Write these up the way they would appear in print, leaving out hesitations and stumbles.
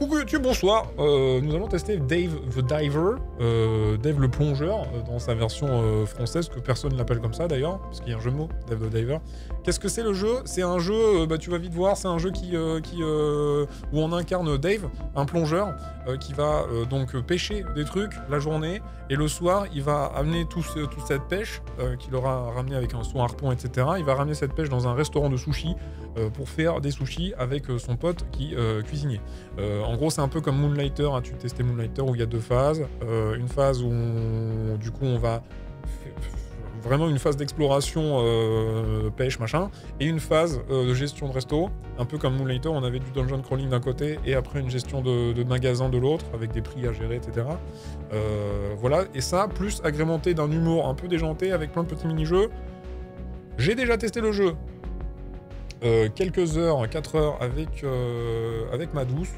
Coucou YouTube, bonsoir. Nous allons tester Dave the Diver, Dave le plongeur, dans sa version française, que personne l'appelle comme ça d'ailleurs, parce qu'il y a un jeu de mots, Dave the Diver. Qu'est-ce que c'est le jeu? C'est un jeu, bah, tu vas vite voir, c'est un jeu où on incarne Dave, un plongeur, qui va donc pêcher des trucs la journée, et le soir, il va amener toute cette pêche, qu'il aura ramené avec son harpon, etc. Il va ramener cette pêche dans un restaurant de sushi, pour faire des sushis avec son pote qui cuisinait. En gros, c'est un peu comme Moonlighter, hein, tu testais Moonlighter où il y a deux phases. Une phase où, on va... Vraiment une phase d'exploration, pêche, machin, et une phase de gestion de resto. Un peu comme Moonlighter, on avait du dungeon crawling d'un côté, et après une gestion de magasin de l'autre, avec des prix à gérer, etc. Voilà, et ça, plus agrémenté d'un humour un peu déjanté, avec plein de petits mini-jeux. J'ai déjà testé le jeu. Quelques heures, 4 heures avec ma douce,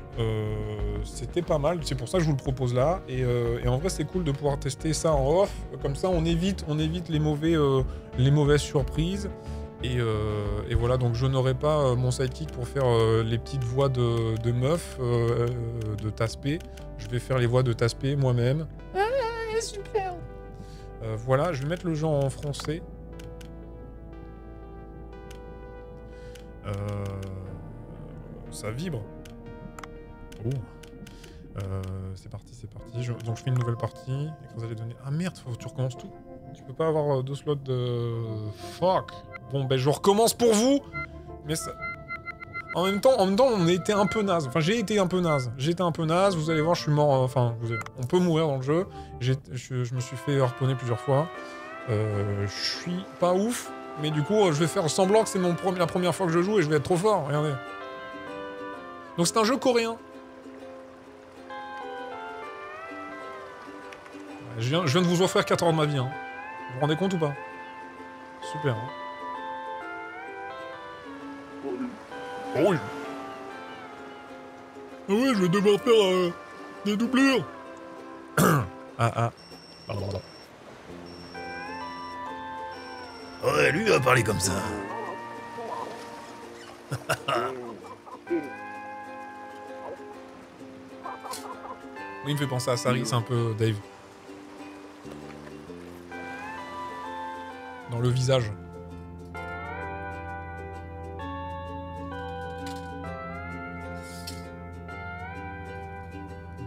c'était pas mal, c'est pour ça que je vous le propose là, et en vrai c'est cool de pouvoir tester ça en off, comme ça on évite les mauvaises surprises, et voilà, donc je n'aurai pas mon sidekick pour faire les petites voix de meuf, de Taspé, je vais faire les voix de Taspé moi-même. Ah, super. Voilà, je vais mettre le jeu en français. Ça vibre. Oh. C'est parti, c'est parti. Donc je fais une nouvelle partie. Et quand vous allez donner... Ah merde, faut que tu recommences tout. Tu peux pas avoir deux slots de... Fuck. Bon ben je recommence pour vous. Mais ça... En même temps, on était un peu naze. Enfin, j'ai été un peu naze. Vous allez voir, je suis mort. Enfin, on peut mourir dans le jeu. Je me suis fait harponner plusieurs fois. Je suis pas ouf. Mais du coup, je vais faire semblant que c'est la première fois que je joue et je vais être trop fort, regardez. Donc c'est un jeu coréen. Je viens de vous offrir 4 heures de ma vie, hein. Vous vous rendez compte ou pas? Super, hein. Oh oui. Ah oui, je vais devoir faire des doublures. Pardon, pardon. Ouais, lui, il va parler comme ça. Oui, il me fait penser à Sari, c'est un peu Dave. Dans le visage.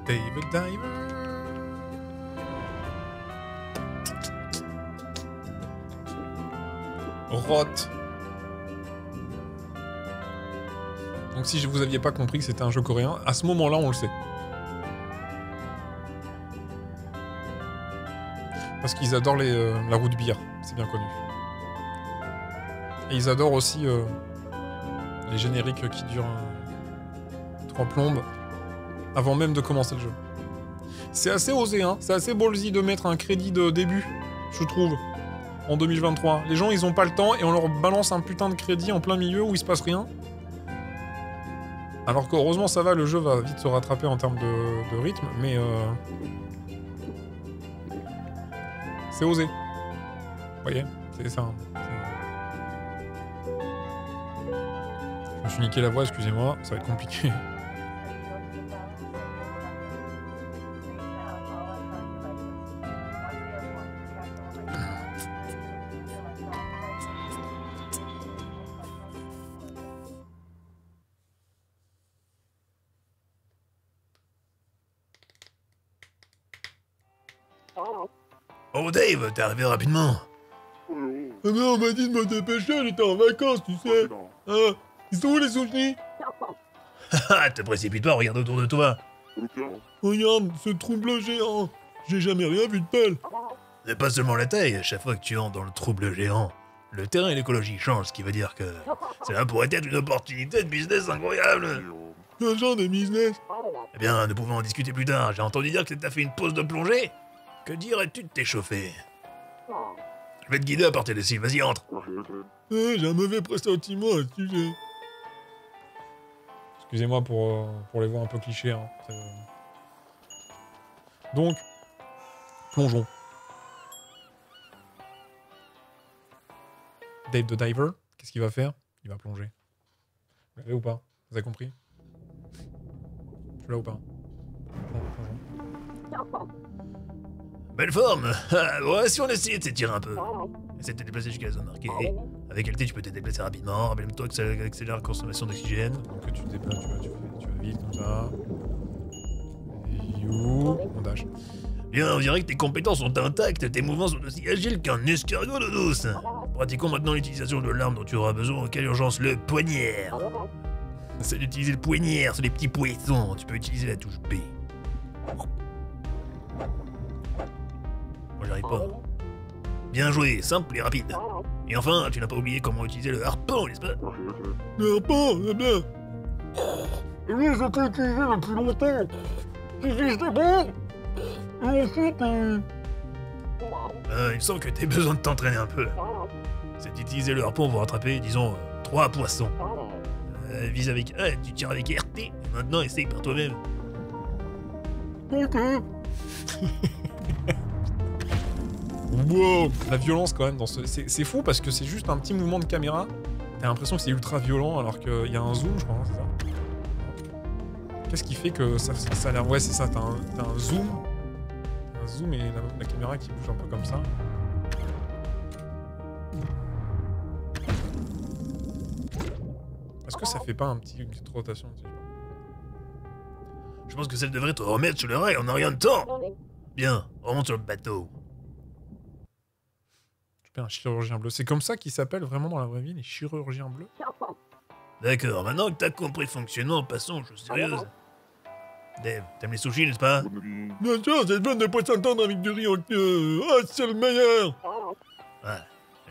Dave Diver. Rot. Donc si vous aviez pas compris que c'était un jeu coréen, à ce moment-là, on le sait. Parce qu'ils adorent la root beer, c'est bien connu. Et ils adorent aussi les génériques qui durent 3 plombes avant même de commencer le jeu. C'est assez osé, hein, c'est assez ballsy de mettre un crédit de début, je trouve. En 2023. Les gens, ils ont pas le temps et on leur balance un putain de crédit en plein milieu où il se passe rien. Alors qu'heureusement, ça va, le jeu va vite se rattraper en termes de rythme, mais... C'est osé. Vous voyez? C'est ça. Je me suis niqué la voix, excusez-moi, ça va être compliqué. Dave, t'es arrivé rapidement. Oui. Ah non, on m'a dit de me dépêcher, j'étais en vacances, tu sais. Ah, ils sont où les sushis? Haha, te précipite pas, regarde autour de toi. Regarde, ce trouble géant. J'ai jamais rien vu de tel. C'est pas seulement la taille, à chaque fois que tu entres dans le trouble géant, le terrain et l'écologie changent, ce qui veut dire que cela pourrait être une opportunité de business incroyable. Quel genre de business? Eh bien, nous pouvons en discuter plus tard. J'ai entendu dire que t'as fait une pause de plongée. Que dirais-tu de t'échauffer? Je vais te guider à partir d'ici, vas-y, entre. J'ai un mauvais pressentiment à ce sujet. Excusez-moi pour les voix un peu clichés. Hein. Donc, plongeons. Dave the Diver, qu'est-ce qu'il va faire? Il va plonger. Vous l'avez ou pas? Vous avez compris? suis là ou pas? Belle forme. Ouais, si on essayait de s'étirer un peu. Essaye de te déplacer jusqu'à la zone marquée. Avec LT, tu peux te déplacer rapidement. Rappelle-toi que ça accélère la consommation d'oxygène. Donc tu te déplaces, tu vas vite comme ça. You, on dash. Bien, on dirait que tes compétences sont intactes, tes mouvements sont aussi agiles qu'un escargot d'eau douce. Pratiquons maintenant l'utilisation de l'arme dont tu auras besoin en cas d'urgence, le poignard. C'est d'utiliser le poignard, c'est des petits poissons. Tu peux utiliser la touche B. Moi j'arrive pas. Bien joué, simple et rapide. Et enfin, tu n'as pas oublié comment utiliser le harpon, n'est-ce pas? Le harpon, c'est bien. Oui, je t'ai utilisé depuis longtemps. J'utilise de bon. Il me semble que t'aies besoin de t'entraîner un peu. C'est d'utiliser le harpon pour attraper, disons, 3 poissons. Vise avec A, tu tires avec RT, et maintenant essaye par toi-même. Wow, la violence quand même dans ce... C'est fou parce que c'est juste un petit mouvement de caméra. T'as l'impression que c'est ultra violent alors qu'il y a un zoom, je crois, hein, c'est ça. Qu'est-ce qui fait que ça a l'air... Ouais, c'est ça, t'as un zoom. Un zoom et la caméra qui bouge un peu comme ça. Est-ce que ça fait pas une petite rotation? Je pense que ça devrait te remettre sur le rail, on a rien de temps. Bien, on remonte sur le bateau. Un chirurgien bleu. C'est comme ça qu'ils s'appellent vraiment dans la vraie vie, les chirurgiens bleus. D'accord, maintenant que t'as compris le fonctionnement, passons aux choses sérieuses. Dave, t'aimes les sushis, n'est-ce pas? Bien sûr, c'est bon de pas s'entendre avec du riz au queue. Ah, c'est le meilleur. Ah,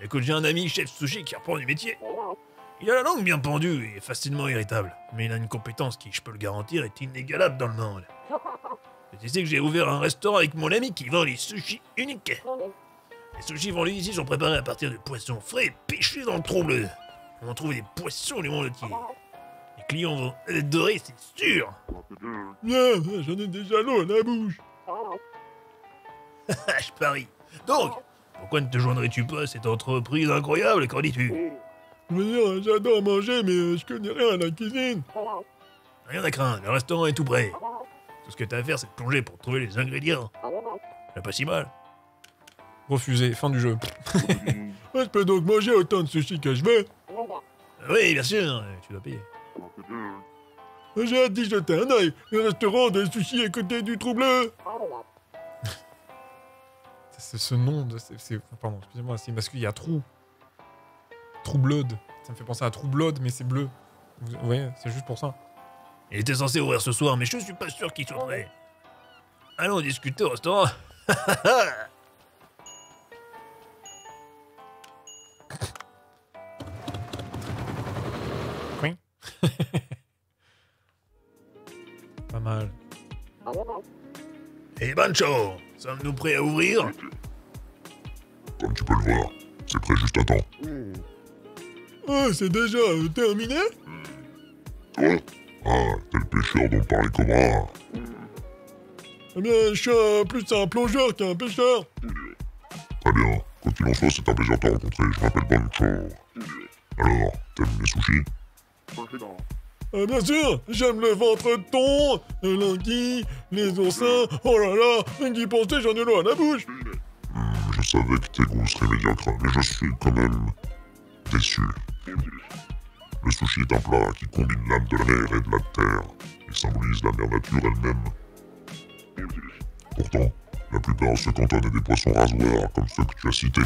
écoute, j'ai un ami chef sushi qui reprend du métier. Il a la langue bien pendue et facilement irritable. Mais il a une compétence qui, je peux le garantir, est inégalable dans le monde. Et tu sais que j'ai ouvert un restaurant avec mon ami qui vend les sushis uniques. Les sushis vendus ici sont préparés à partir de poissons frais pêchés dans le trou bleu. On trouve des poissons du monde entier. Les clients vont adorer, c'est sûr. J'en ai déjà l'eau à la bouche. Je parie. Donc, pourquoi ne te joindrais-tu pas à cette entreprise incroyable, qu'en dis-tu? Je veux dire, j'adore manger, mais je connais rien à la cuisine. Rien à craindre, le restaurant est tout prêt. Tout ce que t'as à faire, c'est de plonger pour trouver les ingrédients. C'est pas si mal. Refusé, fin du jeu. Je peux donc manger autant de sushis que je veux. Oui, bien sûr, tu dois payer. J'ai hâte d'y jeter un oeil. Le restaurant de sushis à côté du trou bleu. C'est ce nom de... Pardon, excusez-moi, c'est parce qu'il y a trou. Troubleude. Ça me fait penser à troubleude, mais c'est bleu. Vous voyez, c'est juste pour ça. Il était censé ouvrir ce soir, mais je suis pas sûr qu'il soit prêt. Allons discuter au restaurant. Pas mal. Et Bancho, sommes-nous prêts à ouvrir? Comme tu peux le voir, c'est prêt juste à temps. Ah, c'est déjà terminé? Toi? Ah, t'es le pêcheur dont parlait Cobra. Eh bien, je suis plus un plongeur qu'un pêcheur. Très bien, quoi qu'il en soit, c'est un plaisir de te rencontrer. Je m'appelle Bancho. Alors, t'aimes les sushis? Bien sûr, j'aime le ventre de thon, l'anguille, les oursins, oh là là, qui pensait j'en ai l'eau à la bouche. Je savais que tes goûts seraient médiocres, mais je suis quand même déçu. Le sushi est un plat qui combine l'âme de la mer et de la terre, et symbolise la mère nature elle-même. Pourtant, la plupart se cantonnent à des poissons rasoirs comme ceux que tu as cités.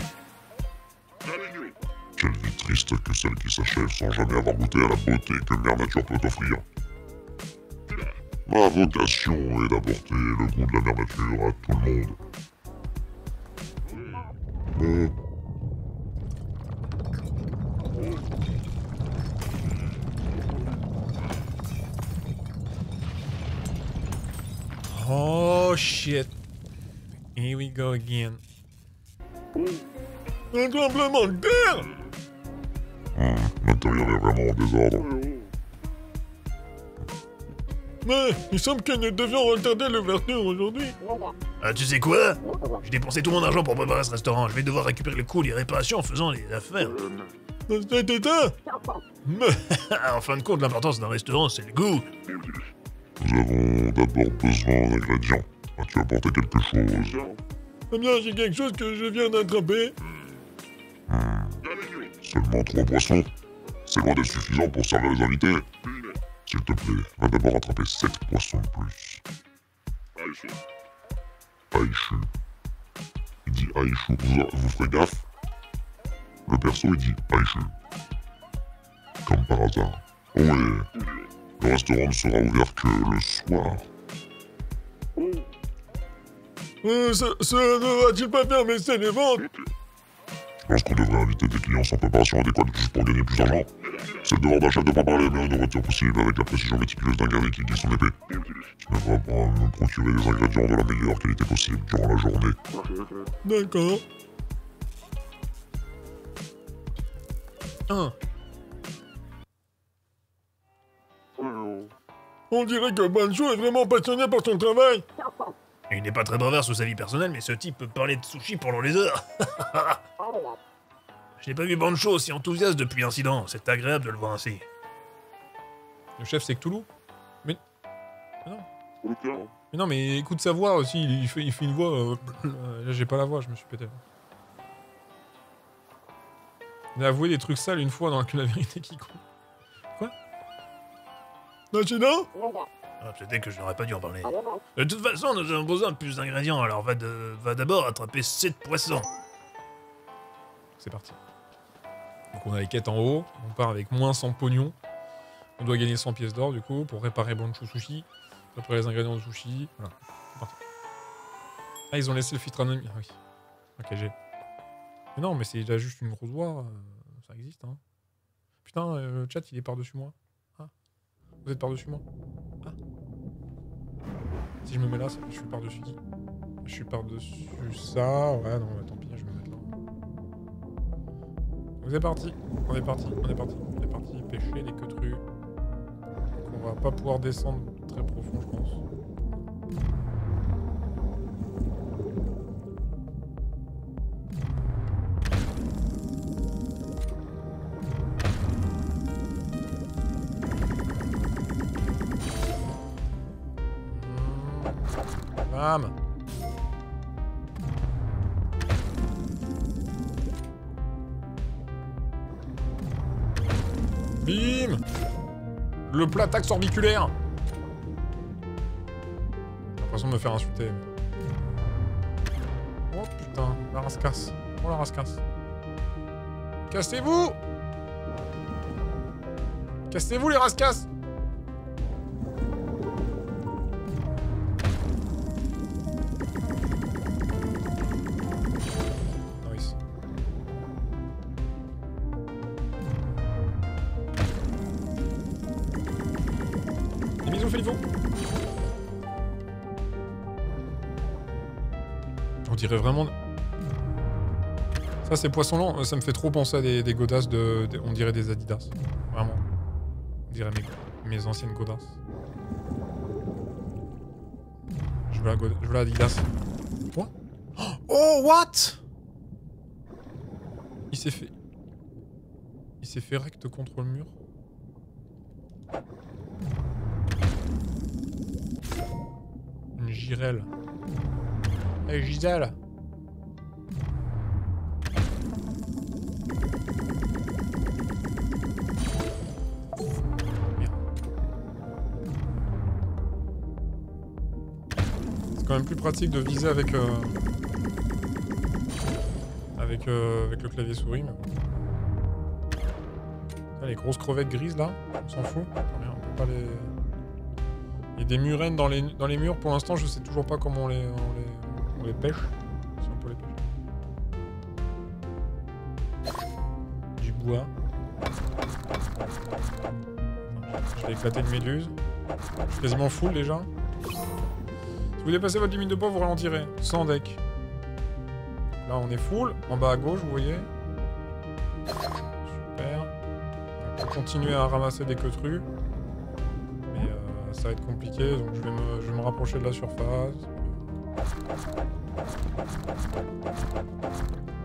Quelle vie triste que celle qui s'achève sans jamais avoir goûté à la beauté que Mère Nature peut offrir. Ma vocation est d'apporter le goût de la Mère Nature à tout le monde. Mais... Oh shit. Here we go again. Un tremblement de terre. L'intérieur est vraiment en désordre. Mais il semble que nous devions retarder l'ouverture aujourd'hui. Ah, tu sais quoi? J'ai dépensé tout mon argent pour préparer ce restaurant. Je vais devoir récupérer le coût des réparations en faisant les affaires. C'était ça? En fin de compte, l'importance d'un restaurant, c'est le goût. Nous avons d'abord besoin d'ingrédients. Ah, tu as apporté quelque chose. Eh bien, j'ai quelque chose que je viens d'attraper. Seulement 3 poissons. C'est loin d'être suffisant pour servir les invités. S'il te plaît, va d'abord attraper 7 poissons de plus. Aïchou. Il dit Aïchou, vous ferez gaffe. Le perso, il dit Aïchou. Comme par hasard. Oh ouais. Le restaurant ne sera ouvert que le soir. Ça ne va-t-il pas fermer, c'est les ventes? Je pense qu'on devrait inviter des clients sans préparation adéquate juste pour gagner plus d'argent. C'est le devoir d'un chef de préparer les meilleures nourritures possibles avec la précision méticuleuse d'un guerrier qui guide son épée. Tu devras me procurer des ingrédients de la meilleure qualité possible durant la journée. D'accord. 1. On dirait que Bancho est vraiment passionné par son travail. Il n'est pas très bavard sous sa vie personnelle, mais ce type peut parler de sushi pendant les heures. Je n'ai pas vu Bancho aussi enthousiaste depuis l'incident. C'est agréable de le voir ainsi. Le chef, c'est Cthulhu? Mais non. Okay. Mais non, mais écoute sa voix aussi. Il fait une voix... Là, j'ai pas la voix, je me suis pété. Il a avoué des trucs sales une fois dans que la vérité qui compte. Quoi? Nagina? Ah, peut-être que je n'aurais pas dû en parler. De toute façon, nous avons besoin de plus d'ingrédients, alors va d'abord attraper 7 poissons. C'est parti. Donc on a les quêtes en haut, on part avec moins 100 pognon. On doit gagner 100 pièces d'or, du coup, pour réparer Bancho Sushi, préparer les ingrédients de sushi, voilà, c'est parti. Ah, ils ont laissé le filtre anonyme, ah oui. Ok, j'ai... Mais non, mais c'est là juste une grosse voix, ça existe, hein. Putain, le chat, il est par-dessus moi. Ah, vous êtes par-dessus moi. Ah. Si je me mets là, je suis par-dessus qui? Je suis par-dessus ça, ouais, non, mais tant pis, je me mets. C'est parti, on est parti, on est parti, on est parti pêcher les queutrues. On va pas pouvoir descendre très profond, je pense. Bam. Bim! Le plat taxe orbiculaire! J'ai l'impression de me faire insulter. Oh putain, la race casse. Oh la race casse. Cassez-vous! Cassez-vous les races casses! Vraiment... Ça, ces poissons lents, ça me fait trop penser à des godasses de... On dirait des Adidas. Vraiment. On dirait mes anciennes godasses. Je veux la Adidas. Quoi? Oh, what? Il s'est fait recte contre le mur. Une girelle. Hey, Gisèle. C'est quand même plus pratique de viser avec avec le clavier souris. Ah, les grosses crevettes grises là, on s'en fout. Merde, on peut pas les... Il y a des murennes dans les murs. Pour l'instant, je sais toujours pas comment on les pêche, si on peut les pêcher. Du bois. Je vais éclater une méduse. Je suis quasiment full déjà. Si vous dépassez votre limite de poids, vous ralentirez. 100 deck. Là on est full. En bas à gauche, vous voyez. Super. On peut continuer à ramasser des queutrues. Mais ça va être compliqué, donc je vais me rapprocher de la surface.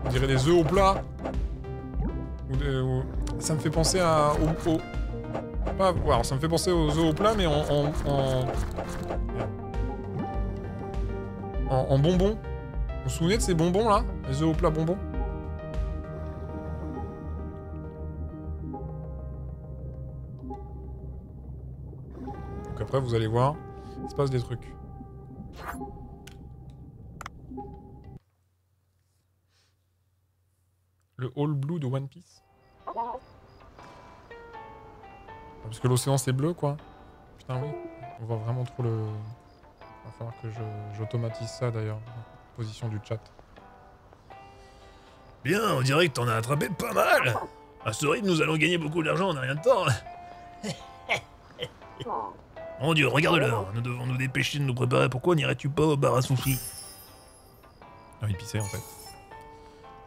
On dirait des œufs au plat. Ça me fait penser à... pas voir. Ça me fait penser aux œufs au plat, mais en bonbons. Vous vous souvenez de ces bonbons là? Les œufs au plat bonbons? Donc après vous allez voir, il se passe des trucs. Le All Blue de One Piece. Parce que l'océan c'est bleu quoi. Putain oui. On voit vraiment trop le... Il va falloir que j'automatise ça d'ailleurs. Position du chat. Bien, on dirait que t'en as attrapé pas mal. À ce rythme, nous allons gagner beaucoup d'argent en un rien de temps. Mon Dieu, regarde l'heure. Nous devons nous dépêcher de nous préparer. Pourquoi n'irais-tu pas au bar à sushi? Ah, il pissait en fait.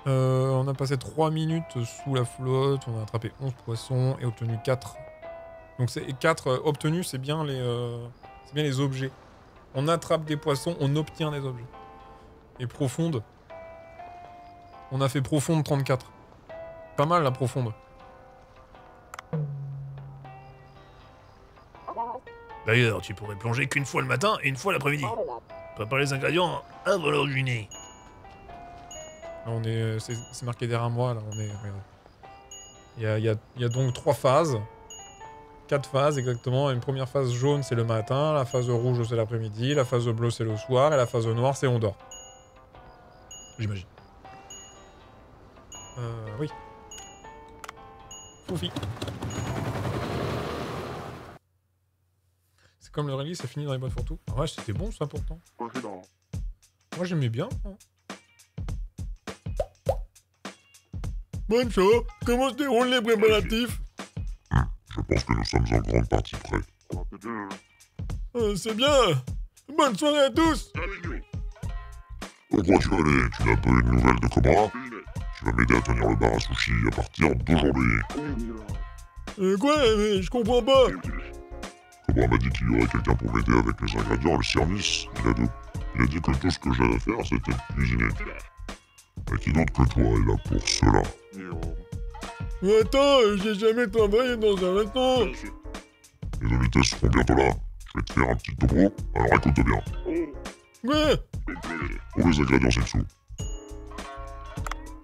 On a passé 3 minutes sous la flotte, on a attrapé 11 poissons et obtenu 4. Donc c'est 4 obtenus, c'est bien les objets. On attrape des poissons, on obtient des objets. Et profonde. On a fait profonde 34. Pas mal la profonde. D'ailleurs, tu pourrais plonger qu'une fois le matin et une fois l'après-midi. Prépare les ingrédients avant l'heure du nez. Là, on est... C'est marqué derrière moi, là, on est... Il y a donc 3 phases. 4 phases exactement. Une première phase jaune, c'est le matin. La phase rouge, c'est l'après-midi. La phase bleue, c'est le soir. Et la phase noire, c'est on dort. J'imagine. Oui. Foufi. C'est comme le release, ça finit dans les bonnes fourre-tout. Ah ouais, c'était bon ça pourtant. Moi j'aimais bien. Bonne chose. Comment se déroulent les préparatifs? Je pense que nous sommes en grande partie prêts. C'est bien. Bonne soirée à tous. Pourquoi tu vas aller? Tu n'as pas eu de nouvelles de Cobra? Tu vas m'aider à tenir le bar à sushi à partir d'aujourd'hui. Quoi? Mais je comprends pas. Cobra m'a dit qu'il y aurait quelqu'un pour m'aider avec les ingrédients et le service. Il a dit que tout ce que j'avais à faire, c'était cuisiner. Mais qui d'autre que toi est là pour cela? Mais attends, j'ai jamais travaillé dans un restaurant. Les invités seront bientôt là. Je vais te faire un petit topo, alors écoute bien. Ouais. Pour les ingrédients, c'est dessous.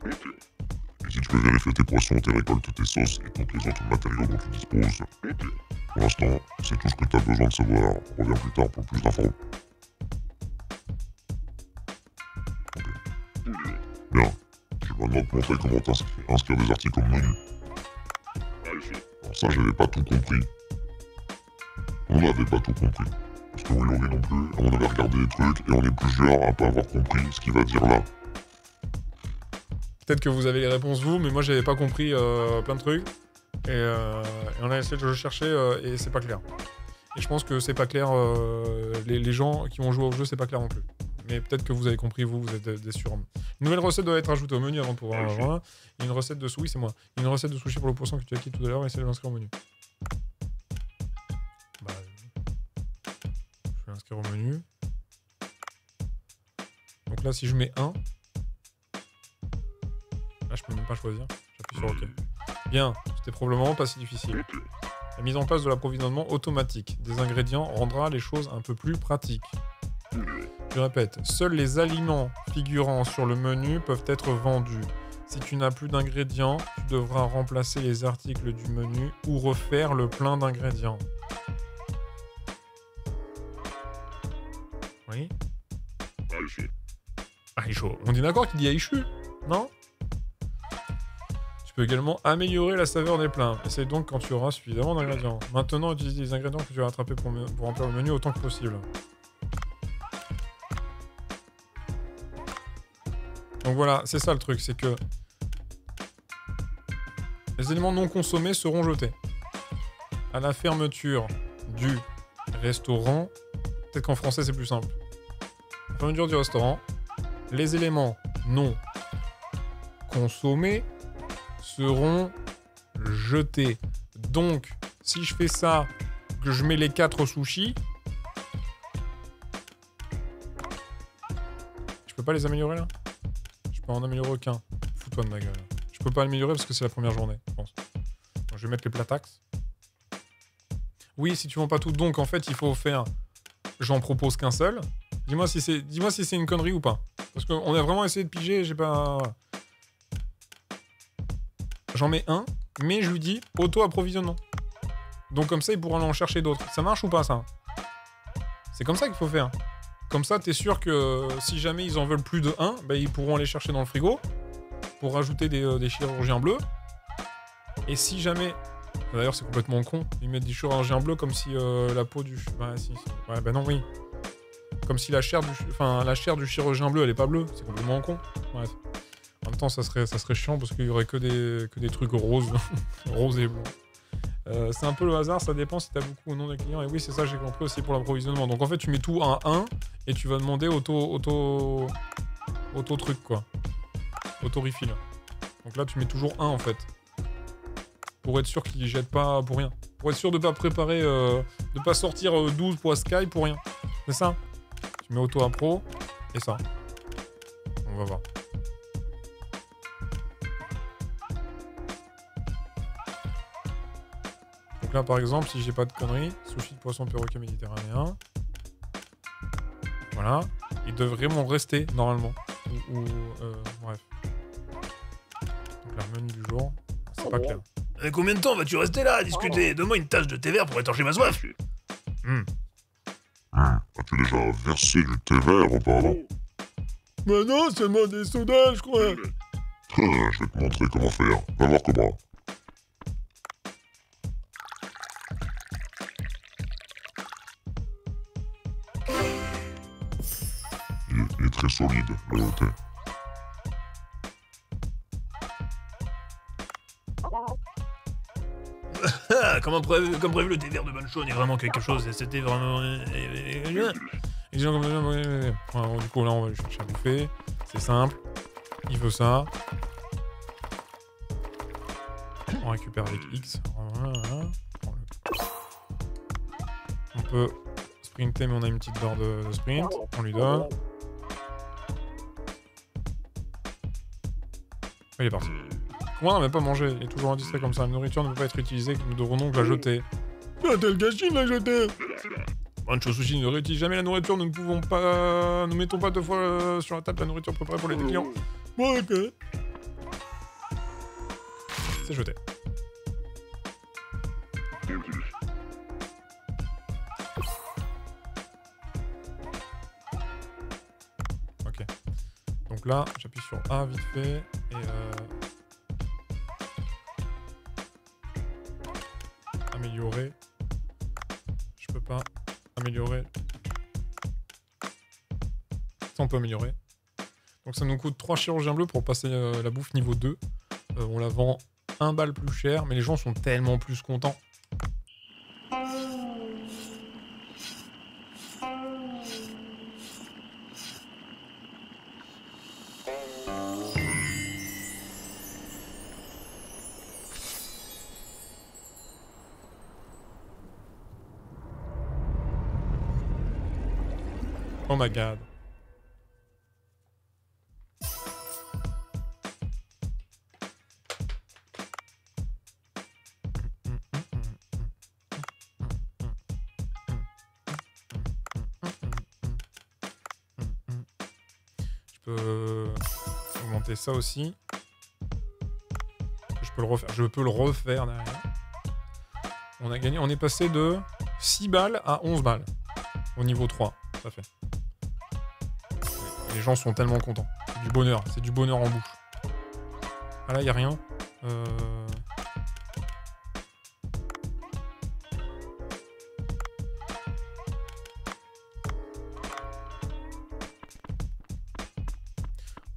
Et si tu peux vérifier tes poissons, tes récoltes, tes sauces et tous les autres matériaux dont tu disposes. Pour l'instant, c'est tout ce que tu as besoin de savoir. On revient plus tard pour plus d'infos. Okay. Bien. Je vais maintenant te montrer comment t'inscrire des articles au menu. Alors ça, j'avais pas tout compris. On n'avait pas tout compris. Parce que Willory non plus, on avait regardé les trucs et on est plusieurs à pas avoir compris ce qu'il va dire là. Peut-être que vous avez les réponses vous, mais moi j'avais pas compris plein de trucs. Et on a essayé de chercher et c'est pas clair. Et je pense que c'est pas clair, les gens qui ont joué au jeu c'est pas clair non plus. Mais peut-être que vous avez compris vous, vous êtes des surhommes. Une nouvelle recette doit être ajoutée au menu avant de pouvoir avoir. Une recette de sushi, c'est moi. Une recette de sushi pour le poisson que tu as acquis tout à l'heure, essayez de l'inscrire au menu. Inscrire au menu. Donc là, si je mets 1, là je peux même pas choisir. J'appuie sur OK. Bien, c'était probablement pas si difficile. La mise en place de l'approvisionnement automatique des ingrédients rendra les choses un peu plus pratiques. Je répète, seuls les aliments figurant sur le menu peuvent être vendus. Si tu n'as plus d'ingrédients, tu devras remplacer les articles du menu ou refaire le plein d'ingrédients. Oui. Aishu. On est d'accord qu'il dit Aishu, non? Tu peux également améliorer la saveur des plats. Essaye donc quand tu auras suffisamment d'ingrédients. Maintenant, utilise les ingrédients que tu as attrapés pour remplir le menu autant que possible. Donc voilà, c'est ça le truc, c'est que les éléments non consommés seront jetés. À la fermeture du restaurant, peut-être qu'en français c'est plus simple. Fermeture du restaurant, les éléments non consommés seront jetés. Donc, si je fais ça, que je mets les 4 sushis, je peux pas les améliorer là? Je peux en améliorer aucun. Fous-toi de ma gueule. Je peux pas l'améliorer parce que c'est la première journée, je pense. Donc, je vais mettre les platax. Oui, si tu vends pas tout, donc en fait, il faut faire... J'en propose qu'un seul. Dis-moi si c'est une connerie ou pas. Parce qu'on a vraiment essayé de piger, j'ai pas... J'en mets un, mais je lui dis auto-approvisionnement. Donc comme ça, il pourra en chercher d'autres. Ça marche ou pas, ça? C'est comme ça qu'il faut faire. Comme ça, t'es sûr que si jamais ils en veulent plus de un, bah, ils pourront aller chercher dans le frigo pour rajouter des chirurgiens bleus. Et si jamais... D'ailleurs, c'est complètement con. Ils mettent du chirurgien bleu comme si la peau du... Bah, si. Ouais, bah non, oui. Comme si la chair du... Enfin, la chair du chirurgien bleu, elle est pas bleue. C'est complètement con. Ouais. En même temps, ça serait chiant parce qu'il y aurait que des trucs roses. Roses et blancs. C'est un peu le hasard. Ça dépend si t'as beaucoup ou non de clients. Et oui, c'est ça, j'ai compris aussi pour l'approvisionnement. Donc, en fait, tu mets tout à 1 et tu vas demander auto-truc, quoi. Auto-refill. Donc là, tu mets toujours 1, en fait. Pour être sûr qu'ils jettent pas pour rien. Pour être sûr de pas préparer, de pas sortir 12 pour Sky pour rien. C'est ça. Tu mets auto à pro et ça. On va voir. Donc là par exemple, si j'ai pas de conneries, sushi de poisson perroquet méditerranéen. Voilà. Il devrait m'en rester normalement. Bref. Donc la menu du jour, c'est pas clair. Et combien de temps vas-tu rester là à discuter? Donne-moi une tasse de thé vert pour étancher ma soif. As-tu déjà versé du thé vert auparavant? Bah non, seulement des sodas, je crois. Je vais te montrer comment faire. Va voir Cobra. Il est très solide, la vérité. Comme prévu, le thé vert de Bancho n'est vraiment quelque chose, et c'était vraiment... Alors, du coup, là, on va lui chercher à bouffer. C'est simple. Il veut ça. On récupère avec X. Voilà. On peut sprinter, mais on a une petite barre de sprint. On lui donne. Il est parti. Moi, on n'a pas mangé, il est toujours indiscret comme ça. La nourriture ne peut pas être utilisée, nous devrons donc la jeter. Ah, t'es le gâchis de la jeter! Bancho Sushi ne réutilise jamais la nourriture, nous ne pouvons pas. Nous mettons pas 2 fois sur la table la nourriture préparée pour les clients. Bon, ok. C'est jeté. Ok. Donc là, j'appuie sur A vite fait et. Améliorer. Je peux pas améliorer. Ça, on peut améliorer. Donc ça nous coûte 3 chirurgiens bleus pour passer la bouffe niveau 2. On la vend 1 balle plus cher, mais les gens sont tellement plus contents. Oh my god. Je peux augmenter ça aussi. Je peux le refaire. Je peux le refaire derrière. On a gagné. On est passé de 6 balles à 11 balles. Au niveau 3. Ça fait. Les gens sont tellement contents. C'est du bonheur en bouche. Ah là, il n'y a rien.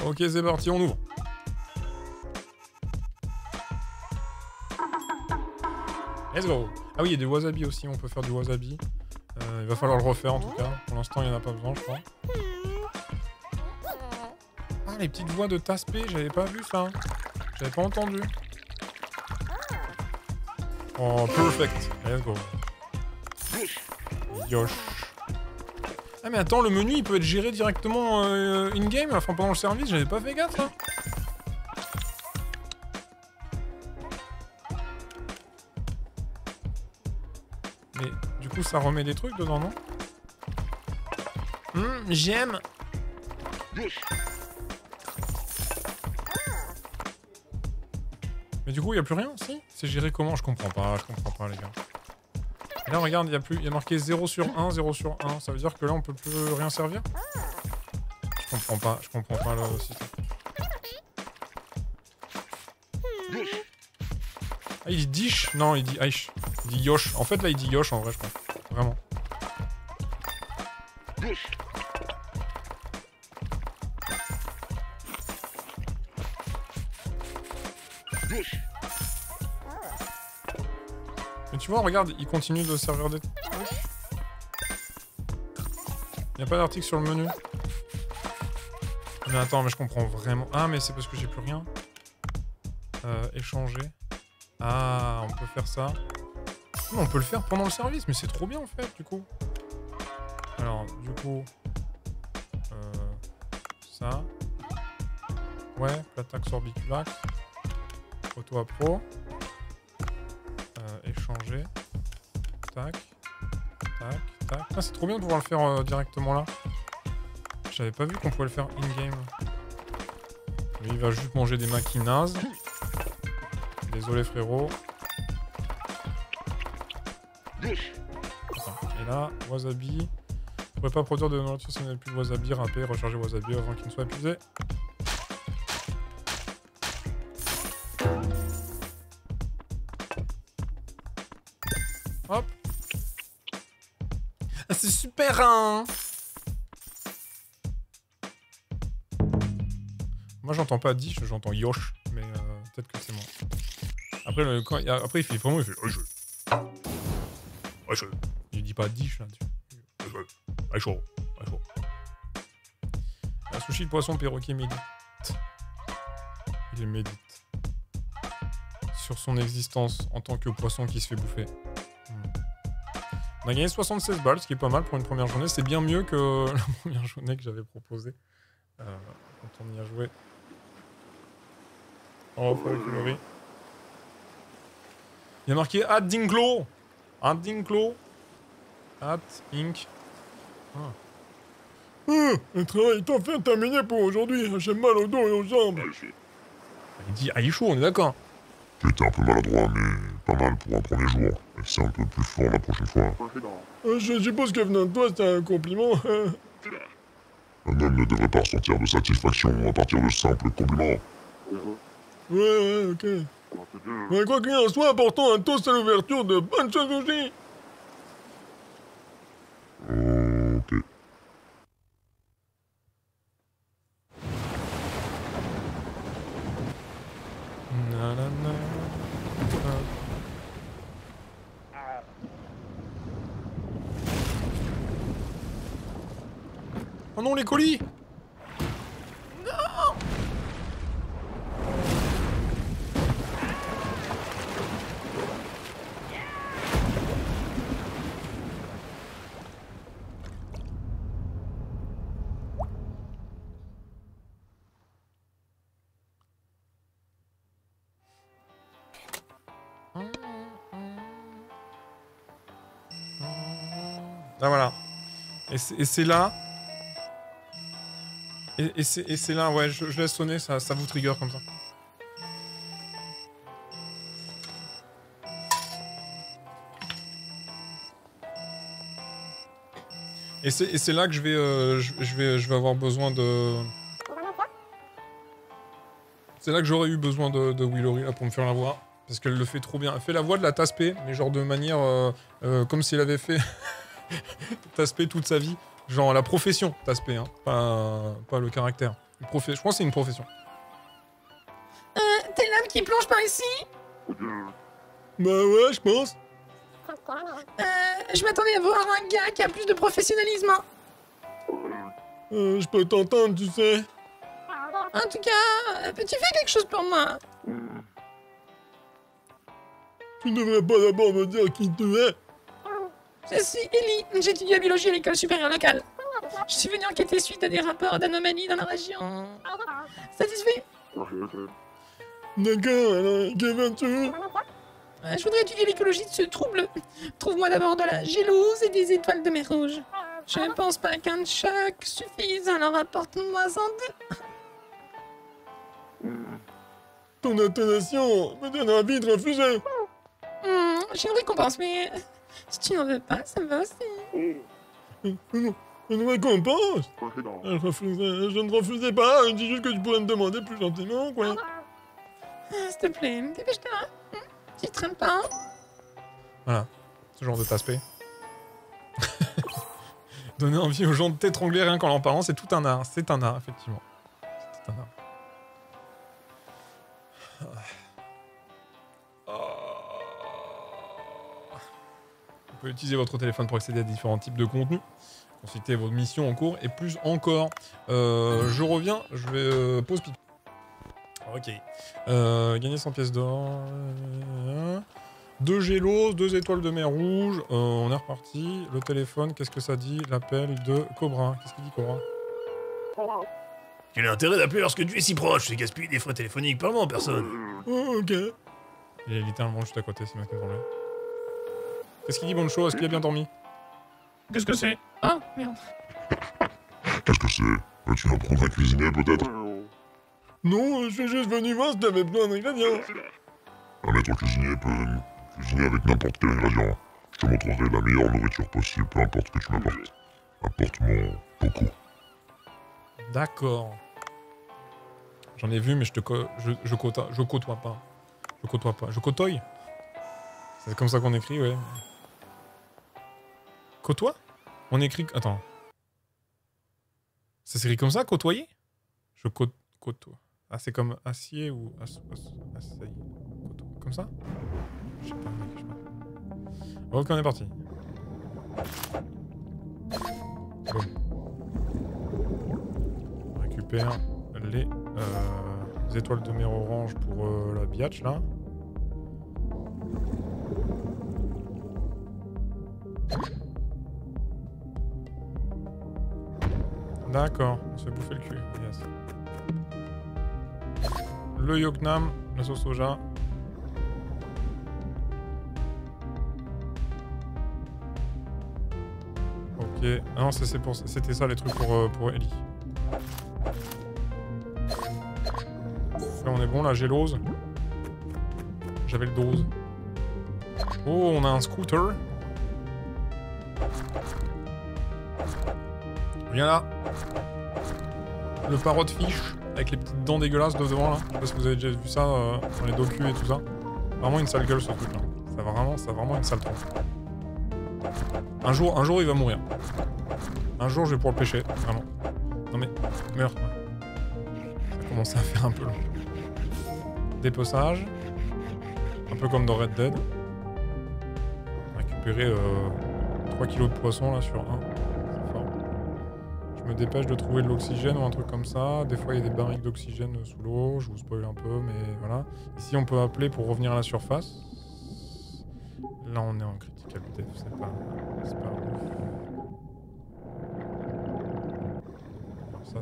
Ok, c'est parti, on ouvre. Let's go. Ah oui, il y a des wasabi aussi, on peut faire du wasabi. Il va falloir le refaire en tout cas. Pour l'instant, il n'y en a pas besoin, je crois. Les petites voix de Taspé, j'avais pas vu ça. J'avais pas entendu. Oh, perfect. Let's go. Yosh. Ah mais attends, le menu, il peut être géré directement in-game, enfin pendant le service, j'avais pas fait gaffe, hein. Mais ça remet des trucs dedans, non? J'aime. Mais du coup, il n'y a plus rien, si? C'est géré comment? Je comprends pas, les gars. Et là, regarde, il y a marqué 0 sur 1, 0 sur 1. Ça veut dire que là, on peut plus rien servir? Je comprends pas le système. Ah, il dit dish? Non, il dit aish. Il dit yosh. En fait, là, il dit yosh, en vrai, je pense. Vraiment. Mais tu vois, regarde, il continue de servir des... Il n'y a pas d'article sur le menu. Mais attends, mais je comprends vraiment... Ah, mais c'est parce que j'ai plus rien. Échanger. Ah, on peut faire ça. Non, on peut le faire pendant le service, mais c'est trop bien en fait, du coup. Alors, du coup... ça. Ouais, platax orbiculax. Auto à pro. Échanger. Tac. Tac. Tac. Ah, c'est trop bien de pouvoir le faire directement là. J'avais pas vu qu'on pouvait le faire in-game. Lui, il va juste manger des maquinas. Désolé, frérot. Et là, wasabi. Je pourrais pas produire de nourriture si on n'avait plus de wasabi, râper, recharger wasabi avant qu'il ne soit épuisé. Hop. Ah, c'est super, hein. Moi, j'entends pas dish, j'entends yosh, mais peut-être que c'est moi. Après, après, il fait vraiment, il fait aish. Aish. Il dit pas dish, là. Aish. Aish. La sushi, le poisson, perroquet médite. Il médite. Sur son existence en tant que poisson qui se fait bouffer. On a gagné 76 balles, ce qui est pas mal pour une première journée. C'est bien mieux que la première journée que j'avais proposée. Quand on y a joué. Oh, Willory. Il y a marqué at Dinglo. At Dinglo. At Inc. Ah. Le travail est enfin terminé pour aujourd'hui. J'ai mal au dos et aux jambes. Il dit Aïchou, on est d'accord. T'es un peu maladroit, mais pas mal pour un premier jour. Et c'est un peu plus fort la prochaine fois. Je suppose que venant de toi, c'était un compliment. Un homme ne devrait pas ressentir de satisfaction à partir de simples compliments. Ouais, ok. Mais quoi qu'il en soit, apportons un toast à l'ouverture de Bancho aussi. Ok. Oh non, les colis! Non! Ah voilà. Et c'est là... Et c'est là, ouais, je laisse sonner, ça vous trigger comme ça. Et c'est là que je vais avoir besoin de... C'est là que j'aurais eu besoin de Willory là, pour me faire la voix. Parce qu'elle le fait trop bien. Elle fait la voix de la Tasse P, mais genre de manière... comme s'il avait fait Tasse P toute sa vie. Genre la profession, t'aspect, hein, pas le caractère. Je pense que c'est une profession. T'es l'âme qui plonge par ici? Bah ouais, je pense. Je m'attendais à voir un gars qui a plus de professionnalisme. Je peux t'entendre, tu sais. En tout cas, peux-tu faire quelque chose pour moi? Tu ne devrais pas d'abord me dire qui tu es. Je suis Ellie, j'étudie la biologie à l'école supérieure locale. Je suis venue enquêter suite à des rapports d'anomalies dans la région. Satisfait? D'accord, alors, que veux-tu? Je voudrais étudier l'écologie de ce trouble. Trouve-moi d'abord de la gélose et des étoiles de mer rouge. Je ne pense pas qu'un de chaque suffise, alors apporte-moi sans doute. Ton attestation me donne envie de refuser. J'ai une récompense, mais si tu n'en veux pas, ça me va aussi. Une récompense? Je ne refusais pas, je dis juste que tu pourrais me demander plus gentiment, quoi. S'il te plaît, dépêche-toi. Tu traînes pas. Voilà, ce genre de tasse-paix. Donner envie aux gens de t'étrangler rien qu'en en parlant, c'est tout un art. C'est un art, effectivement. C'est un art. Vous pouvez utiliser votre téléphone pour accéder à différents types de contenus, consulter vos missions en cours et plus encore. Je reviens, je vais pause pipi. Ok. Gagner 100 pièces d'or. 2 gélos, 2 étoiles de mer rouge. On est reparti. Le téléphone, qu'est-ce que ça dit? L'appel de Cobra. Qu'est-ce qu'il dit, Cobra? Quel intérêt d'appeler lorsque tu es si proche? C'est gaspiller des frais téléphoniques. Parle-moi en personne. Oh, ok. Il est littéralement juste à côté, c'est maintenant qu'on l'a. Qu'est-ce qu'il dit, bonne chose? Est-ce qu'il a bien dormi? Qu'est-ce que c'est? Ah, merde. Qu'est-ce que c'est? Tu vas apprendre à cuisiner, peut-être? Non, je suis juste venu voir si t'avais besoin d'ingrédients. Un maître cuisinier peut cuisiner avec n'importe quel ingrédient. Je te montrerai la meilleure nourriture possible, peu importe ce que tu m'apportes. Apporte-moi beaucoup. D'accord. J'en ai vu, mais je côtoie pas. Je côtoie. C'est comme ça qu'on écrit, ouais. Côtoie? On écrit... Attends. Ça s'écrit comme ça, côtoyer? Je côtoie. Ah, c'est comme acier ou... Assaillir. Comme ça? Je sais pas, mec, Ok, on est parti. Bon. On récupère les étoiles de mer orange pour la biatch, là. D'accord, on se fait bouffer le cul. Yes. Le yoknam, la sauce soja. Ok, ah non, c'était ça les trucs pour Ellie. Là on est bon, la gélose. J'avais le dose. Oh, on a un scooter. Viens là. Le parrot de fiche avec les petites dents dégueulasses de devant là. Je sais pas si vous avez déjà vu ça dans les docus et tout ça. Vraiment une sale gueule ce truc là. Ça a vraiment une sale tronche. Un jour il va mourir. Un jour je vais pouvoir le pêcher, vraiment. Non mais, meurs. Ça commence à faire un peu long. Dépeçage. Un peu comme dans Red Dead. Récupérer 3 kilos de poisson là sur 1. Je me dépêche de trouver de l'oxygène ou un truc comme ça. Des fois il y a des barriques d'oxygène sous l'eau, je vous spoil un peu, mais voilà. Ici on peut appeler pour revenir à la surface. Là on est en critical def, c'est pas ouf.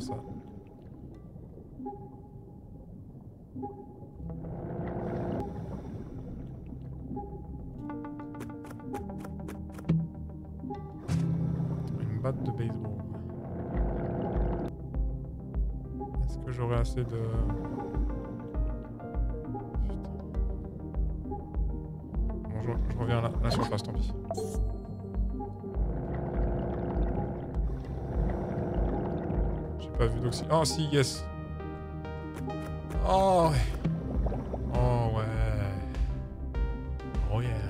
Ça. Une batte de baseball. Est-ce que j'aurais assez de... Putain. Bon, je reviens à la surface, tant pis. J'ai pas vu d'oxy... Oh si, yes. Oh ouais. Oh ouais. Oh yeah.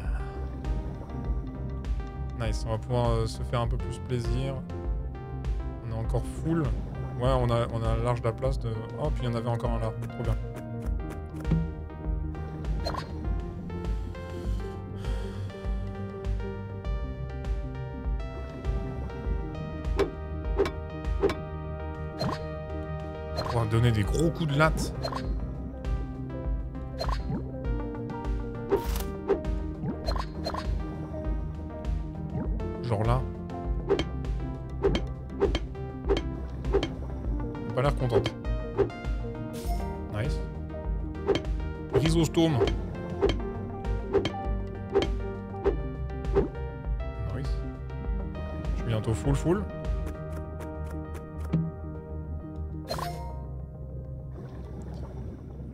Nice, on va pouvoir se faire un peu plus plaisir. On est encore full. Ouais, on a large la place de... Oh, puis il y en avait encore un là. Trop bien. On va donner des gros coups de latte. Genre là. Pas l'air contente. Nice. Rhizostome. bientôt full.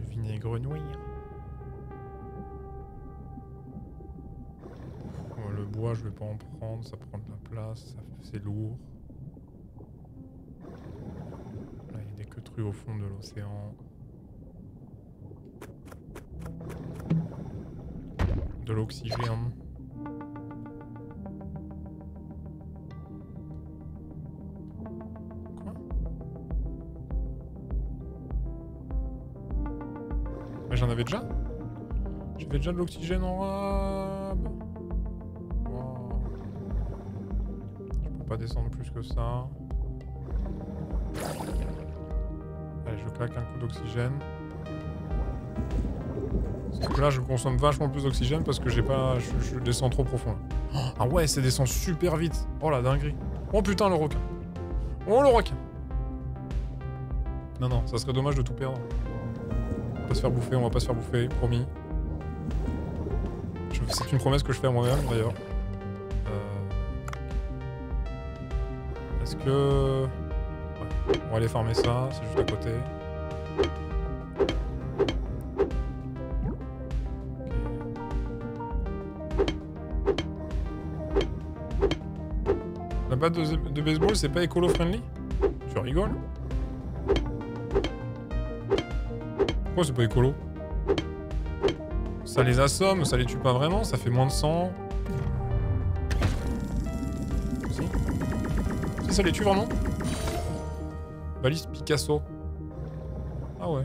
Le vinaigre nouille. Le bois, je vais pas en prendre, ça prend de la place, c'est lourd. Là, il y a des queutrues au fond de l'océan. De l'oxygène. Quoi? Mais j'en avais déjà? J'avais déjà de l'oxygène en robe. Wow. Je peux pas descendre plus que ça. Allez, je claque un coup d'oxygène. Parce que là, je consomme vachement plus d'oxygène parce que j'ai pas, je descends trop profond. Là. Ah ouais, ça descend super vite. Oh la dinguerie. Oh putain, le requin. Oh le requin. Non, non, ça serait dommage de tout perdre. On va pas se faire bouffer, on va pas se faire bouffer, promis. C'est une promesse que je fais à moi-même, d'ailleurs. Est-ce que... Ouais. On va aller farmer ça, c'est juste à côté. Batte de baseball, c'est pas écolo-friendly? Tu rigoles? Pourquoi c'est pas écolo? Ça les assomme, ça les tue pas vraiment, ça fait moins de sang. Si, si ça les tue vraiment? Balise Picasso. Ah ouais.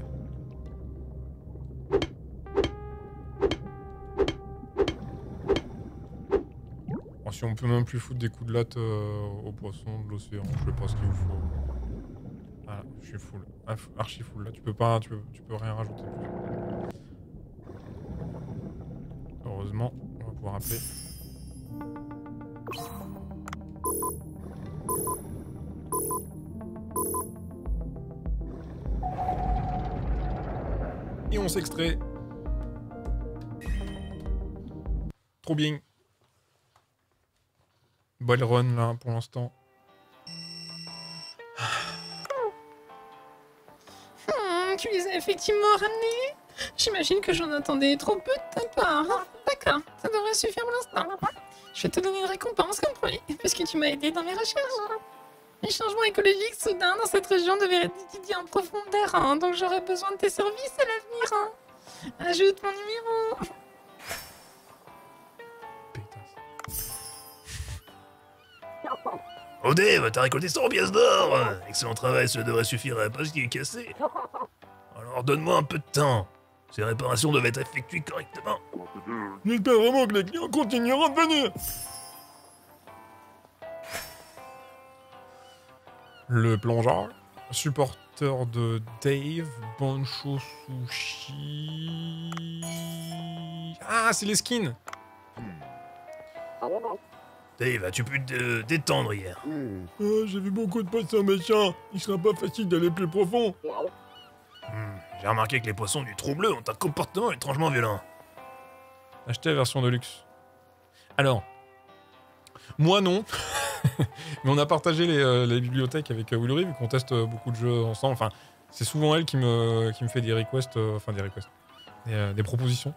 Si on peut même plus foutre des coups de latte aux poissons de l'océan, je sais pas ce qu'il vous faut. Voilà, je suis full. Archi full là, tu peux rien rajouter. Heureusement, on va pouvoir appeler. Et on s'extrait. Trop bien. Ball run là pour l'instant. Tu les as effectivement ramenés? J'imagine que j'en attendais trop peu de ta part. D'accord, ça devrait suffire pour l'instant. Je vais te donner une récompense comme promis, puisque tu m'as aidé dans mes recherches. Les changements écologiques soudains dans cette région devraient être étudiés en profondeur, hein, donc j'aurai besoin de tes services à l'avenir. Hein. Ajoute mon numéro. Oh Dave, t'as récolté 100 pièces d'or! Excellent travail, cela devrait suffire à pas ce qui est cassé. Alors donne-moi un peu de temps. Ces réparations devaient être effectuées correctement. J'espère vraiment que les clients continueront de venir. Le plongeur, supporteur de Dave, Bancho Sushi... Ah, c'est les skins! Dave, as-tu pu te détendre hier? J'ai vu beaucoup de poissons méchants. Il sera pas facile d'aller plus profond. J'ai remarqué que les poissons du trou bleu ont un comportement étrangement violent. Achetez la version de luxe. Alors, moi non. Mais on a partagé les bibliothèques avec Willory, vu qu'on teste beaucoup de jeux ensemble. Enfin, c'est souvent elle qui me fait des requests, des propositions.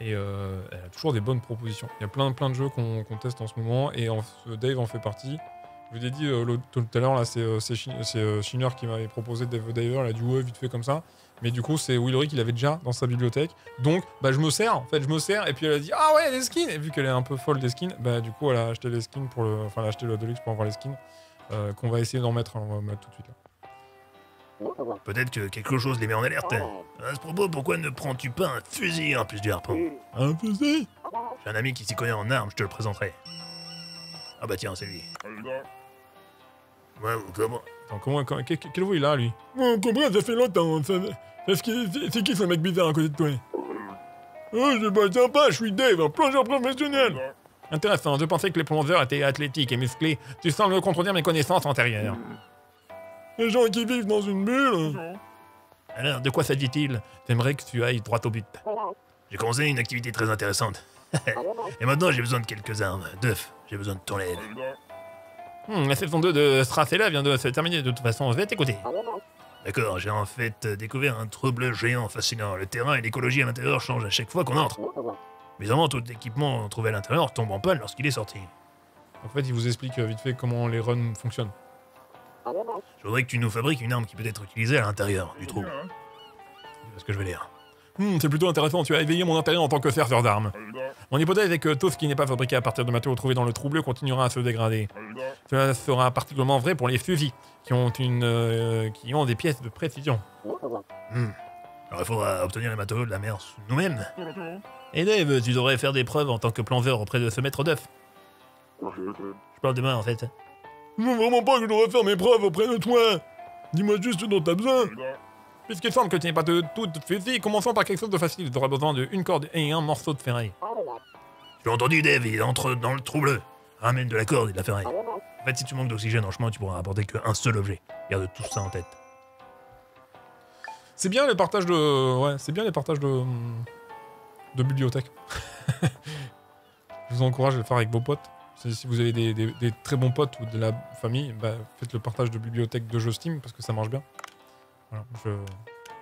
Et elle a toujours des bonnes propositions. Il y a plein de jeux qu'on teste en ce moment, et Dave en fait partie. Je vous ai dit tout à l'heure, c'est Schinner qui m'avait proposé Dave the Diver, elle a dit ouais, vite fait comme ça. Mais du coup, c'est Willory qui l'avait déjà dans sa bibliothèque. Donc, bah, je me sers, et puis elle a dit ah ouais, des skins! Et vu qu'elle est un peu folle des skins, bah du coup, elle a acheté les skins pour le. Enfin, elle a acheté le Deluxe pour avoir les skins, qu'on va essayer d'en mettre, hein, on va mettre tout de suite là. Peut-être que quelque chose les met en alerte. À ce propos, pourquoi ne prends-tu pas un fusil en plus du harpon? Un fusil? J'ai un ami qui s'y connaît en armes, je te le présenterai. Ah bah tiens, c'est lui. Ouais, comment? Attends, quelle voix il a, lui? On comprend, ça fait longtemps. C'est qui ce mec bizarre à côté de toi? Oh, c'est pas sympa, je suis Dave, un plongeur professionnel. Intéressant, je pensais que les plongeurs étaient athlétiques et musclés. Tu sembles contredire mes connaissances antérieures. Les gens qui vivent dans une bulle. Alors, de quoi s'agit-il? J'aimerais que tu ailles droit au but. J'ai commencé une activité très intéressante. Et maintenant, j'ai besoin de quelques armes. Duff, j'ai besoin de ton aide. La saison 2 de Stracella vient de se terminer, de toute façon, je vais t'écouter. D'accord, j'ai en fait découvert un trouble géant fascinant. Le terrain et l'écologie à l'intérieur changent à chaque fois qu'on entre. Mais avant, tout l'équipement trouvé à l'intérieur tombe en panne lorsqu'il est sorti. En fait, il vous explique vite fait comment les runs fonctionnent. Je voudrais que tu nous fabriques une arme qui peut être utilisée à l'intérieur du trou. C'est ce que je vais lire. C'est plutôt intéressant, tu as éveillé mon intérêt en tant que serveur d'armes. Mon hypothèse est que tout ce qui n'est pas fabriqué à partir de matériaux trouvés dans le trou bleu continuera à se dégrader. Cela sera particulièrement vrai pour les fusils, qui ont des pièces de précision. Alors il faudra obtenir les matériaux de la mer nous-mêmes. Et Dave, tu devrais faire des preuves en tant que planveur auprès de ce maître d'œuf. Je parle demain en fait. Je veux vraiment pas que je devrais faire mes preuves auprès de toi. Dis-moi juste ce dont t'as besoin. Puisqu'il semble que tu n'es pas de toute fusille, commençons par quelque chose de facile. Tu auras besoin d'une corde et un morceau de ferraille. Tu l'as entendu, Dave, il entre dans le trou bleu. Ramène de la corde et de la ferraille. En fait, si tu manques d'oxygène en chemin, tu pourras apporter qu'un seul objet. Garde tout ça en tête. C'est bien les partages de... Ouais, c'est bien les partages de... bibliothèque. Je vous encourage à le faire avec vos potes. Si vous avez des très bons potes ou de la famille, bah, faites le partage de bibliothèque de jeux Steam, parce que ça marche bien. Voilà,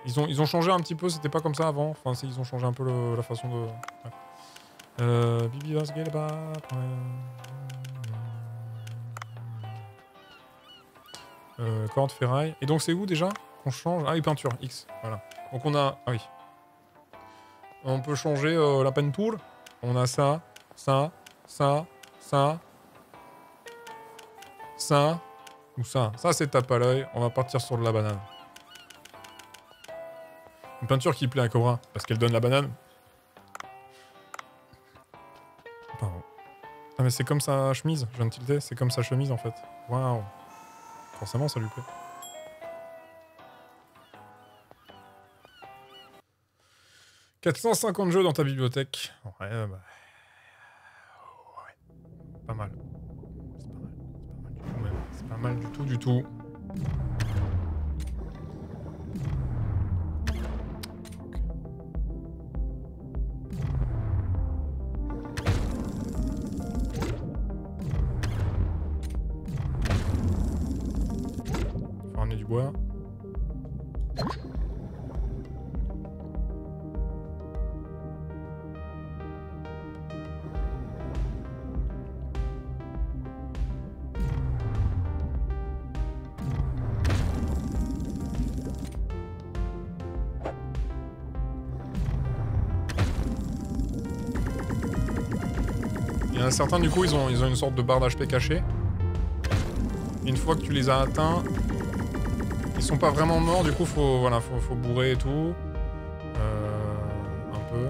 ils ont changé un petit peu, c'était pas comme ça avant. Enfin, ils ont changé un peu la façon de... Ouais. Bibi va se gueuler là-bas. Corde, ferraille. Et donc c'est où déjà qu'on change? Ah oui, peinture, X. Voilà. Donc on a... Ah oui. On peut changer la peinture. On a ça, ça, ça, ça, ça, ou ça. Ça c'est tape à l'œil. On va partir sur de la banane. Une peinture qui plaît à Cobra, parce qu'elle donne la banane. Pardon. Ah mais c'est comme sa chemise, je viens de tilter, c'est comme sa chemise en fait. Waouh. Forcément ça lui plaît. « 450 jeux dans ta bibliothèque. » Ouais, bah... Ouais. Pas mal. C'est pas mal du tout, même. C'est pas mal du tout, du tout. Bois. Il y en a certains du coup ils ont une sorte de barre d'HP cachée. Une fois que tu les as atteints, ils sont pas vraiment morts, du coup faut, voilà, faut bourrer et tout. Un peu.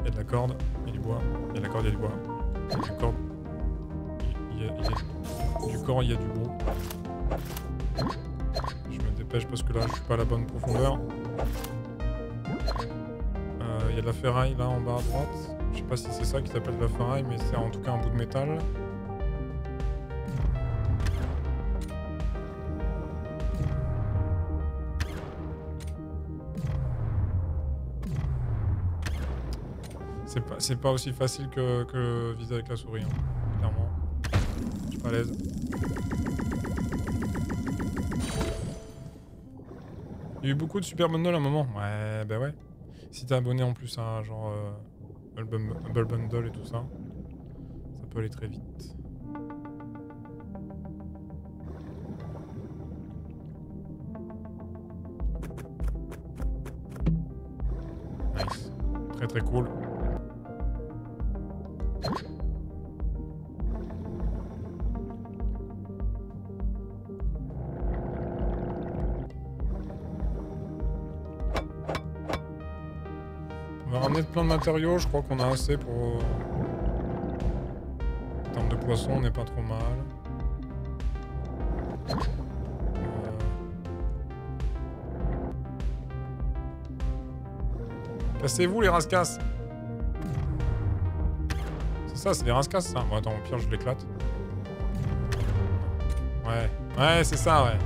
Il y a de la corde, il y a du bois. Il y a de la corde, il y a du bois. Il y a du corde. Il y a du corps, il y a du bois. Je me dépêche parce que là je suis pas à la bonne profondeur. Il y a de la ferraille là en bas à droite. Je sais pas si c'est ça qui s'appelle de la ferraille, mais c'est en tout cas un bout de métal. C'est pas aussi facile que viser avec la souris, hein. Clairement. Je suis pas à l'aise. Il y a eu beaucoup de super bundles à un moment. Ouais, bah ouais. Si t'es abonné en plus à genre Humble Bundle et tout ça, ça peut aller très vite. Nice. Très très cool. Plein de matériaux, je crois qu'on a assez pour... En termes de poisson, on n'est pas trop mal. Cassez-vous les rascasses. C'est ça, c'est des rascasses ça. Bon, attends, au pire je l'éclate. Ouais, ouais c'est ça, ouais.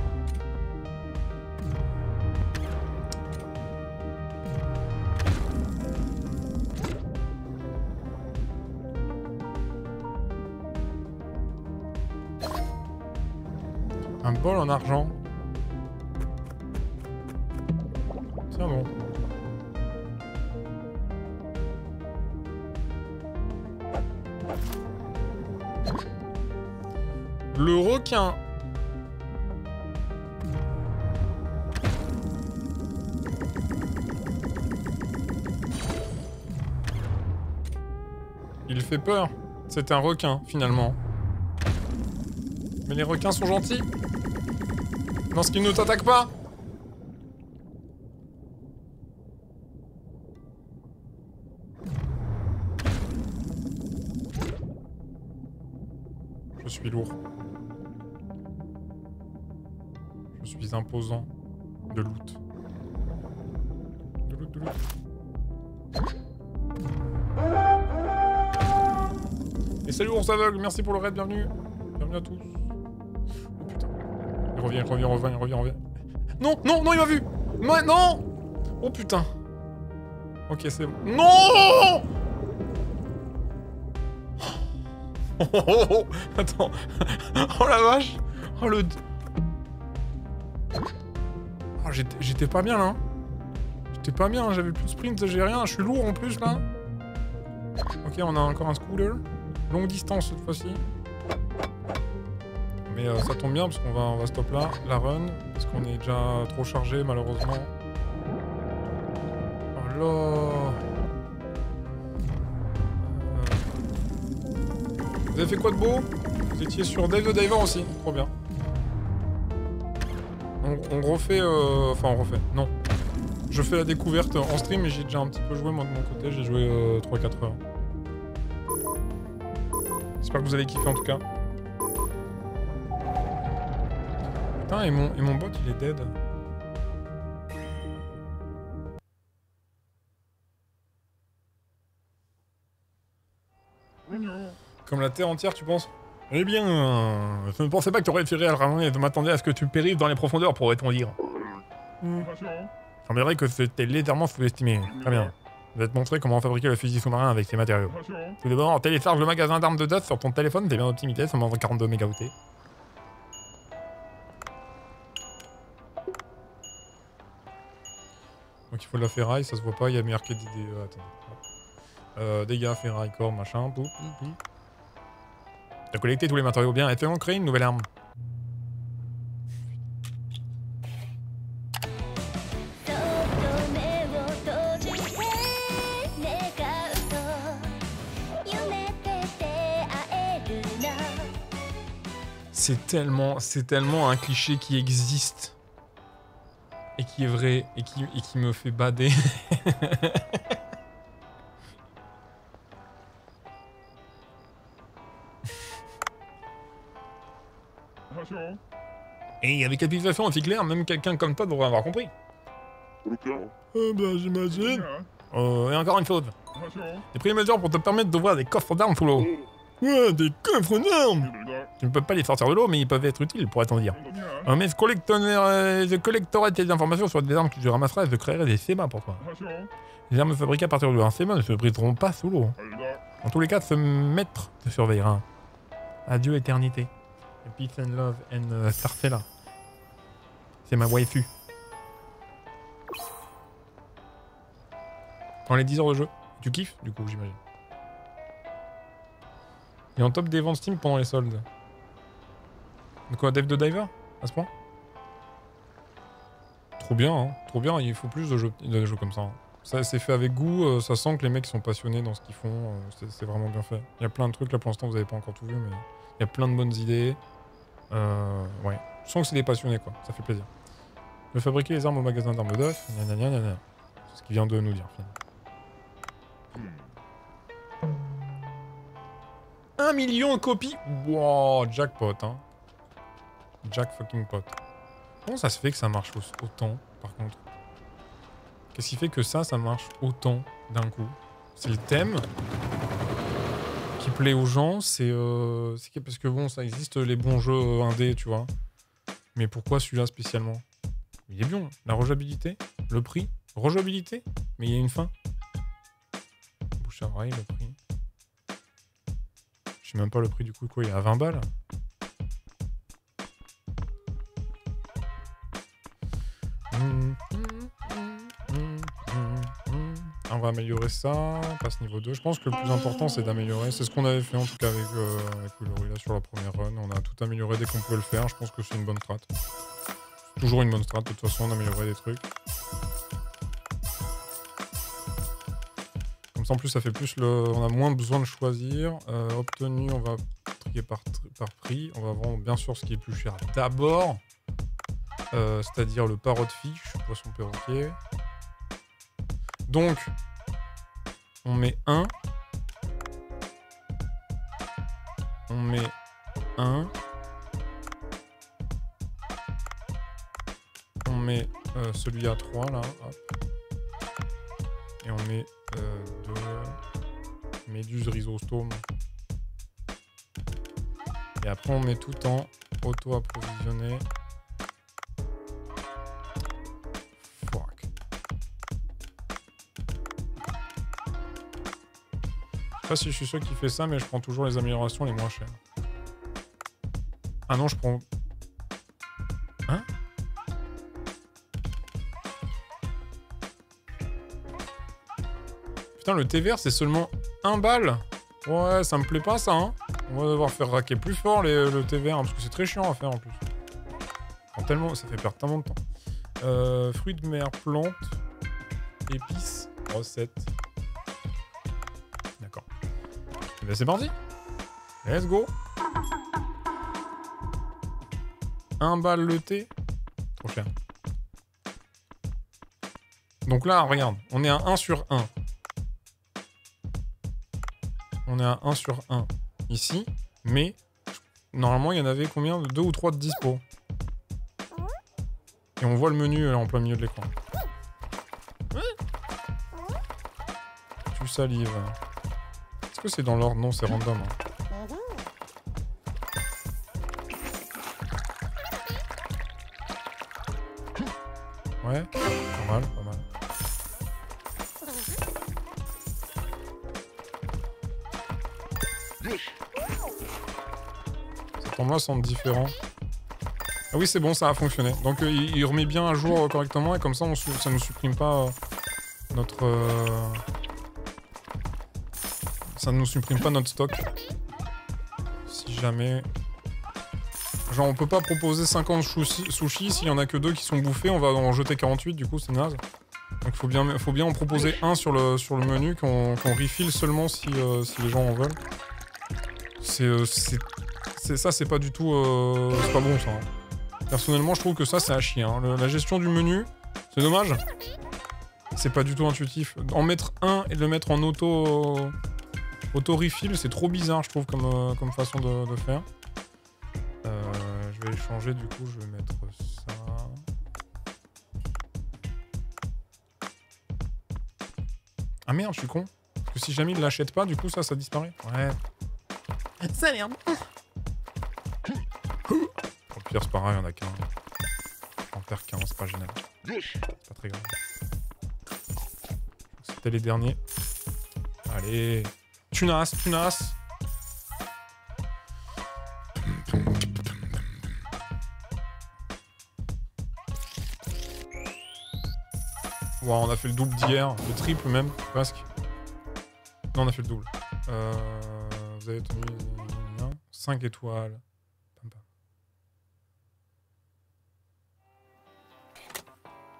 Un bol en argent. C'est bon. Le requin. Il fait peur. C'est un requin, finalement. Mais les requins sont gentils. Lorsqu'ils ne t'attaquent pas. Je suis lourd. Je suis imposant de loot. De loot. Et salut ours aveugle, merci pour le raid, bienvenue. Bienvenue à tous. Oh putain. Il revient, il revient. Non, il m'a vu. Mais non. Oh putain. Ok, c'est bon. Non. Oh. Attends. Oh la vache. Oh le... Oh, j'étais pas bien là. J'étais pas bien, j'avais plus de sprint, j'ai rien, je suis lourd en plus là. Ok, on a encore un scooter. Longue distance cette fois-ci. Mais ça tombe bien parce qu'on va, stop là, la run. Parce qu'on est déjà trop chargé malheureusement. Oh là. Vous avez fait quoi de beau? Vous étiez sur Dave the Diver aussi. Trop bien. On refait... Enfin on refait. Non. Je fais la découverte en stream et j'ai déjà un petit peu joué moi de mon côté. J'ai joué 3-4 heures. J'espère que vous avez kiffé en tout cas. Putain, et mon bot il est dead. Comme la terre entière, tu penses? Eh bien, je ne pensais pas que tu aurais tiré à le ramener et je m'attendais à ce que tu périsses dans les profondeurs, pourrait-on dire. Il semblerait que c'était légèrement sous-estimé. Très bien. Je vais te montrer comment fabriquer le fusil sous-marin avec ces matériaux. Tout d'abord, télécharge le magasin d'armes de Duff sur ton téléphone, t'es bien optimisé, seulement 42 mégaoctets. Donc il faut de la ferraille, ça se voit pas, il y a marqué des... dégâts, ferraille, corps, machin, tout. T'as collecté tous les matériaux bien, et faisons créer une nouvelle arme. C'est tellement un cliché qui existe et qui est vrai et qui me fait bader. Et avec l'application aussi claire, même quelqu'un comme toi devrait avoir compris. Ben j'imagine. Et encore une chose. J'ai pris les mesures pour te permettre d'ouvrir des coffres d'armes sous l'eau. Ouais, des coffres d'armes! Tu ne peux pas les sortir de l'eau, mais ils peuvent être utiles, pourrait-on dire. Mais je collecterai tes informations sur des armes que tu ramasseras et je créerai des schémas pour toi. Les armes fabriquées à partir d'un schéma ne se briseront pas sous l'eau. En tous les cas, ce maître te surveillera. Adieu, éternité. Peace and love and Sarcella. C'est ma waifu. Dans les 10 heures de jeu, tu kiffes, du coup, j'imagine. Il est en top des ventes Steam pendant les soldes. De quoi, Dave the Diver? À ce point? Trop bien, hein. Trop bien, il faut plus de jeux comme ça. Hein. Ça, c'est fait avec goût, ça sent que les mecs sont passionnés dans ce qu'ils font, c'est vraiment bien fait. Il y a plein de trucs, là pour l'instant vous n'avez pas encore tout vu, mais il y a plein de bonnes idées. Ouais. Je sens que c'est des passionnés, quoi, ça fait plaisir. De fabriquer les armes au magasin d'armes d'œuf, c'est ce qu'il vient de nous dire, finalement. 1 million de copies. Wow, jackpot, hein. Jack fucking pot. Comment ça se fait que ça marche autant, par contre? Qu'est-ce qui fait que ça marche autant d'un coup? C'est le thème qui plaît aux gens, c'est parce que bon, ça existe les bons jeux indés, tu vois. Mais pourquoi celui-là spécialement? Il est bien, la rejouabilité, le prix, rejouabilité, mais il y a une fin. Bouche à oreille, le prix. Je sais même pas le prix du coup, quoi, il est à 20 balles. On va améliorer ça, on passe niveau 2. Je pense que le plus important c'est d'améliorer. C'est ce qu'on avait fait en tout cas avec Willory là sur la première run. On a tout amélioré dès qu'on pouvait le faire. Je pense que c'est une bonne strat. Toujours une bonne strat, de toute façon on améliorait des trucs. Comme ça en plus ça fait plus le. On a moins besoin de choisir. Obtenu, on va trier par prix. On va voir bien sûr ce qui est plus cher d'abord. C'est-à-dire le parrot de fiche, poisson perroquet. Donc, on met 1. On met 1. On met celui à 3 là. Hop. Et on met 2. Méduse rhizostome. Et après, on met tout en auto-approvisionné. Je sais pas si je suis sûr qu'il fait ça, mais je prends toujours les améliorations les moins chères. Ah non, je prends... Hein? Putain, le TVR, c'est seulement 1 balle. Ouais, ça me plaît pas, ça. Hein, on va devoir faire raquer plus fort le TVR, hein, parce que c'est très chiant à faire, en plus. Tellement, ça fait perdre tellement de temps. Fruits de mer, plantes, épices, recettes... Ben c'est parti. Let's go. 1 balle le thé. Trop cher. Donc là, regarde, on est à 1 sur 1. On est à 1 sur 1 ici. Mais normalement, il y en avait combien? 2 ou 3 de dispo. Et on voit le menu là, en plein milieu de l'écran. Tu salives. Est-ce que c'est dans l'ordre? Non, c'est random. Hein. Ouais, pas mal, pas mal. Ces temps-là semblent différents. Ah oui, c'est bon, ça a fonctionné. Donc il remet bien à jour correctement et comme ça, ça ne supprime pas notre... Ça ne nous supprime pas notre stock. Si jamais... Genre on peut pas proposer 50 sushis, s'il y en a que 2 qui sont bouffés, on va en jeter 48, du coup c'est naze. Donc faut bien en proposer un sur le menu, qu'on refill seulement si les gens en veulent. Ça c'est pas du tout... c'est pas bon ça. Hein. Personnellement je trouve que ça c'est à chier. Hein. La gestion du menu, c'est dommage. C'est pas du tout intuitif. En mettre un et de le mettre en auto... Auto-refill, c'est trop bizarre, je trouve, comme façon de faire. Je vais changer, du coup, je vais mettre ça. Ah merde, je suis con. Parce que si jamais il ne l'achète pas, du coup, ça disparaît. Ouais. Ça merde. Au pire, c'est pas grave, il n'y en a qu'un. On perd qu'un, c'est pas génial. C'est pas très grave. C'était les derniers. Allez. Tunas, tunas. Wow, on a fait le double d'hier, le triple même, presque. Non, on a fait le double. Vous avez tenu 5 étoiles.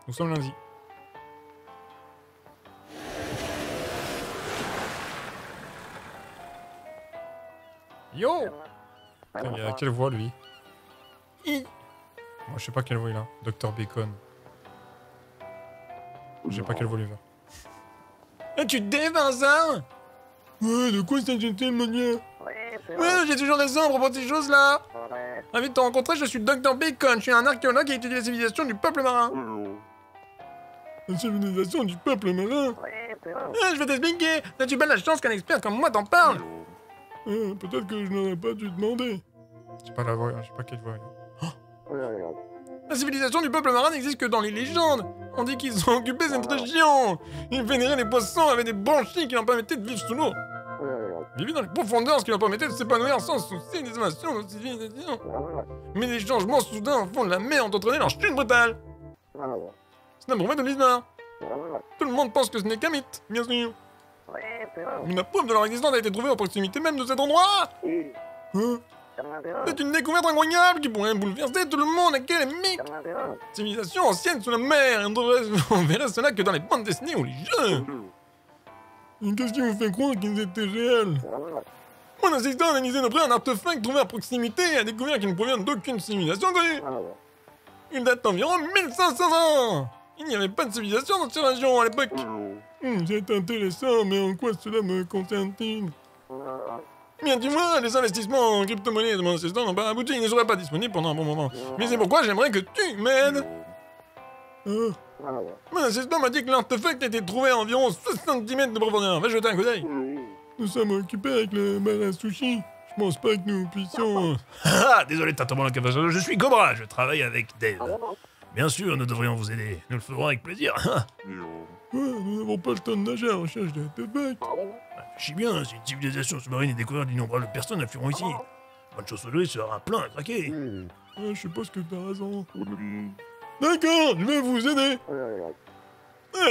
Nous sommes lundi. Yo! Putain, il a quelle voix lui? Moi je sais pas quelle voix il a. Docteur Bacon. Je sais pas quelle voix lui va. Tu te dévins ça? Ouais, de quoi ça t'inquiète, mon dieu? Ouais, j'ai toujours des ombres pour ces choses là! Ravi de te rencontrer, je suis le Docteur Bacon, je suis un archéologue qui étudie la civilisation du peuple marin. La civilisation du peuple marin? Je vais t'expliquer! T'as-tu bien la chance qu'un expert comme moi t'en parle? Peut-être que je n'aurais pas dû demander. Je sais pas la voix, je sais pas quelle voix. Oh la civilisation du peuple marin n'existe que dans les légendes. On dit qu'ils ont occupé cette région. Ils vénéraient les poissons avec des branchies qui leur permettaient de vivre sous l'eau. Vivre dans les profondeurs, ce qui leur permettait de s'épanouir sans souci des invasions de civilisation. Mais les changements soudains au fond de la mer ont entraîné leur chute brutale. C'est un brevet de lézard. Tout le monde pense que ce n'est qu'un mythe, bien sûr. Mais la preuve de leur existence a été trouvée en proximité même de cet endroit. C'est une découverte incroyable qui pourrait bouleverser tout le monde. Et quelle mythe! Civilisation ancienne sous la mer. On verra cela que dans les bandes dessinées ou les jeux. Qu'est-ce qui vous fait croire qu'ils étaient réels? Mon assistant a analysé de près un artefact trouvé à proximité et a découvert qu'il ne provient d'aucune civilisation connue. Il date d'environ 1500 ans. Il n'y avait pas de civilisation dans cette région à l'époque. C'est intéressant, mais en quoi cela me concerne-t-il? Bien, dis-moi, les investissements en crypto-monnaie de mon assistant n'ont pas abouti. Ils ne seraient pas disponibles pendant un bon moment. Mais c'est pourquoi j'aimerais que tu m'aides. Mon assistant m'a dit que l'artefact était trouvé à environ 70 mètres de profondeur. Va jeter un coup d'œil. Nous sommes occupés avec le malin sushi. Je pense pas que nous puissions... Désolé de t'attendre dans le café. Je suis Cobra, je travaille avec Dave. Bien sûr, nous devrions vous aider. Nous le ferons avec plaisir. Nous n'avons pas le temps de nager à la recherche de l'artefact. Je sais bien, si une civilisation sous-marine est découverte, d'innombrables personnes afflueront ici. Bancho sera plein à craquer. Je suppose que t'as raison. D'accord, je vais vous aider.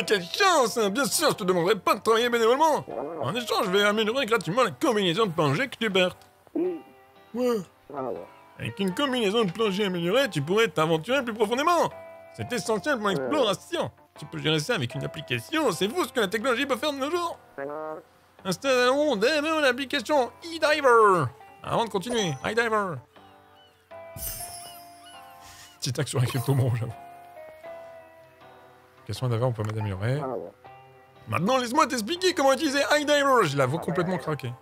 Quelle chance! Bien sûr, je te demanderai pas de travailler bénévolement. En échange, je vais améliorer gratuitement la combinaison de plongée que tu perds. Avec une combinaison de plongée améliorée, tu pourrais t'aventurer plus profondément. C'est essentiel pour l'exploration. Tu peux gérer ça avec une application. C'est vous ce que la technologie peut faire de nos jours. Installons dès maintenant l'application e-Diver. Avant de continuer, e-Diver. Petit tac sur la crypto-monnaie, j'avoue. Question d'avant, on peut m'améliorer. Maintenant, laisse-moi t'expliquer comment utiliser e-Diver. Je l'avoue complètement craqué.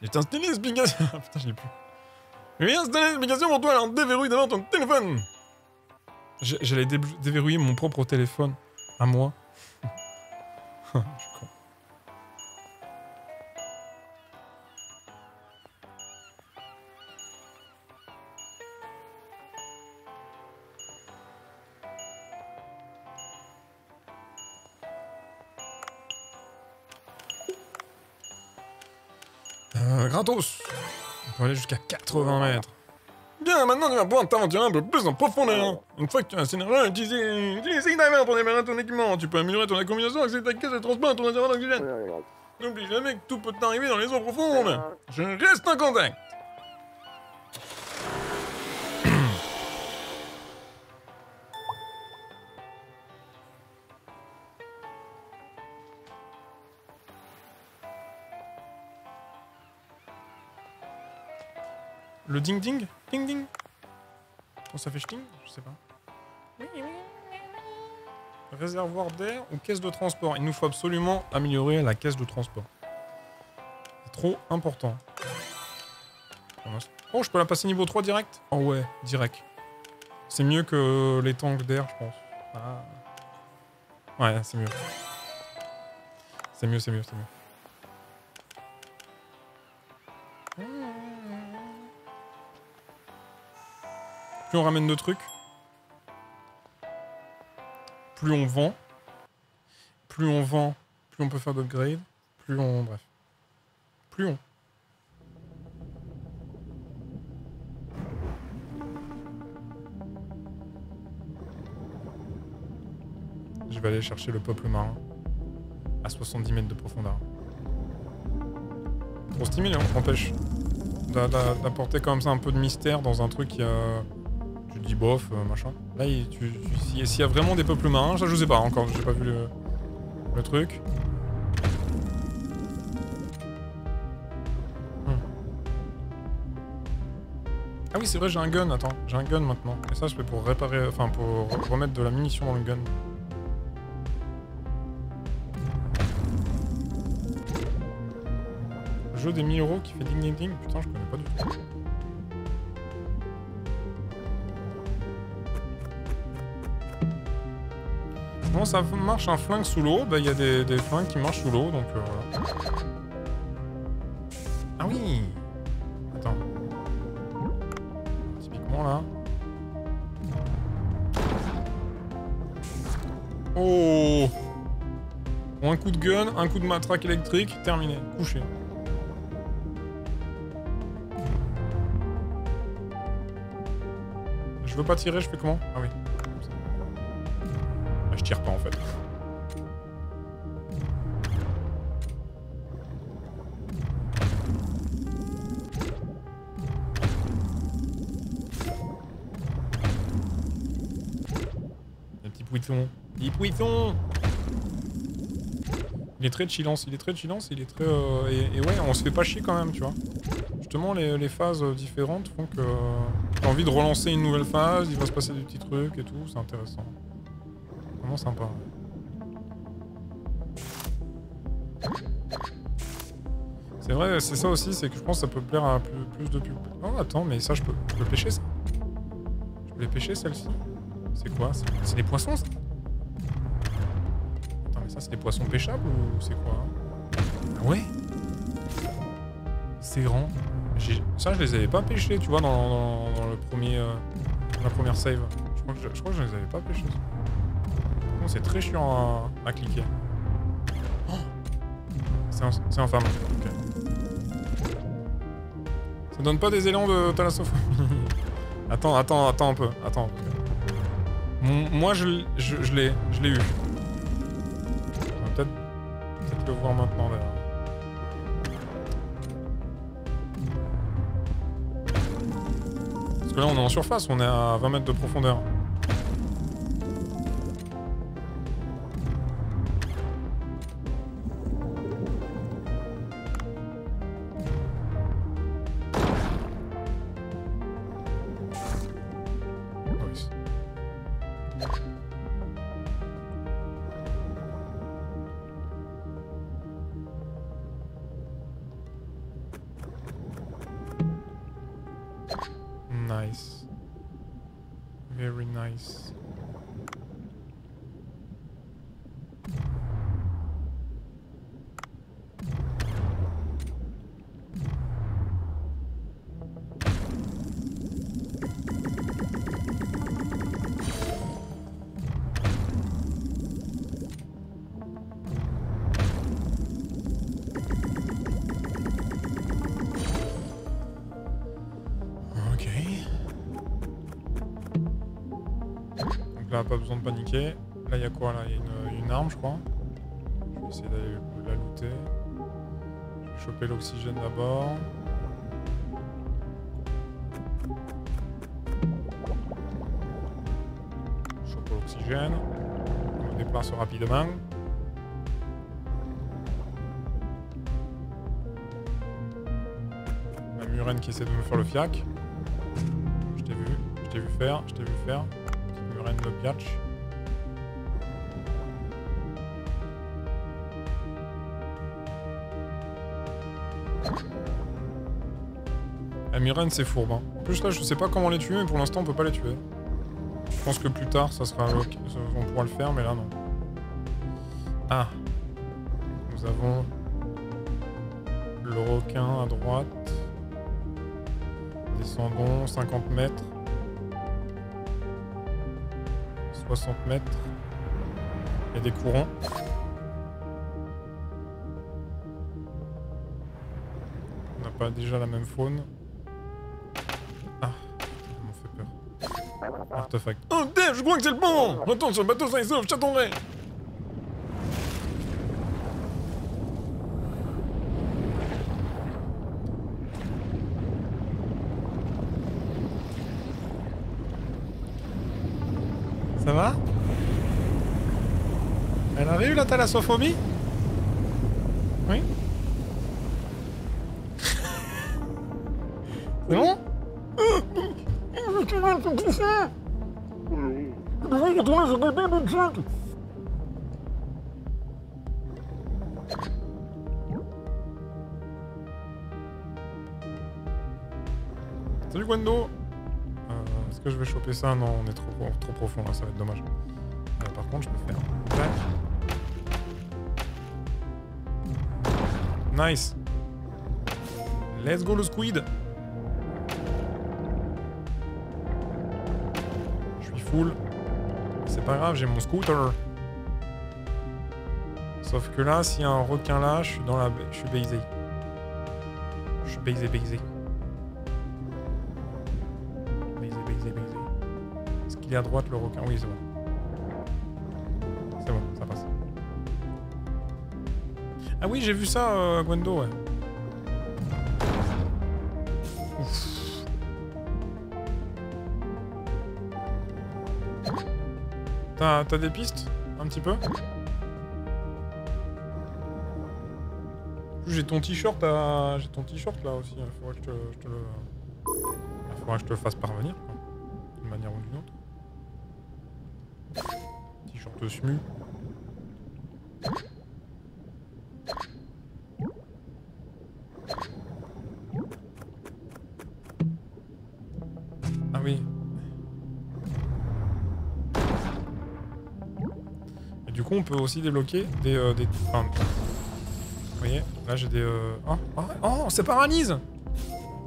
J'ai installé l'explication. Ah putain, je l'ai plus. J'ai installé l'explication pour toi, alors déverrouille devant ton téléphone. J'allais déverrouiller mon propre téléphone. À moi. Je suis con. Gratos. On peut aller jusqu'à 80 mètres. Bien, maintenant tu vas pouvoir t'aventurer un peu plus en profondeur. Une fois que tu as un scénario, utilise e-Diver pour démarrer ton équipement. Tu peux améliorer ton combinaison avec ta caisse de transport et ton réservoir d'oxygène. N'oublie jamais que tout peut t'arriver dans les eaux profondes. Je reste en contact. Le ding-ding? Ding-ding? Oh, ça fait ch'ting? Je sais pas. Réservoir d'air ou caisse de transport? Il nous faut absolument améliorer la caisse de transport. C'est trop important. Oh, je peux la passer niveau 3 direct? Oh ouais, direct. C'est mieux que les tanks d'air, je pense. Ah. Ouais, c'est mieux. C'est mieux, c'est mieux, c'est mieux. Plus on ramène de trucs, plus on vend, plus on peut faire d'upgrade, plus on... bref. Plus on. Je vais aller chercher le peuple marin à 70 mètres de profondeur. Trop stimulant, on s'empêche d'apporter comme ça un peu de mystère dans un truc qui a... Tu dis bof, machin. Là, s'il y a vraiment des peuples marins, ça je sais pas encore, j'ai pas vu le truc. Ah oui, c'est vrai, j'ai un gun, attends, j'ai un gun maintenant. Et ça, je fais pour réparer, enfin pour remettre de la munition dans le gun. Le jeu des 1000 euros qui fait ding ding ding, putain, je connais pas du tout. Comment ça marche un flingue sous l'eau? Bah il y a des flingues qui marchent sous l'eau, donc voilà. Ah oui! Attends. Typiquement là. Oh! Bon, un coup de gun, un coup de matraque électrique, terminé, couché. je veux pas tirer, je fais comment? Ah oui. Ah, je tire pas en fait. Un petit pouiton. Petit pouiton. Il est très chillance, il est très... et ouais, on se fait pas chier quand même, tu vois. Justement, les phases différentes font que... T'as envie de relancer une nouvelle phase, il va se passer des petits trucs et tout, c'est intéressant. Vraiment sympa. C'est vrai, c'est ça aussi, c'est que je pense que ça peut plaire à plus de pub. Oh, attends, mais ça, je peux pêcher, ça. Je peux les pêcher, celle-ci. C'est quoi? C'est des poissons, ça? Ça c'est des poissons pêchables ou c'est quoi? Ah ouais? C'est grand. Ça je les avais pas pêchés tu vois dans le premier, la première save. Je crois que je les avais pas pêchés. C'est très chiant à cliquer. Oh, c'est infâme. Okay. Ça donne pas des élans de thalassophobie. attends un peu. Attends. Moi je l'ai eu. Peut-être le voir maintenant là. Parce que là on est en surface, on est à 20 mètres de profondeur. Pas besoin de paniquer. Là, il y a quoi là? Il y a une arme, je crois. Je vais essayer d'aller la looter. Je vais choper l'oxygène d'abord. Je chope l'oxygène. On me déplace rapidement. La murène qui essaie de me faire le fiac. Je t'ai vu faire. Le piatch. La Murène c'est fourbe. Hein. En plus là je sais pas comment les tuer mais pour l'instant on peut pas les tuer. Je pense que plus tard ça sera okay. On pourra le faire mais là non. Ah. Nous avons le requin à droite. Descendons 50 mètres. 60 mètres. Il y a des courants. On n'a pas déjà la même faune. Ah, ça m'a fait peur. Artefact. Oh, Dave, je crois que c'est le bon! Retourne sur le bateau, ça est sauf, je t'attendrai! Ça va? Elle avait eu la thalassophobie? Oui? C'est bon? Salut Gwendo! Est-ce que je vais choper ça? Non, on est trop profond là, ça va être dommage. Par contre, je peux faire... Tac. Nice. Let's go le squid. Je suis full. C'est pas grave, j'ai mon scooter. Sauf que là, s'il y a un requin là, je suis dans la... Je suis baisé. Je suis baisé. et à droite le requin. Oui, c'est bon. C'est bon, ça passe. Ah oui, j'ai vu ça, Gwendo, ouais. Ouf. T'as des pistes? Un petit peu? J'ai ton t-shirt à... J'ai ton t-shirt là aussi, il faudrait que je te le... Il faudrait que je te le fasse parvenir, d'une manière ou d'une autre. T-shirt de SMU. Ah oui. Et du coup on peut aussi débloquer des... Enfin, vous voyez, là j'ai des... Oh, ça paralyse!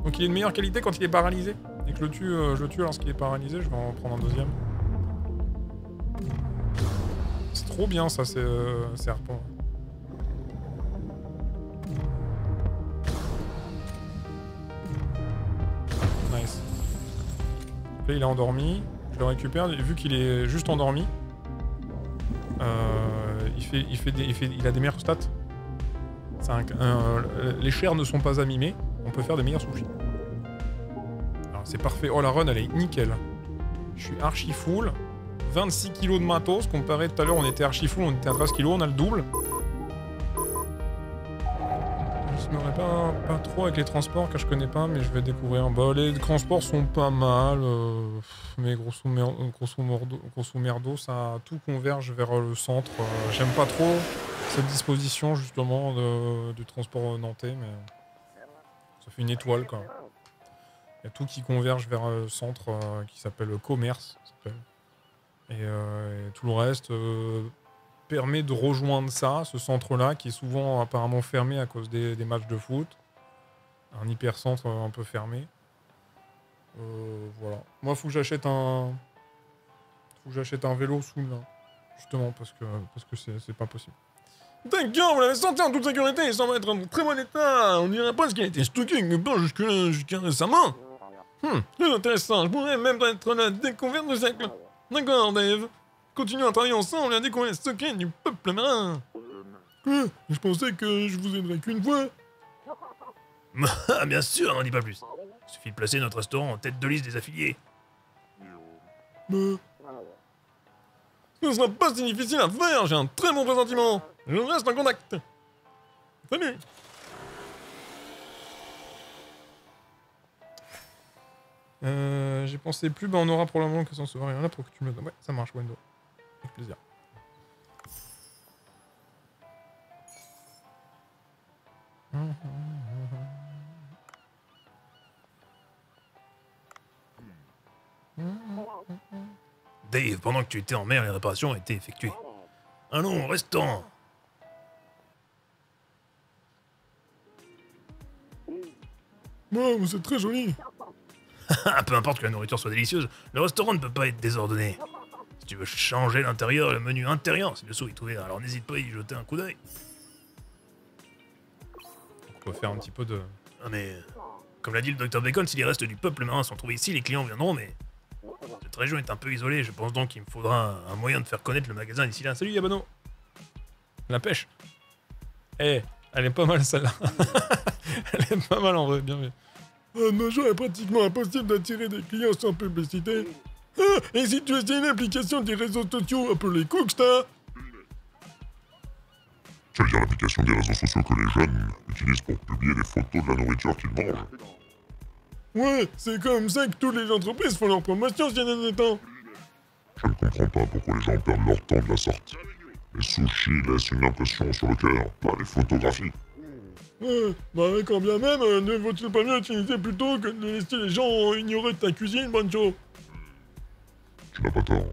Donc il est de meilleure qualité quand il est paralysé. Et que je le tue lorsqu'il est paralysé, je vais en prendre un deuxième. C'est trop bien ça, c'est serpent. Nice. Là il est endormi, je le récupère, vu qu'il est juste endormi. Il a des meilleures stats. Les chairs ne sont pas à mimer, on peut faire des meilleurs sushis. C'est parfait. Oh, la run, elle est nickel. Je suis archi full. 26 kilos de matos. Comparé tout à l'heure, on était archi full, on était à 13 kilos, on a le double. Je ne me pas trop avec les transports, car je connais pas, mais je vais découvrir. Bah, les transports sont pas mal, mais grosso merdo, ça tout converge vers le centre. J'aime pas trop cette disposition, justement, du transport nantais, mais ça fait une étoile, quoi. Il y a tout qui converge vers le centre, qui s'appelle le commerce, et tout le reste... permet de rejoindre ça, ce centre-là, qui est souvent apparemment fermé à cause des matchs de foot. Un hypercentre un peu fermé. Voilà. Moi, faut que j'achète un vélo sous là. Justement, parce que c'est pas possible. D'accord, vous l'avez senti en toute sécurité, sans être en très bon état. On dirait pas ce qui a été stocké quelque part jusqu'à récemment. C'est intéressant, je pourrais même être la découverte du siècle. D'accord, Dave. Continuons à travailler ensemble, on a découvert les secrets du peuple marin. Quoi ? Je pensais que je vous aiderais qu'une fois. Bien sûr, n'en dis pas plus. Il suffit de placer notre restaurant en tête de liste des affiliés. Ce ne sera pas si difficile à faire, j'ai un très bon pressentiment. Je reste en contact. Salut. J'ai pensé plus, bah on aura probablement que sans ce variant là pour que tu me le donnes. Ouais, ça marche, Wendo. Avec plaisir. Dave, pendant que tu étais en mer, les réparations ont été effectuées. Allons, restons. Wow, c'est très joli. Peu importe que la nourriture soit délicieuse, le restaurant ne peut pas être désordonné. Si tu veux changer l'intérieur, le menu intérieur, si le sou est ouvert, alors n'hésite pas à y jeter un coup d'œil. On peut faire un petit peu de... Ah mais... Comme l'a dit le Docteur Bacon, si les restes du peuple marin sont trouvés ici, les clients viendront, mais... Cette région est un peu isolée, je pense donc qu'il me faudra un moyen de faire connaître le magasin d'ici là. Salut Yabano. La pêche. Elle est pas mal celle-là. Elle est pas mal en vrai, bien vu. Nos jours, il est pratiquement impossible d'attirer des clients sans publicité. Et si tu essayes une application des réseaux sociaux appelée Cooksta? Tu veux dire l'application des réseaux sociaux que les jeunes utilisent pour publier les photos de la nourriture qu'ils mangent? Ouais, c'est comme ça que toutes les entreprises font leur promotion ces derniers temps. Je ne comprends pas pourquoi les gens perdent leur temps de la sorte. Les sushis laissent une impression sur le cœur, pas les photographies. Bah quand bien même, ne vaut-il pas mieux utiliser plutôt que de laisser les gens ignorer ta cuisine, Bancho? Tu n'as pas tort.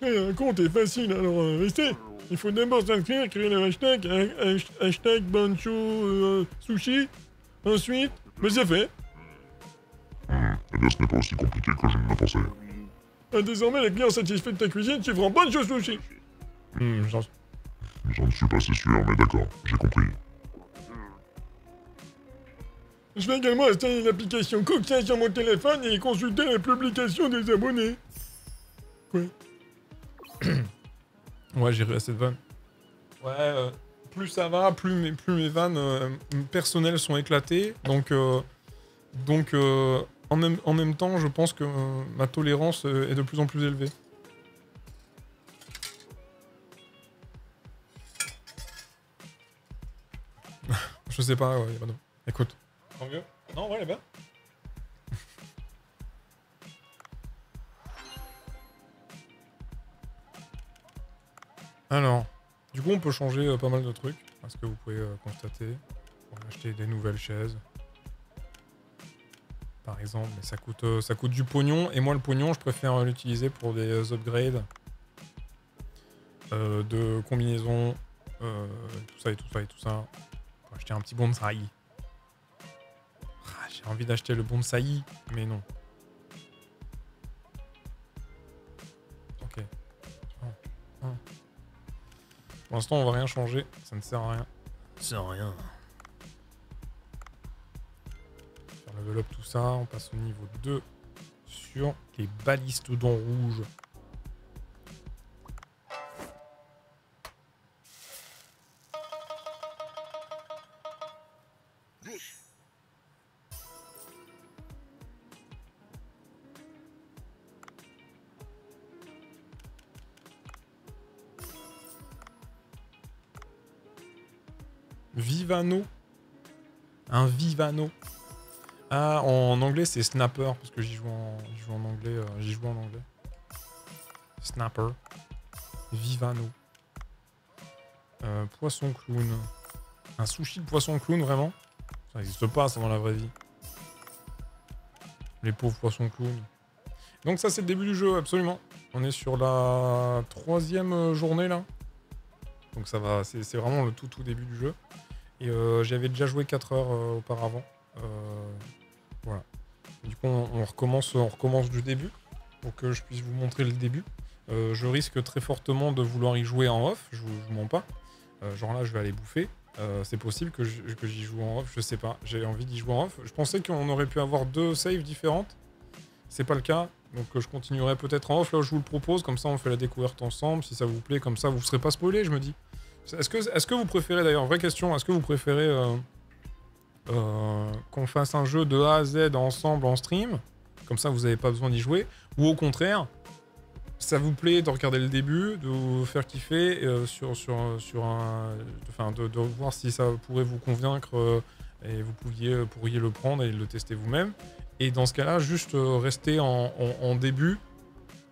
Créer un compte est facile, alors restez. Il faut d'abord s'inscrire, créer le hashtag, Bancho Sushi. Ensuite, mais c'est fait. Eh bien, ce n'est pas aussi compliqué que je ne le pensais. Désormais, les clients satisfaits de ta cuisine suivront Bancho Sushi. J'en suis pas si sûr, mais d'accord, j'ai compris. Je vais également installer l'application Cooksta sur mon téléphone et consulter les publications des abonnés. Quoi? Ouais, j'ai ri à cette vanne. Ouais, plus ça va, plus mes vannes personnelles sont éclatées. Donc en même temps, je pense que ma tolérance est de plus en plus élevée. Je sais pas, ouais, pardon. Écoute. Tant mieux. Non, ouais, là-bas. Alors, du coup, on peut changer pas mal de trucs, parce que vous pouvez constater. On va acheter des nouvelles chaises, par exemple, mais ça coûte du pognon, et moi, le pognon, je préfère l'utiliser pour des upgrades de combinaisons, tout ça. On va acheter un petit bonsaï. Ah, j'ai envie d'acheter le bonsaï, mais non. Ok. Oh. Pour l'instant, on va rien changer, ça ne sert à rien. Ça sert à rien. On level up tout ça, on passe au niveau 2 sur les balistodons rouges. Vivano. Un Vivano. Ah, en anglais, c'est Snapper, parce que j'y joue en anglais. Snapper. Vivano. Poisson clown. Un sushi de poisson clown, vraiment? Ça n'existe pas, ça, dans la vraie vie. Les pauvres poissons clowns. Donc ça, c'est le début du jeu, absolument. On est sur la 3e journée, là. Donc ça va, c'est vraiment le tout début du jeu. Et j'avais déjà joué 4 heures auparavant. Voilà. Du coup, on recommence du début pour que je puisse vous montrer le début. Je risque très fortement de vouloir y jouer en off, je vous mens pas. Genre là, je vais aller bouffer. C'est possible que j'y joue en off, je sais pas. J'ai envie d'y jouer en off. Je pensais qu'on aurait pu avoir 2 saves différentes. C'est pas le cas, donc je continuerai peut-être en off. Là, où je vous le propose, comme ça, on fait la découverte ensemble. Si ça vous plaît, comme ça, vous ne serez pas spoilé, je me dis. Est-ce que vous préférez, d'ailleurs, vraie question, est-ce que vous préférez qu'on fasse un jeu de A à Z ensemble en stream, comme ça vous n'avez pas besoin d'y jouer, ou au contraire, ça vous plaît de regarder le début, de vous faire kiffer, de voir si ça pourrait vous convaincre et vous pourriez le prendre et le tester vous-même, et dans ce cas-là, juste rester en début,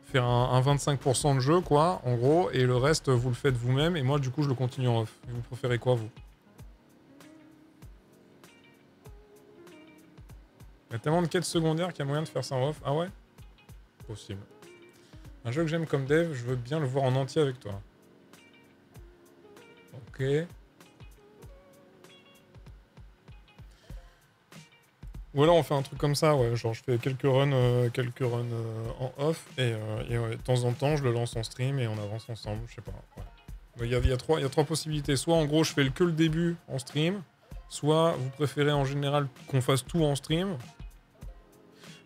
faire un 25% de jeu, quoi, en gros, et le reste, vous le faites vous-même, et moi, du coup, je le continue en off. Vous préférez quoi, vous? Il y a tellement de quêtes secondaires qu'il y a moyen de faire ça en off. Ah ouais? Possible. Un jeu que j'aime comme Dave, je veux bien le voir en entier avec toi. Ok. Ou alors on fait un truc comme ça, ouais, genre je fais quelques runs en off et ouais, de temps en temps je le lance en stream et on avance ensemble, je sais pas. Ouais. Il y a trois possibilités, soit en gros je fais que le début en stream, soit vous préférez en général qu'on fasse tout en stream,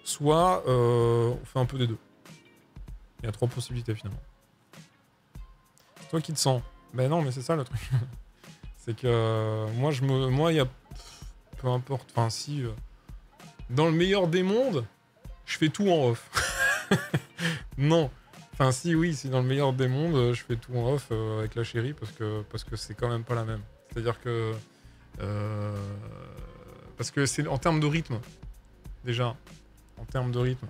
soit on fait un peu des deux. Il y a 3 possibilités finalement. C'est toi qui te sens. Ben non, mais c'est ça le truc. C'est que moi il y a peu importe, enfin si... Dans le meilleur des mondes, je fais tout en off. Non. Enfin, si, oui, si dans le meilleur des mondes, je fais tout en off avec la chérie parce que c'est quand même pas la même. C'est-à-dire que... parce que c'est en termes de rythme, déjà. En termes de rythme.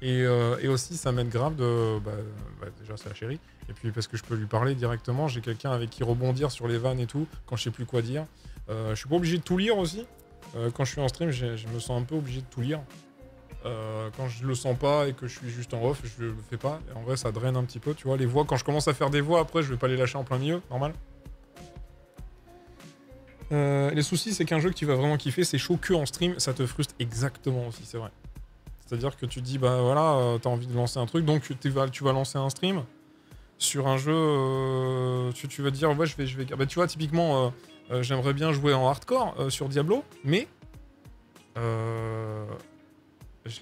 Et aussi, ça m'aide grave de... Bah, déjà, c'est la chérie. Et puis, parce que je peux lui parler directement, j'ai quelqu'un avec qui rebondir sur les vannes et tout, quand je sais plus quoi dire. Je suis pas obligé de tout lire aussi. Quand je suis en stream, je me sens un peu obligé de tout lire. Quand je le sens pas et que je suis juste en off, je le fais pas. Et en vrai, ça draine un petit peu, tu vois. Les voix, quand je commence à faire des voix, après, je vais pas les lâcher en plein milieu, normal. Les soucis, c'est qu'un jeu que tu vas vraiment kiffer, c'est chaud que en stream, ça te frustre exactement aussi, c'est vrai. C'est-à-dire que tu dis, bah voilà, t'as envie de lancer un truc, donc tu vas lancer un stream sur un jeu. Tu vas te dire, ouais, je vais. Bah, tu vois, typiquement. J'aimerais bien jouer en hardcore sur Diablo, mais Je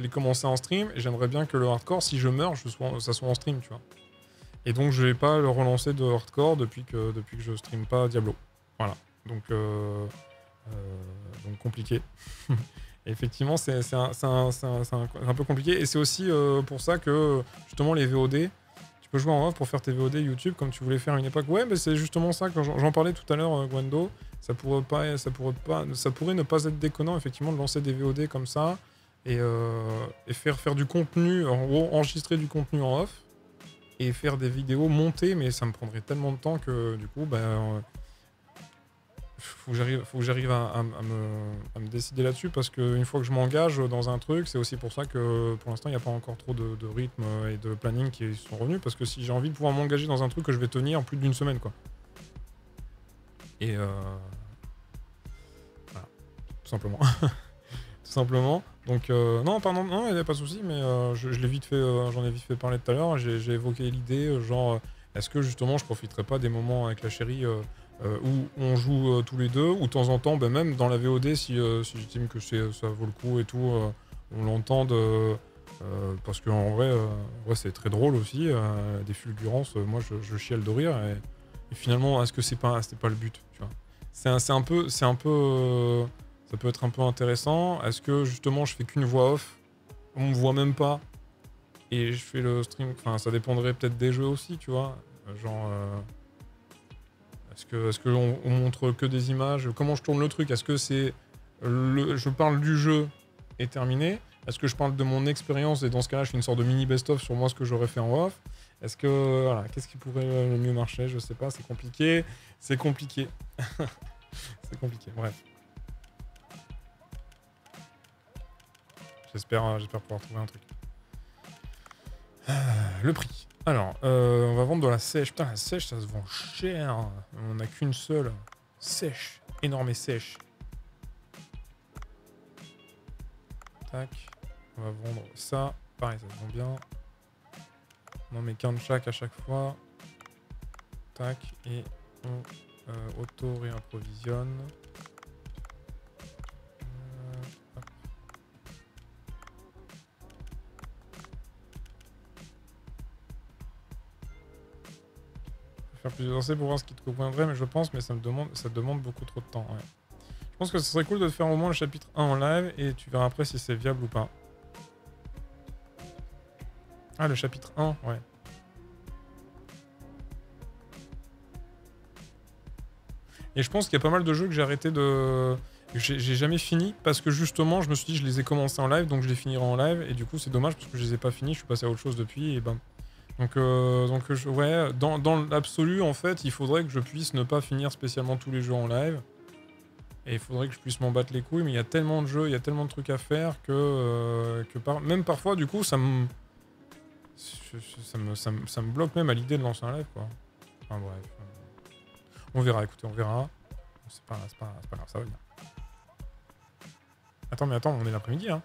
l'ai commencé en stream et j'aimerais bien que le hardcore, si je meurs, ça soit en stream, tu vois. Et donc je vais pas le relancer de hardcore depuis que je stream pas Diablo. Voilà, donc compliqué. Effectivement, c'est un peu compliqué et c'est aussi pour ça que justement les VOD, tu peux jouer en off pour faire tes VOD YouTube comme tu voulais faire à une époque. Ouais, mais c'est justement ça, quand j'en parlais tout à l'heure, Gwendo, ça pourrait ne pas être déconnant effectivement de lancer des VOD comme ça. Et faire du contenu, en gros, enregistrer du contenu en off, et faire des vidéos montées, mais ça me prendrait tellement de temps que, du coup, faut que j'arrive à me décider là-dessus, parce qu'une fois que je m'engage dans un truc, c'est aussi pour ça que, pour l'instant, il n'y a pas encore trop de rythme et de planning qui sont revenus, parce que si j'ai envie de pouvoir m'engager dans un truc que je vais tenir en plus d'une semaine, quoi. Et voilà, tout simplement. Donc non, pardon, non, il n'y a pas de souci, mais j'en ai vite fait parler tout à l'heure. J'ai évoqué l'idée, est-ce que justement je profiterais pas des moments avec la chérie où on joue tous les deux, ou de temps en temps, même dans la VOD, si j'estime que ça vaut le coup et tout, on l'entende, parce qu'en vrai, c'est très drôle aussi, des fulgurances, moi je chiale de rire, et finalement, est-ce que c'est pas le but, tu vois. Ça peut être un peu intéressant. Est-ce que justement je fais qu'une voix off, on me voit même pas, et je fais le stream, enfin ça dépendrait peut-être des jeux aussi, tu vois. Genre, est-ce que on montre que des images? Comment je tourne le truc? Est-ce que je parle du jeu et terminé? Est-ce que je parle de mon expérience et dans ce cas-là je fais une sorte de mini best-of sur moi, ce que j'aurais fait en off? Est-ce que, voilà, qu'est-ce qui pourrait le mieux marcher? Je sais pas, c'est compliqué. C'est compliqué, bref. J'espère pouvoir trouver un truc. Le prix. Alors, on va vendre de la sèche. Putain, la sèche, ça se vend cher. On n'a qu'une seule. Sèche. Énorme et sèche. Tac. On va vendre ça. Pareil, ça se vend bien. On en met qu'un de chaque à chaque fois. Tac. Et on auto-réapprovisionne. Faire plusieurs essais pour voir ce qui te conviendrait, mais je pense, ça demande beaucoup trop de temps. Ouais. Je pense que ce serait cool de faire au moins le chapitre 1 en live et tu verras après si c'est viable ou pas. Ah, le chapitre 1, ouais. Et je pense qu'il y a pas mal de jeux que j'ai arrêté de... J'ai jamais fini parce que justement, je me suis dit, je les ai commencés en live, donc je les finirai en live. Et du coup, c'est dommage parce que je les ai pas finis, je suis passé à autre chose depuis et ben... Donc dans l'absolu, en fait, il faudrait que je puisse ne pas finir spécialement tous les jeux en live. Et il faudrait que je puisse m'en battre les couilles, mais il y a tellement de jeux, il y a tellement de trucs à faire que même parfois, du coup, ça me bloque même à l'idée de lancer un live, quoi. Enfin bref. On verra, écoutez, on verra. C'est pas grave, ça va bien. Attends, on est l'après-midi, hein.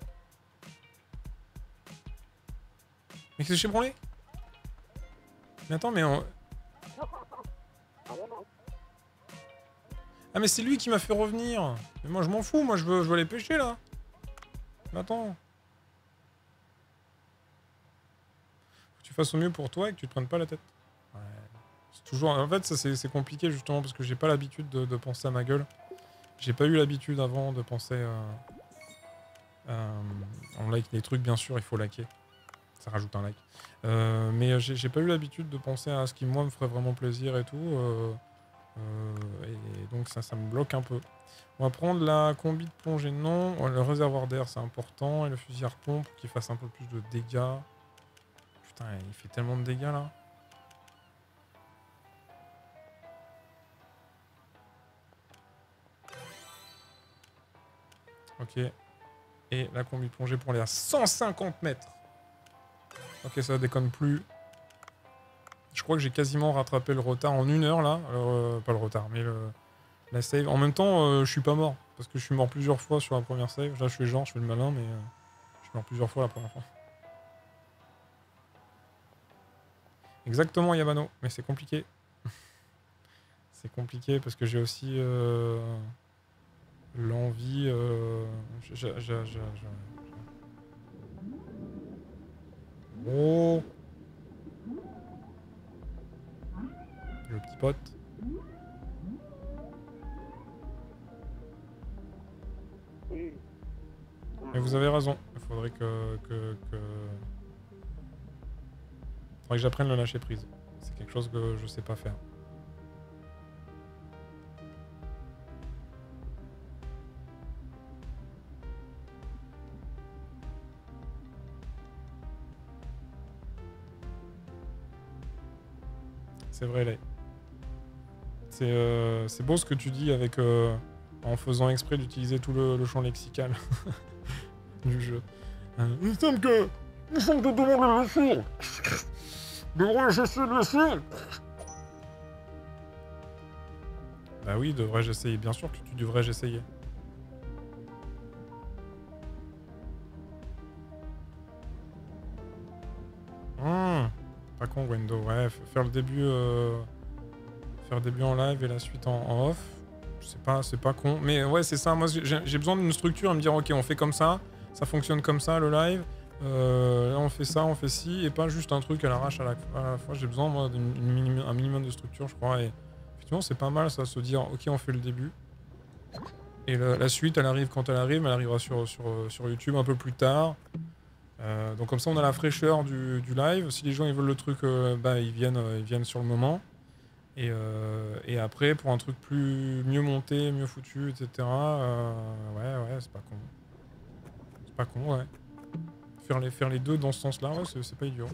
Mais qu'est-ce que j'ai branlé ? Mais attends, Ah mais c'est lui qui m'a fait revenir. Mais moi je m'en fous, moi je veux aller pêcher là. Mais attends. Faut que tu fasses au mieux pour toi et que tu te prennes pas la tête. Ouais. C'est toujours... En fait ça c'est compliqué justement parce que j'ai pas l'habitude de penser à ma gueule. J'ai pas eu l'habitude avant de penser... On like les trucs bien sûr, il faut liker. Ça rajoute un like. Mais j'ai pas eu l'habitude de penser à ce qui, moi, me ferait vraiment plaisir et tout. Et donc, ça me bloque un peu. On va prendre la combi de plongée, non. Le réservoir d'air, c'est important. Et le fusil à harpon pour qu'il fasse un peu plus de dégâts. Putain, il fait tellement de dégâts, là. Ok. Et la combi de plongée pour aller à 150 mètres. Ok, ça déconne plus. Je crois que j'ai quasiment rattrapé le retard en une heure, là. Pas le retard, mais la save. En même temps, je suis pas mort. Parce que je suis mort plusieurs fois sur la première save. Là, je fais le malin, mais je suis mort plusieurs fois la première fois. Exactement, Yamano. Mais c'est compliqué. C'est compliqué parce que j'ai aussi l'envie... je... Oh. Le petit pote. Mais vous avez raison, il faudrait que j'apprenne le lâcher prise. C'est quelque chose que je sais pas faire. C'est vrai, Ellie. C'est beau ce que tu dis avec en faisant exprès d'utiliser tout le champ lexical du jeu. Il me semble que devant le lâcher. Bah oui, devrais-je essayer. Bien sûr que tu devrais-je essayer. Pas con, Wendo. Ouais, faire le début en live et la suite en off. C'est pas con. Mais ouais, c'est ça. Moi, j'ai besoin d'une structure à me dire, ok, on fait comme ça. Ça fonctionne comme ça, le live. Là, on fait ça, on fait ci, et pas juste un truc à l'arrache à la fois. J'ai besoin, moi, d'un minimum de structure, je crois. Et effectivement, c'est pas mal, ça, se dire, ok, on fait le début. Et la suite, elle arrive quand elle arrive. Elle arrivera sur YouTube un peu plus tard. Donc comme ça, on a la fraîcheur du live. Si les gens ils veulent le truc, ils viennent sur le moment. Et après, pour un truc mieux monté, mieux foutu, etc. Ouais, c'est pas con. C'est pas con, ouais. Faire les deux dans ce sens-là, ouais, c'est pas idiot.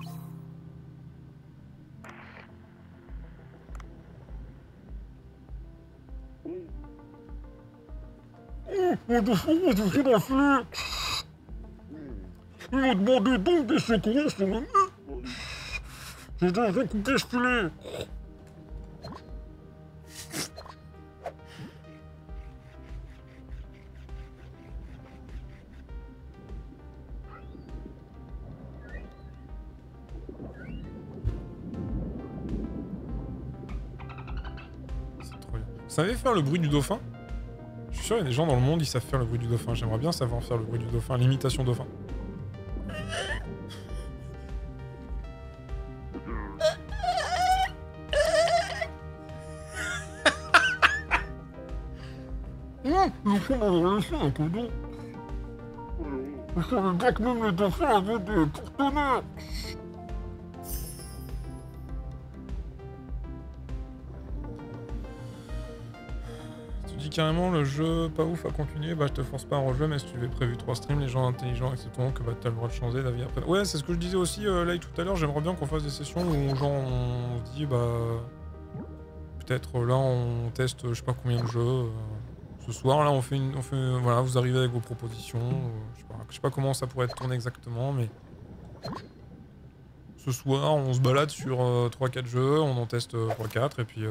Ils m'ont demandé donc des secours sur le mur. J'ai déjà coupé ce poulet. C'est trop bien. Vous savez faire le bruit du dauphin? Je suis sûr qu'il y a des gens dans le monde qui savent faire le bruit du dauphin. J'aimerais bien savoir faire le bruit du dauphin, l'imitation dauphin. Un peu d'eau. Je savais pas que même le dauphin avait des porte-monnaies. Tu dis carrément le jeu pas ouf à continuer, bah je te force pas à rejouer, mais si tu avais prévu 3 streams, les gens intelligents accepteront que bah t'as le droit de changer d'avis après. Ouais, c'est ce que je disais aussi là tout à l'heure, j'aimerais bien qu'on fasse des sessions où genre on se dit bah peut-être là on teste je sais pas combien de jeux. Ce soir là on fait voilà, vous arrivez avec vos propositions, je sais pas comment ça pourrait être tourné exactement, mais ce soir on se balade sur 3-4 jeux, on en teste 3-4 et puis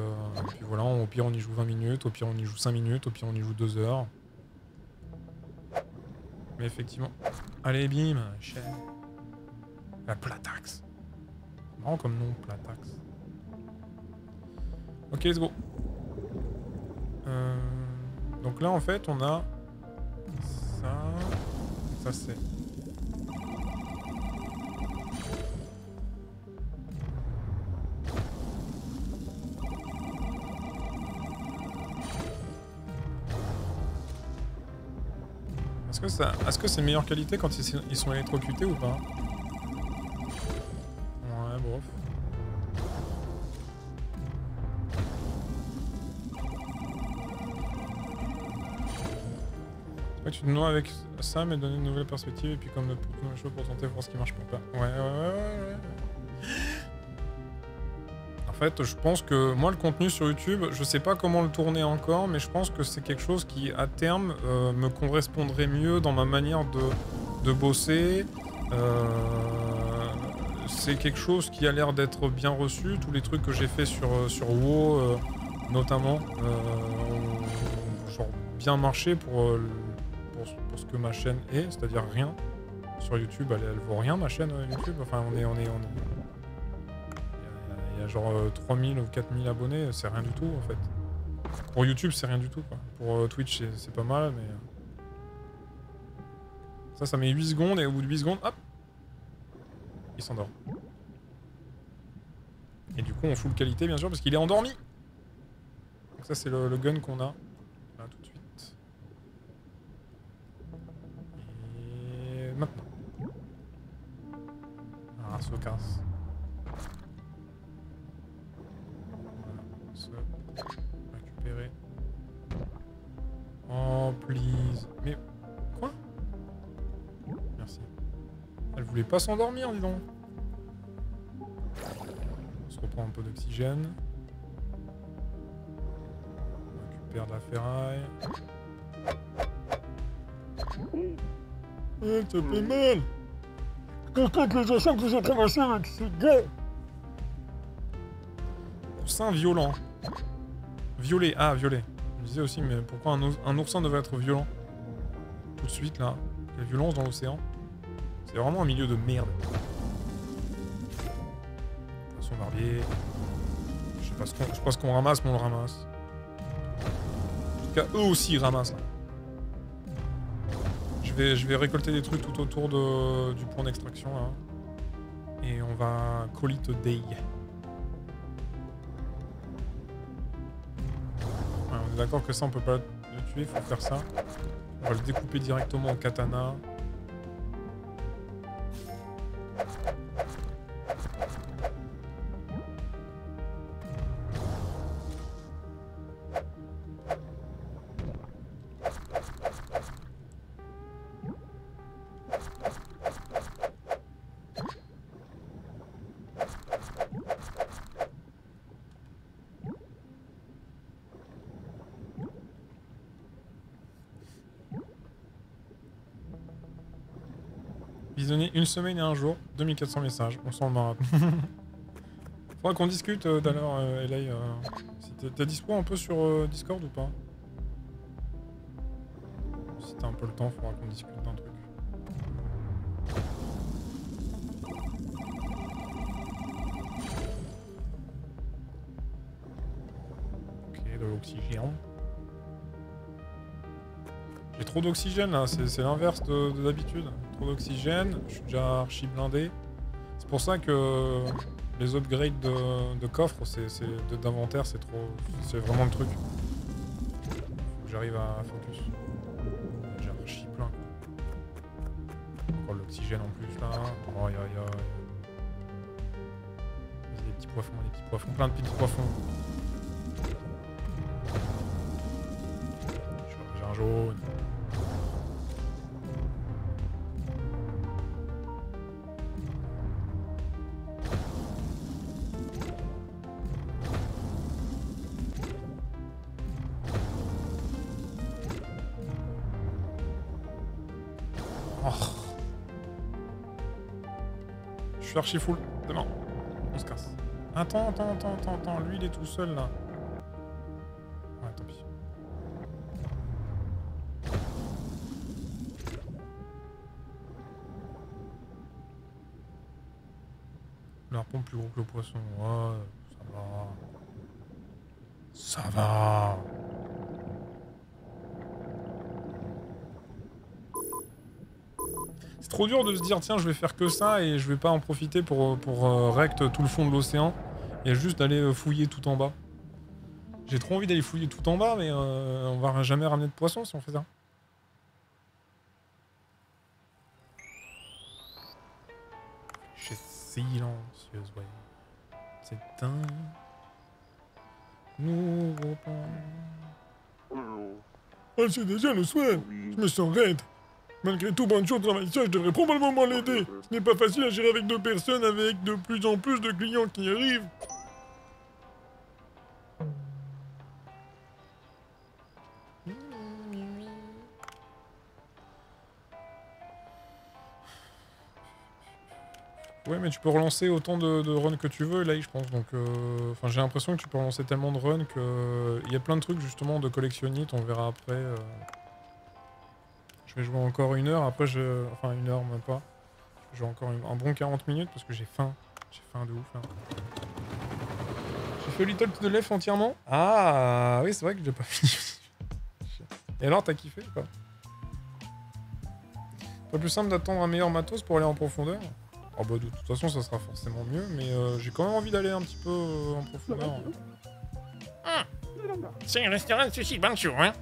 voilà, au pire on y joue 20 minutes, au pire on y joue 5 minutes, au pire on y joue 2 heures. Mais effectivement, allez bim, chef. La Platax. C'est marrant comme nom, Platax. Ok, let's go. Donc là en fait on a ça c'est est-ce que c'est meilleure qualité quand ils sont électrocutés ou pas? Ouais, bof. Tu te noies avec ça, mais donner une nouvelle perspective, et puis comme pour les choses pour tenter voir ce qui marche pour pas. Ouais. En fait, je pense que moi, le contenu sur YouTube, je sais pas comment le tourner encore, mais je pense que c'est quelque chose qui, à terme, me correspondrait mieux dans ma manière de bosser. C'est quelque chose qui a l'air d'être bien reçu. Tous les trucs que j'ai fait sur WoW, notamment, ont genre bien marché pour ce que ma chaîne est, c'est-à-dire rien. Sur YouTube, elle vaut rien, ma chaîne YouTube. Enfin, il y a genre 3000 ou 4000 abonnés, c'est rien du tout, en fait. Pour YouTube, c'est rien du tout, quoi. Pour Twitch, c'est pas mal, mais... Ça, ça met 8 secondes et au bout de 8 secondes, hop, il s'endort. Et du coup, on fout le qualité, bien sûr, parce qu'il est endormi. Donc ça, c'est le gun qu'on a. Là, tout de suite. Et maintenant. Ah, se casse. Voilà, se récupérer. Oh, please. Mais quoi? Merci. Elle voulait pas s'endormir, dis donc. On se reprend un peu d'oxygène. On récupère de la ferraille. Elle te fait mal. Quelqu'un que je sens que j'ai traversé avec ce gars. Oursin violent. Violet, ah, violet. Je me disais aussi, mais pourquoi un oursin devait être violent? Tout de suite, là. Quelle violence dans l'océan. C'est vraiment un milieu de merde. Son barbier. Je sais pas ce qu'on ramasse, mais on le ramasse. En tout cas, eux aussi ils ramassent. Je vais récolter des trucs tout autour du point d'extraction là. Et on va call it a day. Ouais, on est d'accord que ça on peut pas le tuer, faut faire ça. On va le découper directement en katana. Une semaine et un jour, 2400 messages, on s'en marre. Faudra qu'on discute d'ailleurs, Ellie. Si t'es dispo un peu sur Discord ou pas? Si t'as un peu le temps, faudra qu'on discute d'un truc. Ok, de l'oxygène. J'ai trop d'oxygène là, c'est l'inverse de d'habitude. D'oxygène, je suis déjà archi blindé. C'est pour ça que les upgrades de coffre, d'inventaire, c'est vraiment le truc. Faut que j'arrive à focus. Déjà archi plein. Encore l'oxygène en plus là. Oh, y a des petits poissons, plein de petits poissons. J'ai un jaune. Archi full, demain, on se casse. Attends, lui il est tout seul là. Ouais, tant pis. L'arpon plus gros que le poisson, ouais, ça va. C'est trop dur de se dire, tiens, je vais faire que ça et je vais pas en profiter pour recte tout le fond de l'océan et juste d'aller fouiller tout en bas. J'ai trop envie d'aller fouiller tout en bas, mais on va jamais ramener de poisson si on fait ça. Je suis silencieuse, ouais. C'est un nouveau pain. Oh, c'est déjà le soir, je me sens raide. Malgré tout, Bancho travaille seul, je devrais probablement l'aider. Ce n'est pas facile à gérer avec deux personnes, avec de plus en plus de clients qui arrivent. Ouais, mais tu peux relancer autant de runs que tu veux, là, je pense. Donc, enfin, j'ai l'impression que tu peux relancer tellement de runs que... Il y a plein de trucs, justement, de collectionnites, on verra après... Je vais jouer encore une heure, après je... Enfin une heure, même pas. Je vais jouer encore un bon 40 minutes parce que j'ai faim. J'ai faim de ouf là. J'ai fait Little to the Left entièrement. Ah oui, c'est vrai que j'ai pas fini. Et alors, t'as kiffé ou pas? Pas plus simple d'attendre un meilleur matos pour aller en profondeur? Oh bah de toute façon ça sera forcément mieux, mais j'ai quand même envie d'aller un petit peu en profondeur. Ah, c'est un restaurant de sushi Bancho, hein?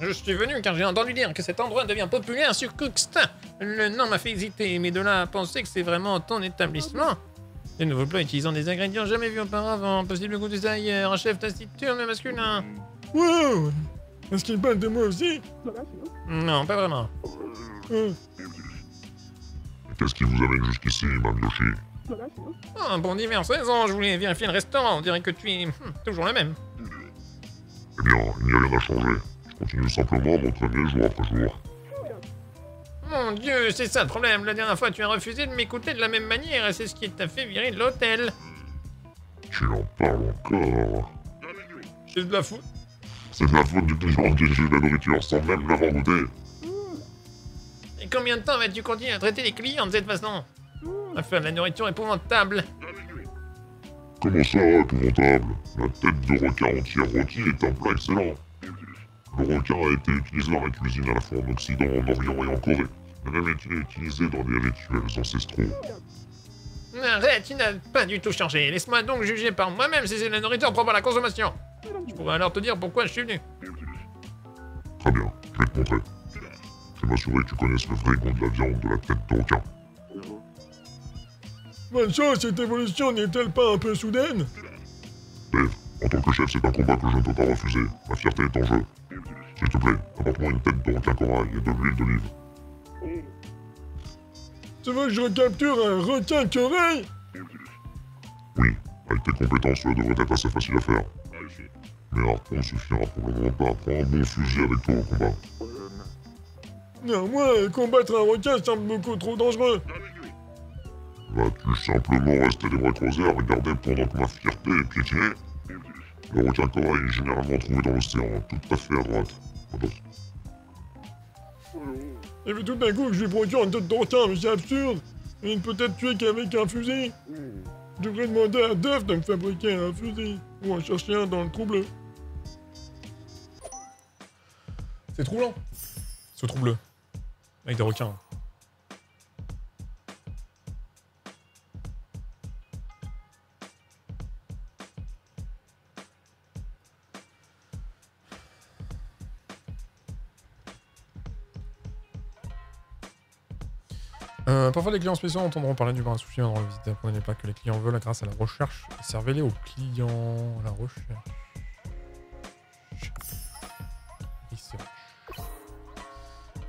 Je suis venu car j'ai entendu dire que cet endroit devient populaire sur Cooksta. Le nom m'a fait hésiter, mais de là à penser que c'est vraiment ton établissement. Des nouveaux plats utilisant des ingrédients jamais vus auparavant. Possible de goûter ça ailleurs. Un chef taciturne masculin. Wow! Est-ce qu'il parle de moi aussi? Non, pas vraiment. Qu'est-ce qui vous amène jusqu'ici, Bancho? Oh, bon divers saisons, je voulais vérifier le restaurant. On dirait que tu es toujours le même. Eh bien, il n'y a rien à changer. Je continue simplement à m'entraîner jour après jour. Mon Dieu, c'est ça le problème. La dernière fois, tu as refusé de m'écouter de la même manière et c'est ce qui t'a fait virer de l'hôtel. Tu en parles encore. C'est de la faute. C'est de la faute du client qui juge la nourriture sans même l'avoir goûté. Et combien de temps vas-tu continuer à traiter les clients de cette façon? À faire de la nourriture épouvantable. Comment ça, épouvantable? La tête de requin entière rôtie est un plat excellent. Le requin a été utilisé dans la cuisine à la fois en Occident, en Orient et en Corée. Il a même été utilisé dans des rituels ancestraux. Arrête, il n'a pas du tout changé. Laisse-moi donc juger par moi-même si c'est la nourriture propre à la consommation. Je pourrais alors te dire pourquoi je suis venu. Très bien, je vais te montrer. Je vais m'assurer que tu connaisses le vrai goût de la viande de la tête de requin. Bancho, cette évolution n'est-elle pas un peu soudaine? Dave, en tant que chef, c'est un combat que je ne peux pas refuser. Ma fierté est en jeu. S'il te plaît, apporte-moi une tête de requin corail et de l'huile d'olive. Tu veux que je recapture un requin corail? Oui, avec tes compétences, cela devrait être assez facile à faire. Mais Harpon ne suffira probablement pas à prendre un bon fusil avec toi au combat. Néanmoins, combattre un requin semble beaucoup trop dangereux. Vas-tu simplement rester les bras croisés à regarder pendant que ma fierté est piétinée? Le requin corail est généralement trouvé dans l'océan, tout à fait à droite. Et puis tout d'un coup que je lui procure une tête de requin, mais c'est absurde! Il ne peut être tué qu'avec un fusil! Je devrais demander à Duff de me fabriquer un fusil, ou en chercher un dans le troubleux. C'est troublant, ce troubleux, avec des requins. Parfois, les clients spéciaux entendront parler du brin à sushi dans la visite. Apprenez les plats que les clients veulent grâce à la recherche. Servez-les aux clients. La recherche.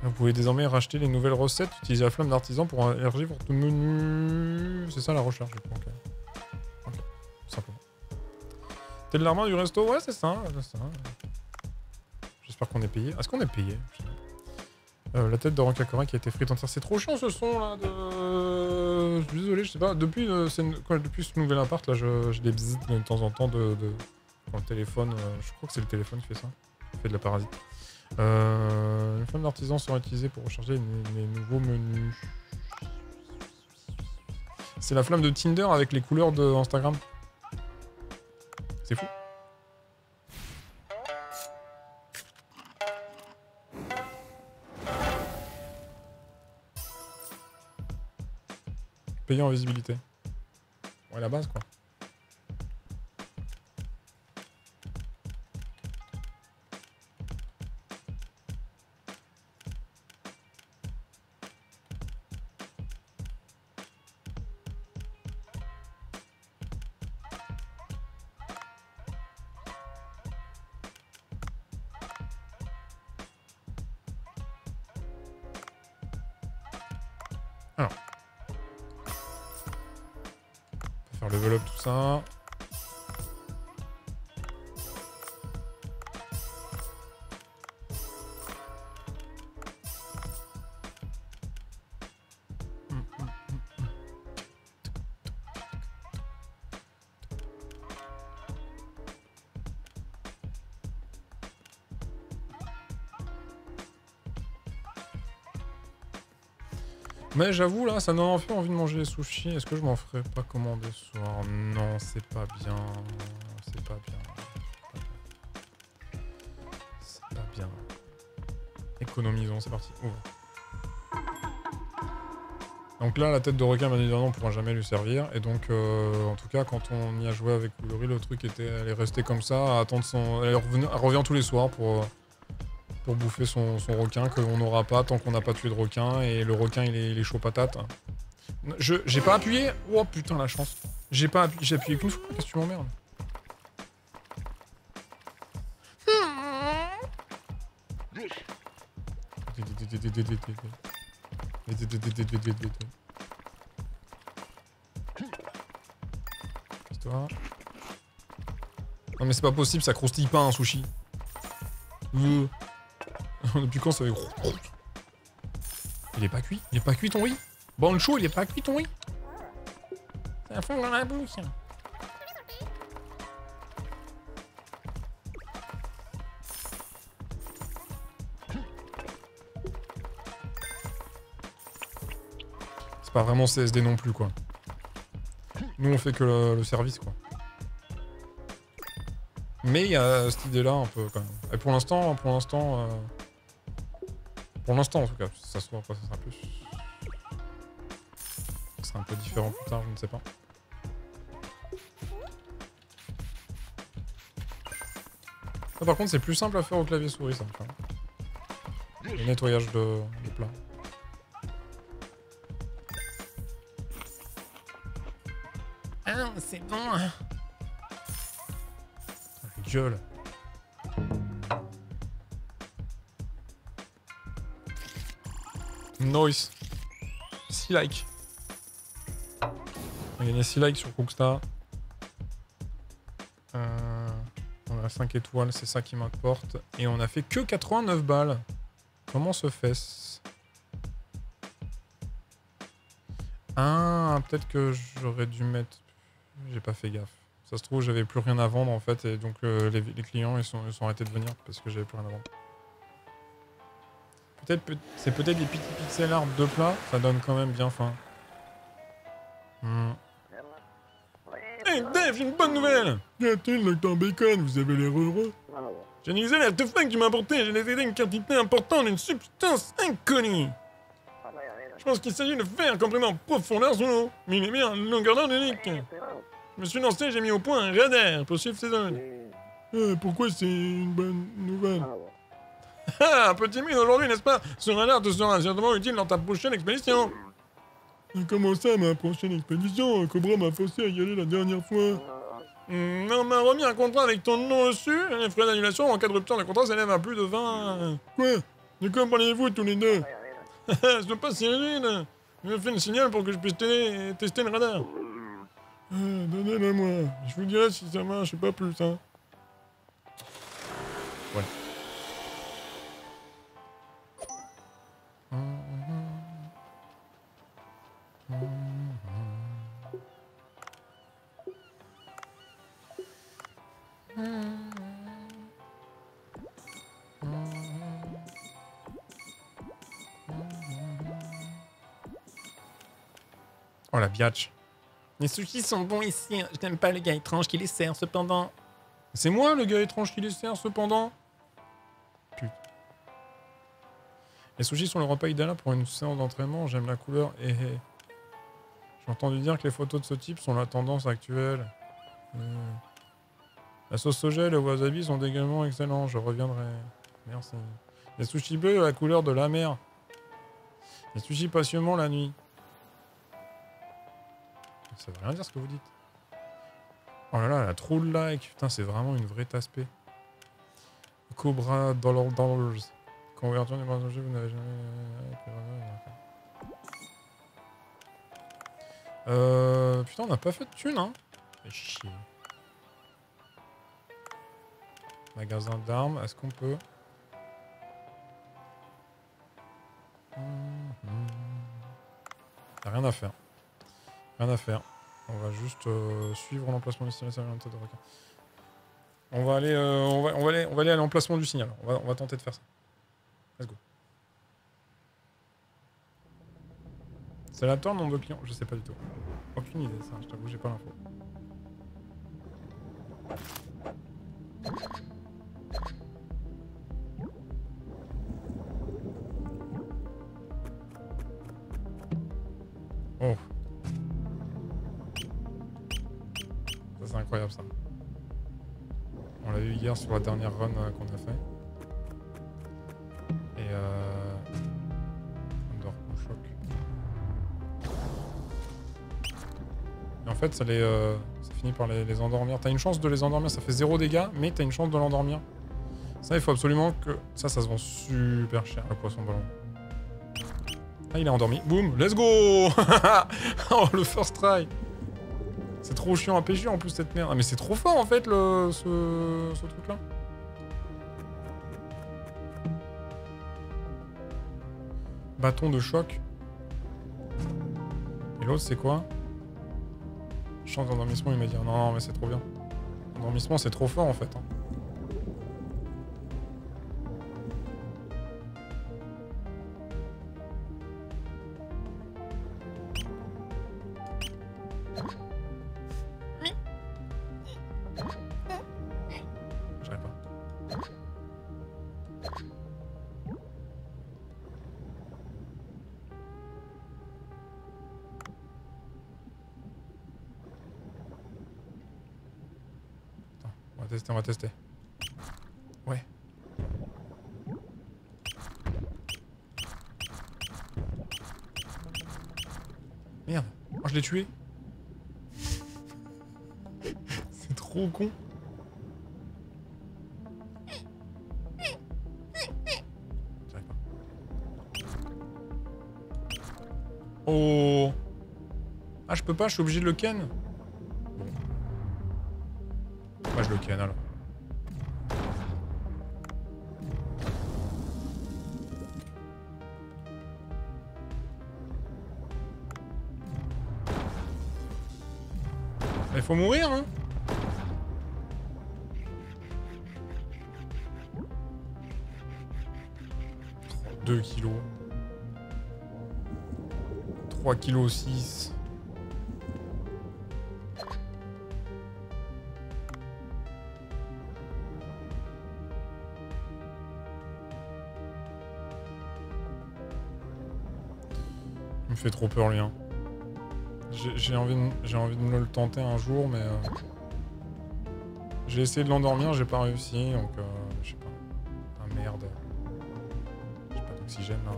Vous pouvez désormais racheter les nouvelles recettes. Utiliser la flamme d'artisan pour élargir votre menu. C'est ça la recherche, je crois. Ok. Tout simplement. T'es le lendemain du resto? Ouais, c'est ça. J'espère qu'on est payé. Est-ce qu'on est payé? La tête de Ranka Corin qui a été frite entière. C'est trop chiant ce son là de... Je suis désolé, je sais pas. Depuis, depuis ce nouvel appart là, j'ai des bzzz de temps en temps de... Quand le téléphone... je crois que c'est le téléphone qui fait ça. Il fait de la parasite. Les femmes d'artisans seront utilisées pour recharger les nouveaux menus. C'est la flamme de Tinder avec les couleurs de Instagram. C'est fou. En visibilité. Ouais, la base, quoi. Alors. Level up tout ça. Mais j'avoue, là, ça n'en fait envie de manger les sushis. Est-ce que je m'en ferais pas commander ce soir? Non, c'est pas bien. C'est pas bien. dire. Économisons, c'est parti. Ouvre. Donc là, la tête de requin, bien évidemment, on ne pourra jamais lui servir. Et donc, en tout cas, quand on y a joué avec Willory, le truc était, elle est restée comme ça, à attendre son... elle revient tous les soirs pour bouffer son requin qu'on n'aura pas tant qu'on n'a pas tué de requin. Et le requin, il est chaud patate. J'ai pas appuyé. Oh putain, la chance. J'ai appuyé qu'une fois. Qu'est-ce que tu m'emmerdes? Casse-toi. Non mais c'est pas possible, ça croustille pas un sushi. Depuis quand ça fait... Il est pas cuit. Il est pas cuit ton riz. Bancho, il est pas cuit ton riz. C'est un fond dans la bouche. C'est pas vraiment CSD non plus quoi. Nous on fait que le service quoi. Mais il y a cette idée là un peu quand même. Et pour l'instant en tout cas, si ça se voit après ça sera plus... Ça sera un peu différent plus tard, je ne sais pas. Ça par contre c'est plus simple à faire au clavier souris ça. Le nettoyage de plat. Ah, c'est bon. La gueule. Noise. 6 likes. On a gagné 6 likes sur Cooksta. On a 5 étoiles, c'est ça qui m'importe. Et on a fait que 89 balles. Comment se fait-ce? Ah, peut-être que j'aurais dû mettre... J'ai pas fait gaffe. Ça se trouve, j'avais plus rien à vendre en fait, et donc les clients ils sont arrêtés de venir parce que j'avais plus rien à vendre. C'est peut-être les petits pixel art de plat, ça donne quand même bien faim. Hey Dave, j'ai une bonne nouvelle! Qu'y a-t-il, Docteur Bacon? Vous avez l'air heureux. J'ai analysé l'artefact qui m'a apporté, j'ai détecté une quantité importante d'une substance inconnue. Je pense qu'il s'agit de fer comprimé en profondeur sous l'eau, mais il est bien en longueur d'onde unique. Je me suis lancé, j'ai mis au point un radar pour suivre ces zones. Pourquoi c'est une bonne nouvelle? Ah, un peu timide aujourd'hui, n'est-ce pas? Ce radar te sera certainement utile dans ta prochaine expédition. Comment ça, ma prochaine expédition? Cobra m'a forcé à y aller la dernière fois. On m'a remis un contrat avec ton nom reçu. Les frais d'annulation en cas de rupture de contrat s'élèvent à plus de 20... Quoi? De quoi parlez-vous tous les deux? Je peux pas si rigide. Je me fais une signal pour que je puisse tester le radar. Donnez-le moi. Je vous dirai si ça marche, je sais pas plus. Hein. Voilà. Oh la biatch. Les sushis sont bons ici, je n'aime pas le gars étrange qui les sert cependant. C'est moi le gars étrange qui les sert cependant. Putain. Les sushis sont le repas idéal pour une séance d'entraînement, j'aime la couleur et... J'ai entendu dire que les photos de ce type sont la tendance actuelle. La sauce soja et le wasabi sont également excellents, je reviendrai. Merci. Les sushis bleus, la couleur de la mer. Les sushis passionnants la nuit. Ça veut rien dire ce que vous dites. Oh là là, elle a trop de likes. Putain, c'est vraiment une vraie taspée. Cobra dollars. Quand vous regardez les bras de jeu, vous n'avez jamais... Putain, on n'a pas fait de thunes, hein. C'est chier. Magasin d'armes, est-ce qu'on peut... T'as rien à faire. Rien à faire. On va juste suivre l'emplacement du signal. On va aller, on va aller à l'emplacement du signal. On va tenter de faire ça. Let's go. C'est la tour, nombre de clients? Je sais pas du tout. Aucune idée, ça. Je t'avoue, j'ai pas l'info. Oh. Ça, c'est incroyable, ça. On l'a vu hier sur la dernière run qu'on a fait. Et choc. Et en fait, ça les... ça finit par les endormir. T'as une chance de les endormir, ça fait 0 dégâts, mais t'as une chance de l'endormir. Ça, il faut absolument que... Ça, ça se vend super cher, le poisson ballon. Ah, il est endormi. Boum, let's go. Oh, le first try. C'est trop chiant à pêcher en plus, cette merde. Ah, mais c'est trop fort, en fait, ce truc-là. Bâton de choc. Et l'autre, c'est quoi? Chance d'endormissement, il m'a dit. Non, non, mais c'est trop bien. Endormissement, c'est trop fort, en fait. Hein. On va tester. Ouais. Merde. Oh, je l'ai tué. C'est trop con. J'arrive pas. Oh. Ah, je peux pas, je suis obligé de le ken. Je le ken alors. Il faut mourir, hein. Oh, 2 kilos. 3 kilos 6. Fait trop peur lui hein. J'ai envie de me le tenter un jour mais j'ai essayé de l'endormir, j'ai pas réussi donc je sais pas. Ah merde. J'ai pas d'oxygène là.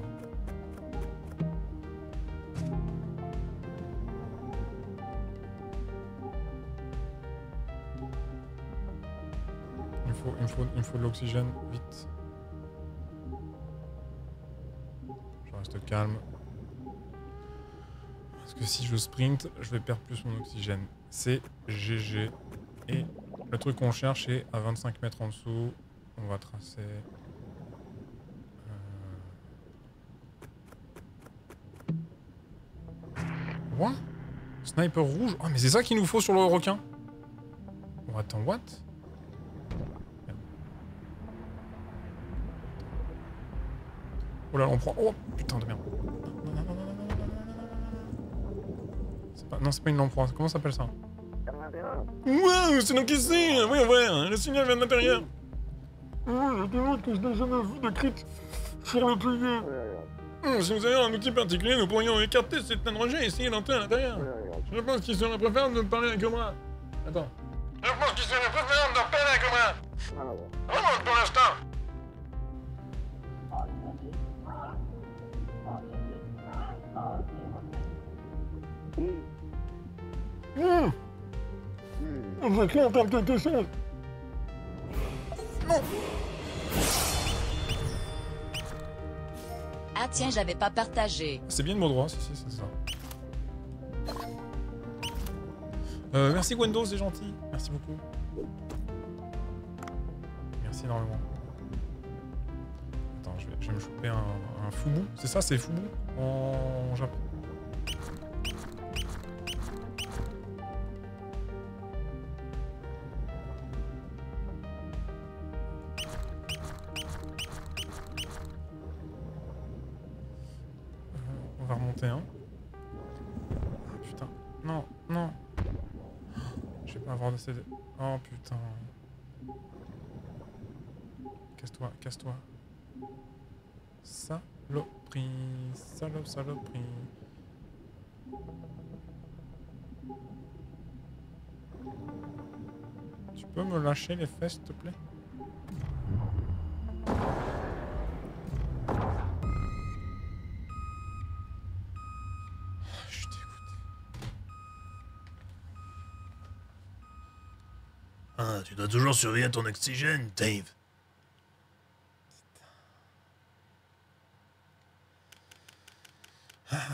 Il me faut de l'oxygène vite. Je reste calme. Parce que si je sprint, je vais perdre plus mon oxygène. C'est GG. Et le truc qu'on cherche est à 25 mètres en dessous. On va tracer... What? Sniper rouge? Oh mais c'est ça qu'il nous faut sur le requin. Oh, attends, what? Oh là là, on prend... Oh putain de merde. Non, c'est pas une lampe froide. Comment ça s'appelle ça? Waouh, c'est donc ici. Oui, ouais, le signal vient de l'intérieur. Je démontre que je n'ai jamais vu de crit sur le pilier. Si nous avions un outil particulier, nous pourrions écarter cet enragé et essayer d'entrer à l'intérieur. Je pense qu'il serait préférable de parler à Cobra. Attends. Je pense qu'il serait préférable de parler à Cobra. Remonte pour l'instant. On va clair par quelque chose. Non. Ah tiens, j'avais pas partagé. C'est bien le mot droit, si, si, c'est ça. Merci Gwendo, c'est gentil. Merci beaucoup. Merci énormément. Attends, je vais me choper un fubu. C'est ça, c'est fubu en japonais. Oh putain. Casse-toi, casse-toi. Saloperie, saloperie. Tu peux me lâcher les fesses, s'il te plaît? Ah, tu dois toujours surveiller ton oxygène, Dave.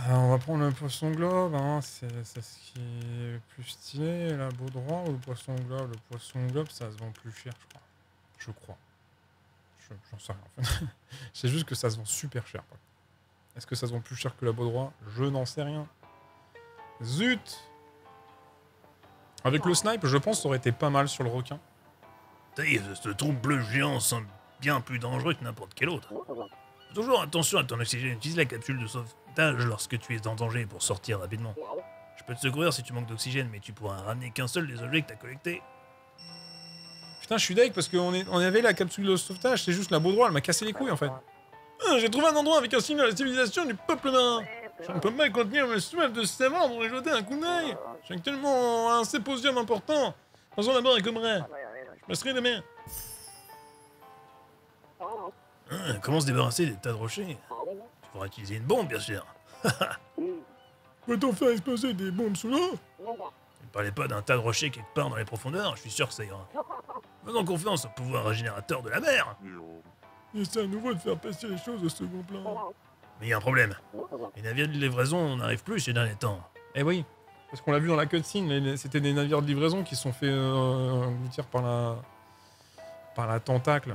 Alors, on va prendre le poisson globe, hein. C'est ce qui est le plus stylé, là, beau droit, ou le poisson globe. Le poisson globe, ça se vend plus cher, je crois. J'en sais rien, en fait. C'est juste que ça se vend super cher. Est-ce que ça se vend plus cher que la beau droit? Je n'en sais rien. Zut! Avec le snipe, je pense, ça aurait été pas mal sur le requin. Dave, ce trou bleu géant semble bien plus dangereux que n'importe quel autre. Fais toujours attention à ton oxygène, utilise la capsule de sauvetage lorsque tu es en danger pour sortir rapidement. Je peux te secourir si tu manques d'oxygène, mais tu pourras ramener qu'un seul des objets que t'as collectés. Putain, je suis deg parce qu'on avait la capsule de sauvetage, c'est juste la baudroie, elle m'a cassé les couilles en fait. Ah, j'ai trouvé un endroit avec un signe à la civilisation du peuple marin. Je ne peux pas contenir le souhait de savoir dont j'ai jeté un coup d'œil. J'ai actuellement un symposium important. Passons d'abord à Cobra. Je passerai demain. Ah, comment se débarrasser des tas de rochers? Tu pourras utiliser une bombe, bien sûr. Peut-on faire exploser des bombes sous l'eau? Je ne parlais pas d'un tas de rochers quelque part dans les profondeurs, je suis sûr que ça ira. Faisons confiance au pouvoir régénérateur de la mer. Il essaie à nouveau de faire passer les choses au second plan. Mais il y a un problème. Les navires de livraison n'arrivent plus ces derniers temps. Eh oui, parce qu'on l'a vu dans la cutscene, c'était des navires de livraison qui se sont fait engloutir par la tentacle.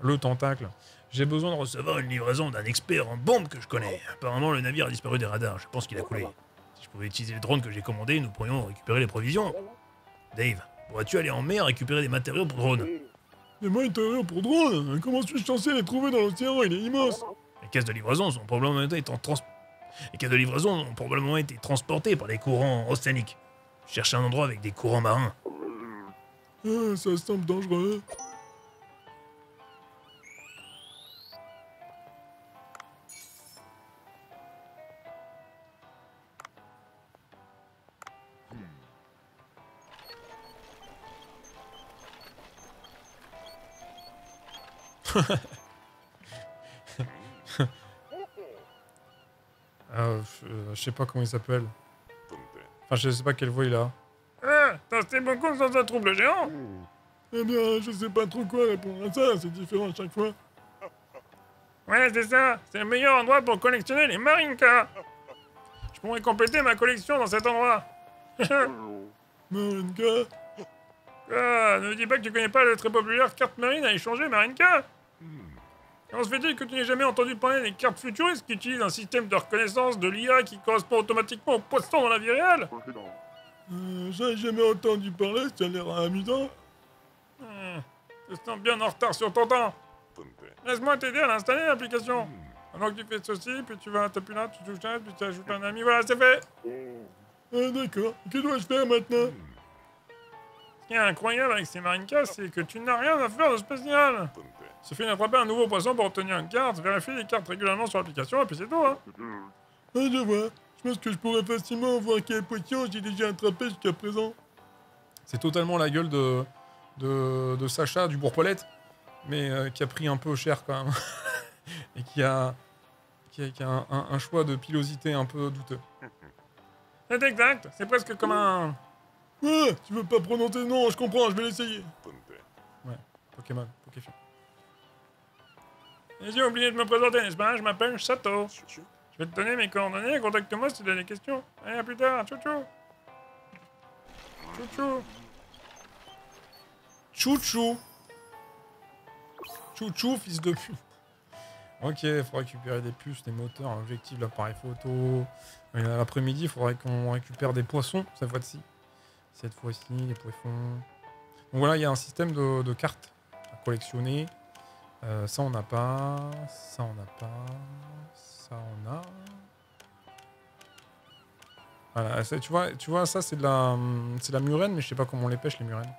Le tentacle. J'ai besoin de recevoir une livraison d'un expert en bombe que je connais. Apparemment, le navire a disparu des radars. Je pense qu'il a coulé. Si je pouvais utiliser le drone que j'ai commandé, nous pourrions récupérer les provisions. Dave, pourrais-tu aller en mer récupérer des matériaux pour drone? Des matériaux pour drone? Comment suis-je censé les trouver dans l'océan? Il est immense. Les caisses de livraison ont probablement été transportées par des courants océaniques. Je cherche un endroit avec des courants marins. Ah, ça semble dangereux. Je sais pas comment il s'appelle. Enfin, je sais pas quelle voix il a. Ah, t'as resté beaucoup sans un trouble géant. Eh bien, je sais pas trop quoi répondre à ça, c'est différent à chaque fois. Ouais, c'est ça, c'est le meilleur endroit pour collectionner les Marinka. Je pourrais compléter ma collection dans cet endroit. Marinka? Ah, ne me dis pas que tu connais pas le très populaire carte marine à échanger, Marinka. On se fait-il que tu n'aies jamais entendu parler des cartes futuristes qui utilisent un système de reconnaissance de l'IA qui correspond automatiquement aux poissons dans la vie réelle? J'en ai jamais entendu parler, ça a l'air amusant. Tu te sens bien en retard sur ton temps. Laisse-moi t'aider à l'installer, l'application. Avant que tu fais ceci, puis tu vas taper là, tu touches là, puis tu ajoutes un ami, voilà, c'est fait. Ah, d'accord, que dois-je faire maintenant? Ce qui est incroyable avec ces Marinkas, c'est que tu n'as rien à faire de spécial. Il suffit d'attraper un nouveau poisson pour obtenir une carte, vérifier les cartes régulièrement sur l'application, et puis c'est tout, hein. Ah, je vois. Je pense que je pourrais facilement voir quel poisson j'ai déjà attrapé jusqu'à présent. C'est totalement la gueule de Sacha du Bourg-Paulette, mais qui a pris un peu cher, quand même. Et qui a un choix de pilosité un peu douteux. C'est exact. C'est presque comme un... Ah, tu veux pas prononcer le nom, je comprends, je vais l'essayer. Ouais, Pokémon, Pokéfin. J'ai oublié de me présenter, n'est-ce pas? Je m'appelle Chato. Je vais te donner mes coordonnées, contacte-moi si tu as des questions. Allez, à plus tard, chouchou. Chouchou. Chouchou. Chouchou, fils de pute. Ok, il faudra récupérer des puces, des moteurs, un objectif, l'appareil photo. L'après-midi, il faudrait qu'on récupère des poissons, cette fois-ci. Cette fois-ci, les poissons. Donc voilà, il y a un système de cartes à collectionner. Ça on n'a pas, ça on n'a pas, ça on a. Voilà, ça, tu vois, ça c'est de la murène, mais je sais pas comment on les pêche les murènes.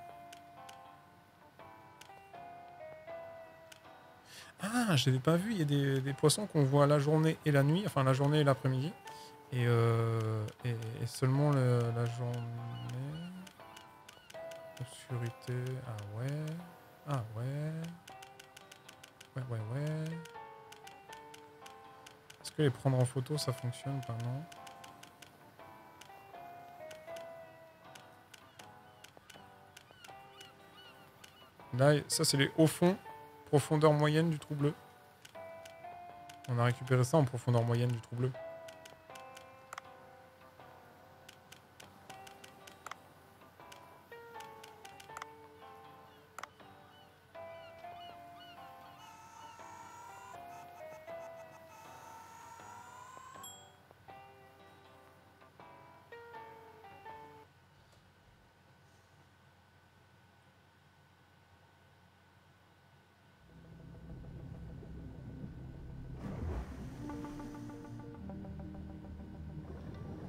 Ah, je l'avais pas vu, il y a des poissons qu'on voit la journée et la nuit, enfin la journée et l'après-midi, Et seulement la journée. Obscurité. Ah ouais. Ah ouais. Ouais. Est-ce que les prendre en photo, ça fonctionne ou pas, non? Là, ça c'est les hauts fonds, profondeur moyenne du trou bleu. On a récupéré ça en profondeur moyenne du trou bleu.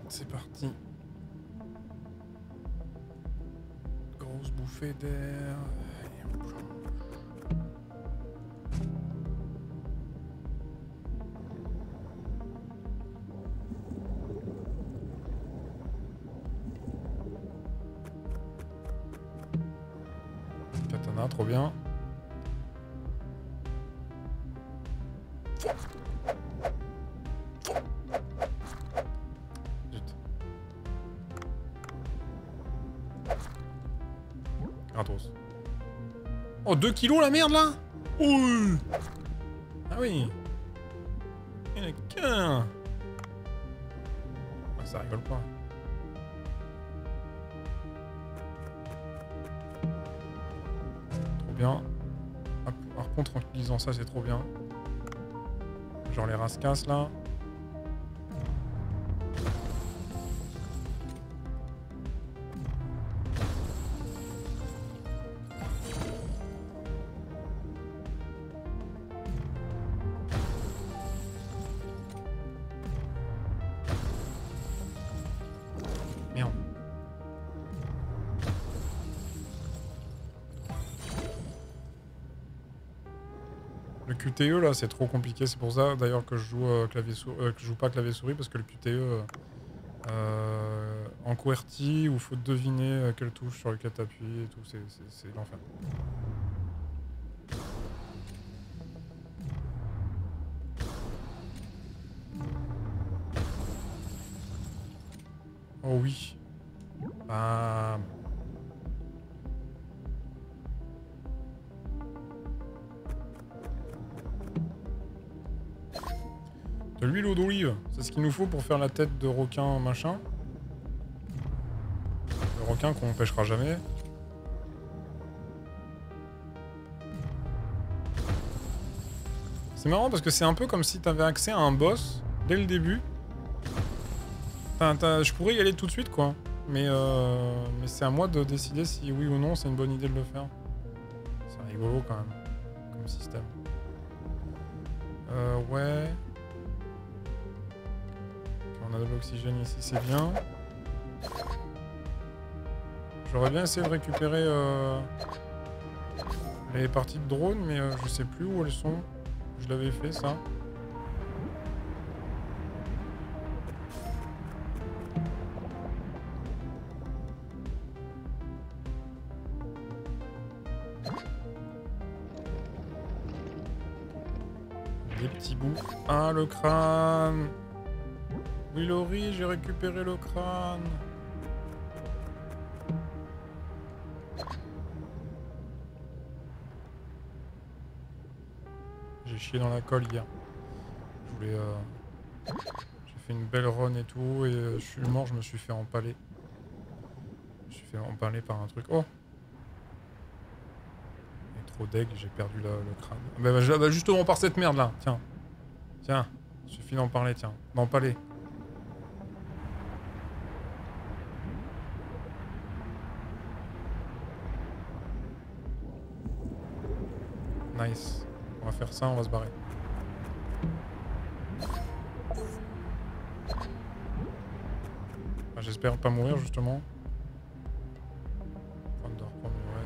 C'est parti. Grosse bouffée d'air. Katana, trop bien. Oh, 2 kilos la merde là. Ouh. Ah oui. Il n'y en a qu'un. Ça rigole pas. Trop bien. Par contre, tranquillisant ça, c'est trop bien. Genre les rascasses là. QTE là c'est trop compliqué, c'est pour ça d'ailleurs que je joue pas clavier souris, parce que le QTE en QWERTY où faut deviner quelle touche sur laquelle t'appuies et tout, c'est l'enfer. Oh oui. Bam. De l'huile d'olive, c'est ce qu'il nous faut pour faire la tête de requin machin. Le requin qu'on pêchera jamais. C'est marrant parce que c'est un peu comme si t'avais accès à un boss dès le début. Je pourrais y aller tout de suite quoi. Mais c'est à moi de décider si oui ou non c'est une bonne idée de le faire. C'est rigolo quand même, comme système. Ouais... On a de l'oxygène ici, c'est bien. J'aurais bien essayé de récupérer les parties de drone, mais je sais plus où elles sont. Je l'avais fait, ça. Des petits bouts. Ah, le crâne! Willory, j'ai récupéré le crâne. J'ai chié dans la colle hier. Je voulais... J'ai fait une belle run et tout, et je suis mort, je me suis fait empaler. Je me suis fait empaler par un truc. Oh! Il est trop deg, j'ai perdu le crâne. Bah, justement par cette merde là, tiens. Tiens, suffit d'en parler, tiens. D'empaler. Nice. On va faire ça, on va se barrer. Enfin, j'espère pas mourir justement. Enfin, de reprendre le rêve.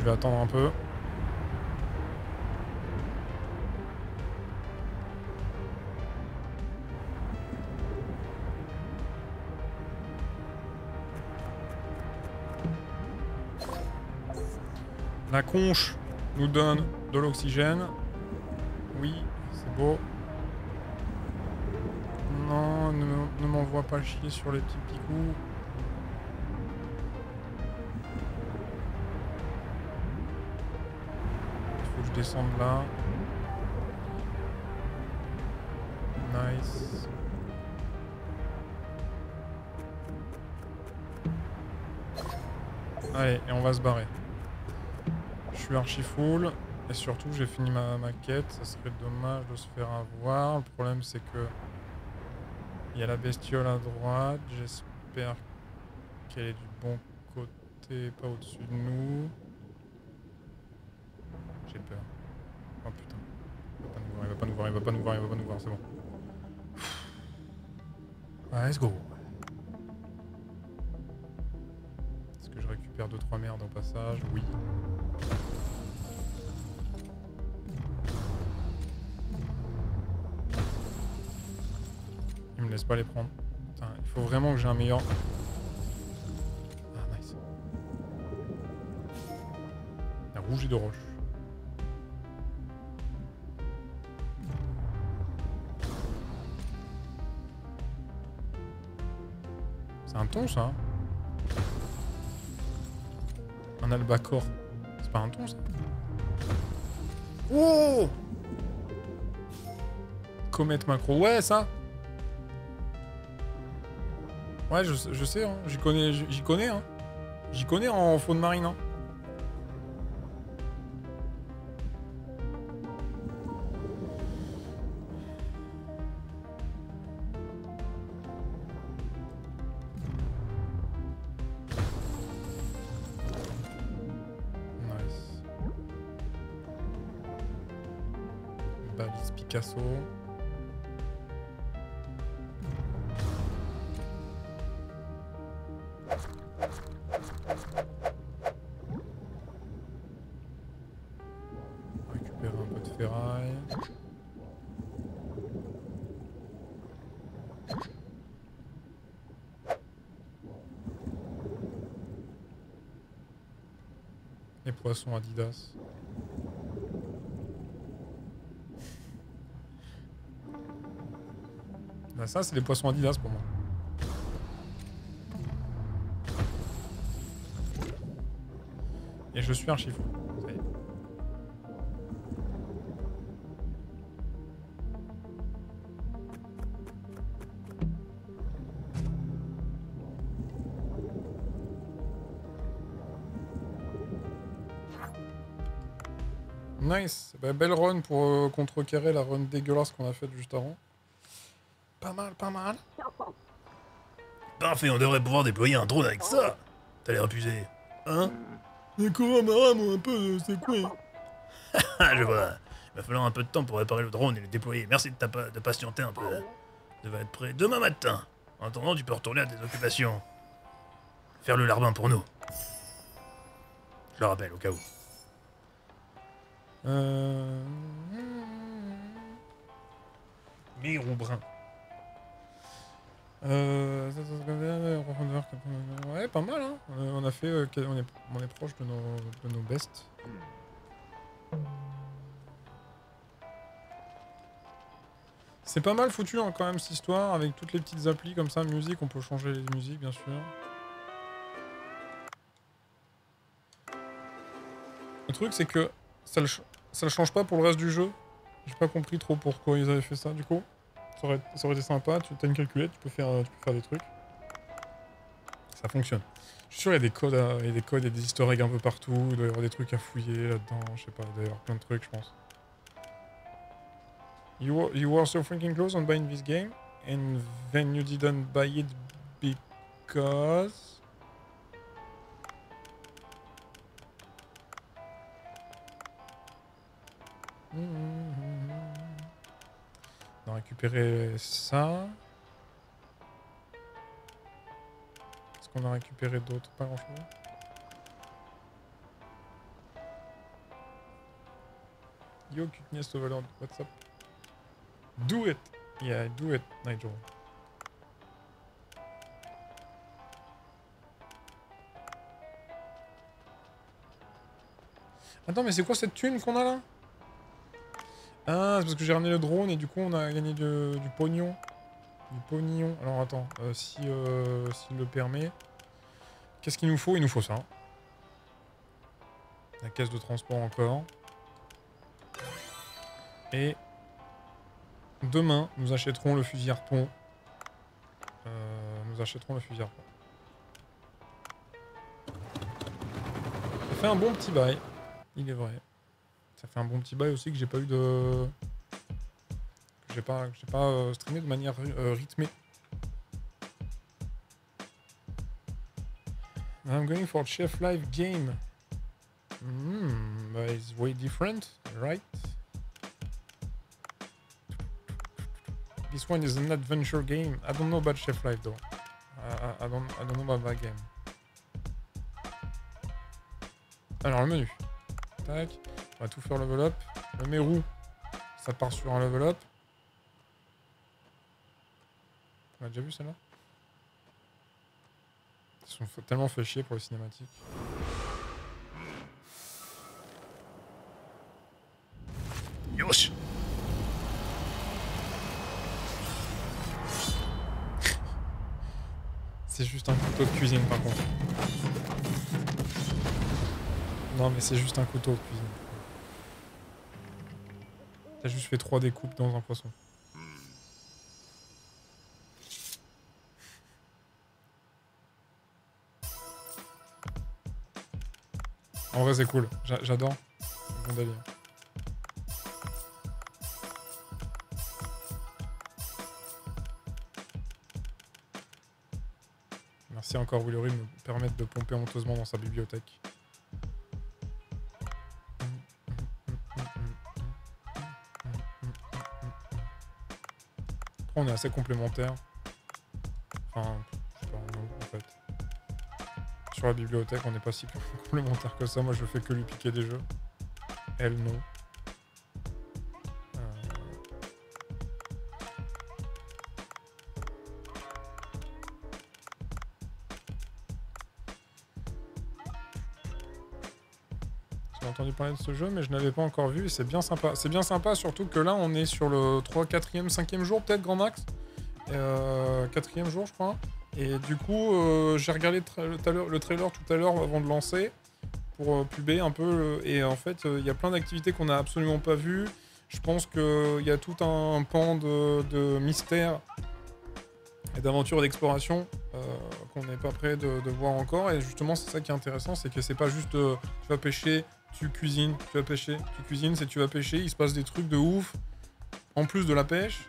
Je vais attendre un peu. La conche nous donne de l'oxygène. Oui, c'est beau. Non, ne m'envoie pas chier sur les petits picous. Il faut que je descende là. Nice. Allez, et on va se barrer. Je suis archi full et surtout j'ai fini ma quête, ça serait dommage de se faire avoir. Le problème c'est que il y a la bestiole à droite, j'espère qu'elle est du bon côté, pas au-dessus de nous. J'ai peur. Oh putain, il va pas nous voir, il va pas nous voir, il va pas nous voir, c'est bon. Ah, let's go. Est-ce que je récupère 2-3 merdes au passage? Oui. Il me laisse pas les prendre. Putain, il faut vraiment que j'ai un meilleur. Ah nice. La rouge et de roche. C'est un thon ça. Un albacore. C'est pas un thon ça. Oh, comète macro. Ouais ça. Ouais, je sais, hein. J'y connais, hein. J'y connais en faune marine, hein. Nice. Balise Picasso. Poisson Adidas. Là, ça, c'est des poissons Adidas pour moi. Et je suis un chiffon. Ça y est. Nice, bah, belle run pour contrecarrer la run dégueulasse qu'on a faite juste avant. Pas mal, pas mal. Parfait, on devrait pouvoir déployer un drone avec ça. T'as l'air épuisé, hein? Les courants marins m'ont un peu secoué. Je vois. Il va falloir un peu de temps pour réparer le drone et le déployer. Merci de patienter un peu. Tu devrais être prêt demain matin. En attendant, tu peux retourner à tes occupations. Faire le larbin pour nous. Je le rappelle au cas où. Mire ou brun. Ouais, pas mal, hein. On a fait, on est proche de nos bestes. C'est pas mal foutu hein, quand même cette histoire avec toutes les petites applis comme ça, musique, on peut changer les musiques bien sûr. Le truc c'est que ça le change pas pour le reste du jeu. J'ai pas compris trop pourquoi ils avaient fait ça du coup. Ça aurait été sympa, tu as une calculette, tu peux faire des trucs. Ça fonctionne. Je suis sûr qu'il y a des codes, il y a des easter eggs un peu partout, il doit y avoir des trucs à fouiller là-dedans, je sais pas, il doit y avoir plein de trucs je pense. You were so freaking close on buying this game, and then you didn't buy it because... On a récupéré ça. Qu'est-ce qu'on a récupéré d'autre? Pas grand-chose. Yo, cuteness overlord, what's up? Do it! Yeah, do it, Nigel. Attends, mais c'est quoi cette thune qu'on a là? Ah, c'est parce que j'ai ramené le drone et du coup on a gagné du pognon. Du pognon. Alors attends, s'il le permet. Qu'est-ce qu'il nous faut? Il nous faut ça. La caisse de transport encore. Et demain, nous achèterons le fusil harpon. Ça fait un bon petit bail. Il est vrai. Ça fait un bon petit bail aussi que j'ai pas eu de... J'ai pas streamé de manière rythmée. I'm going for Chef Live Game. But it's way different, right? This one is an adventure game. I don't know about Chef Live though. I don't know about that game. Alors le menu. Tac. On va tout faire level up. Le Mérou, ça part sur un level up. On a déjà vu celle-là? Ils sont tellement fait chier pour les cinématiques. Yosh. C'est juste un couteau de cuisine par contre. Non mais c'est juste un couteau de cuisine. T'as juste fait 3 découpes dans un poisson. En vrai c'est cool, j'adore. Bon délire. Merci encore Willory de me permettre de pomper honteusement dans sa bibliothèque. On est assez complémentaires. Enfin, je sais pas, en fait. Sur la bibliothèque, on n'est pas si complémentaires que ça. Moi, je fais que lui piquer des jeux. Elle, non. J'ai entendu parler de ce jeu, mais je n'avais pas encore vu. C'est bien sympa. C'est bien sympa, surtout que là, on est sur le 3, 4e, 5e jour, peut-être, grand max. 4e jour, je crois. Et du coup, j'ai regardé le trailer tout à l'heure avant de lancer pour puber un peu. Et en fait, il y a plein d'activités qu'on n'a absolument pas vues. Je pense qu'il y a tout un pan de mystère et d'aventure d'exploration qu'on n'est pas prêt de voir encore. Et justement, c'est ça qui est intéressant, c'est que c'est pas juste tu vas pêcher, tu cuisines, tu vas pêcher, tu cuisines, c'est tu vas pêcher, il se passe des trucs de ouf en plus de la pêche.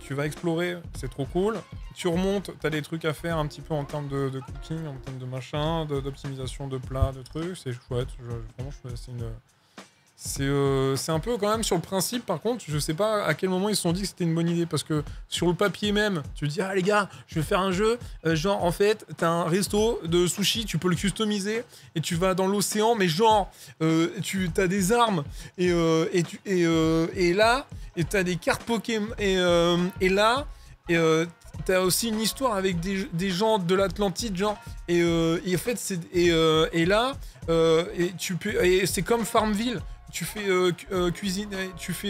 Tu vas explorer, c'est trop cool. Tu remontes, t'as des trucs à faire un petit peu en termes de cooking, en termes de machin, d'optimisation de plats, de trucs. C'est chouette. C'est un peu quand même sur le principe. Par contre, je sais pas à quel moment ils se sont dit que c'était une bonne idée, parce que sur le papier même, tu dis ah les gars, je vais faire un jeu. Genre en fait, t'as un resto de sushi, tu peux le customiser et tu vas dans l'océan, mais genre tu t'as des armes et là et t'as des cartes Pokémon et là et t'as aussi une histoire avec des gens de l'Atlantide, genre et en fait c'est et là et tu peux et c'est comme Farmville. Tu fais cuisiner, tu fais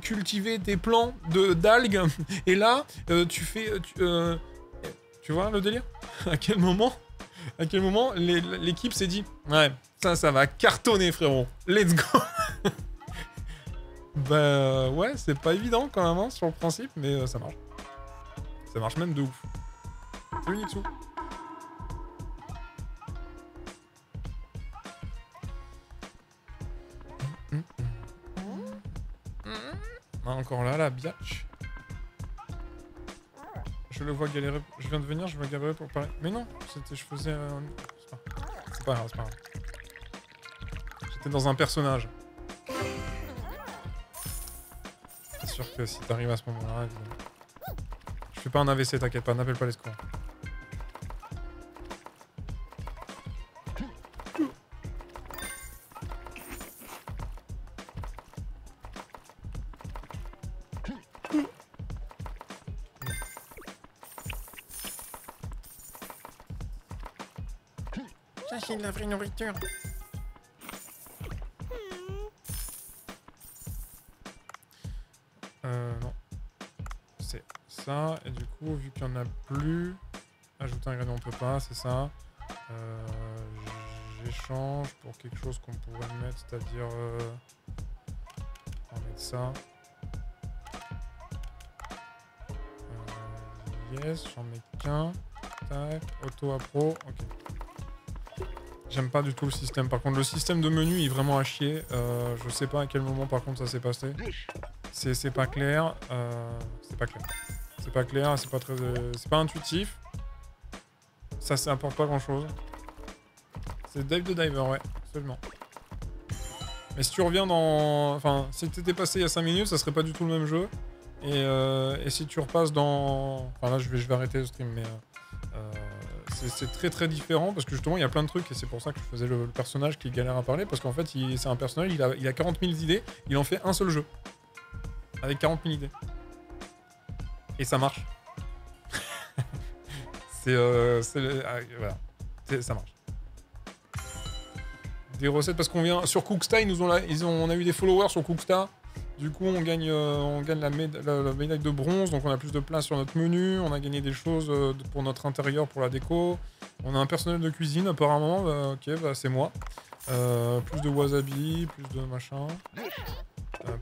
cultiver des plants d'algues, et là, tu fais... tu vois le délire? À quel moment l'équipe s'est dit « Ouais, ça va cartonner, frérot. Let's go !» Bah ouais, c'est pas évident quand même, hein, sur le principe, mais ça marche. Ça marche même de ouf. C'est unique sous. Encore là, la biatch. Je le vois galérer. Je viens de venir, je vois galérer pour parler. Mais non, je faisais... C'est pas grave, c'est pas grave. J'étais dans un personnage. C'est sûr que si t'arrives à ce moment-là... Je fais pas un AVC, t'inquiète pas, n'appelle pas les secours. c'est de la vraie nourriture. Non. C'est ça. Et du coup, vu qu'il n'y en a plus, ajouter un ingrédient, on ne peut pas, c'est ça. J'échange pour quelque chose qu'on pourrait mettre, c'est-à-dire... on va mettre ça. Yes, j'en mets qu'un. Tac, auto à pro. Ok. J'aime pas du tout le système. Par contre, le système de menu est vraiment à chier. Je sais pas à quel moment, par contre, ça s'est passé. C'est pas clair. C'est pas très... c'est pas intuitif. Ça apporte pas grand-chose. C'est Dave the Diver, ouais, absolument. Mais si tu reviens dans... Enfin, si t'étais passé il y a 5 minutes, ça serait pas du tout le même jeu. Et si tu repasses dans... Enfin là, je vais arrêter le stream, mais... c'est très très différent, parce que justement, il y a plein de trucs, et c'est pour ça que je faisais le personnage qui galère à parler, parce qu'en fait, c'est un personnage, il a 40 000 idées, il en fait un seul jeu. Avec 40 000 idées. Et ça marche. Voilà. Ça marche. Des recettes parce qu'on vient sur Cooksta, on a eu des followers sur Cooksta. Du coup, on gagne la médaille de bronze, donc on a plus de place sur notre menu. On a gagné des choses pour notre intérieur, pour la déco. On a un personnel de cuisine apparemment. Ok, bah, c'est moi. Plus de wasabi, plus de machin.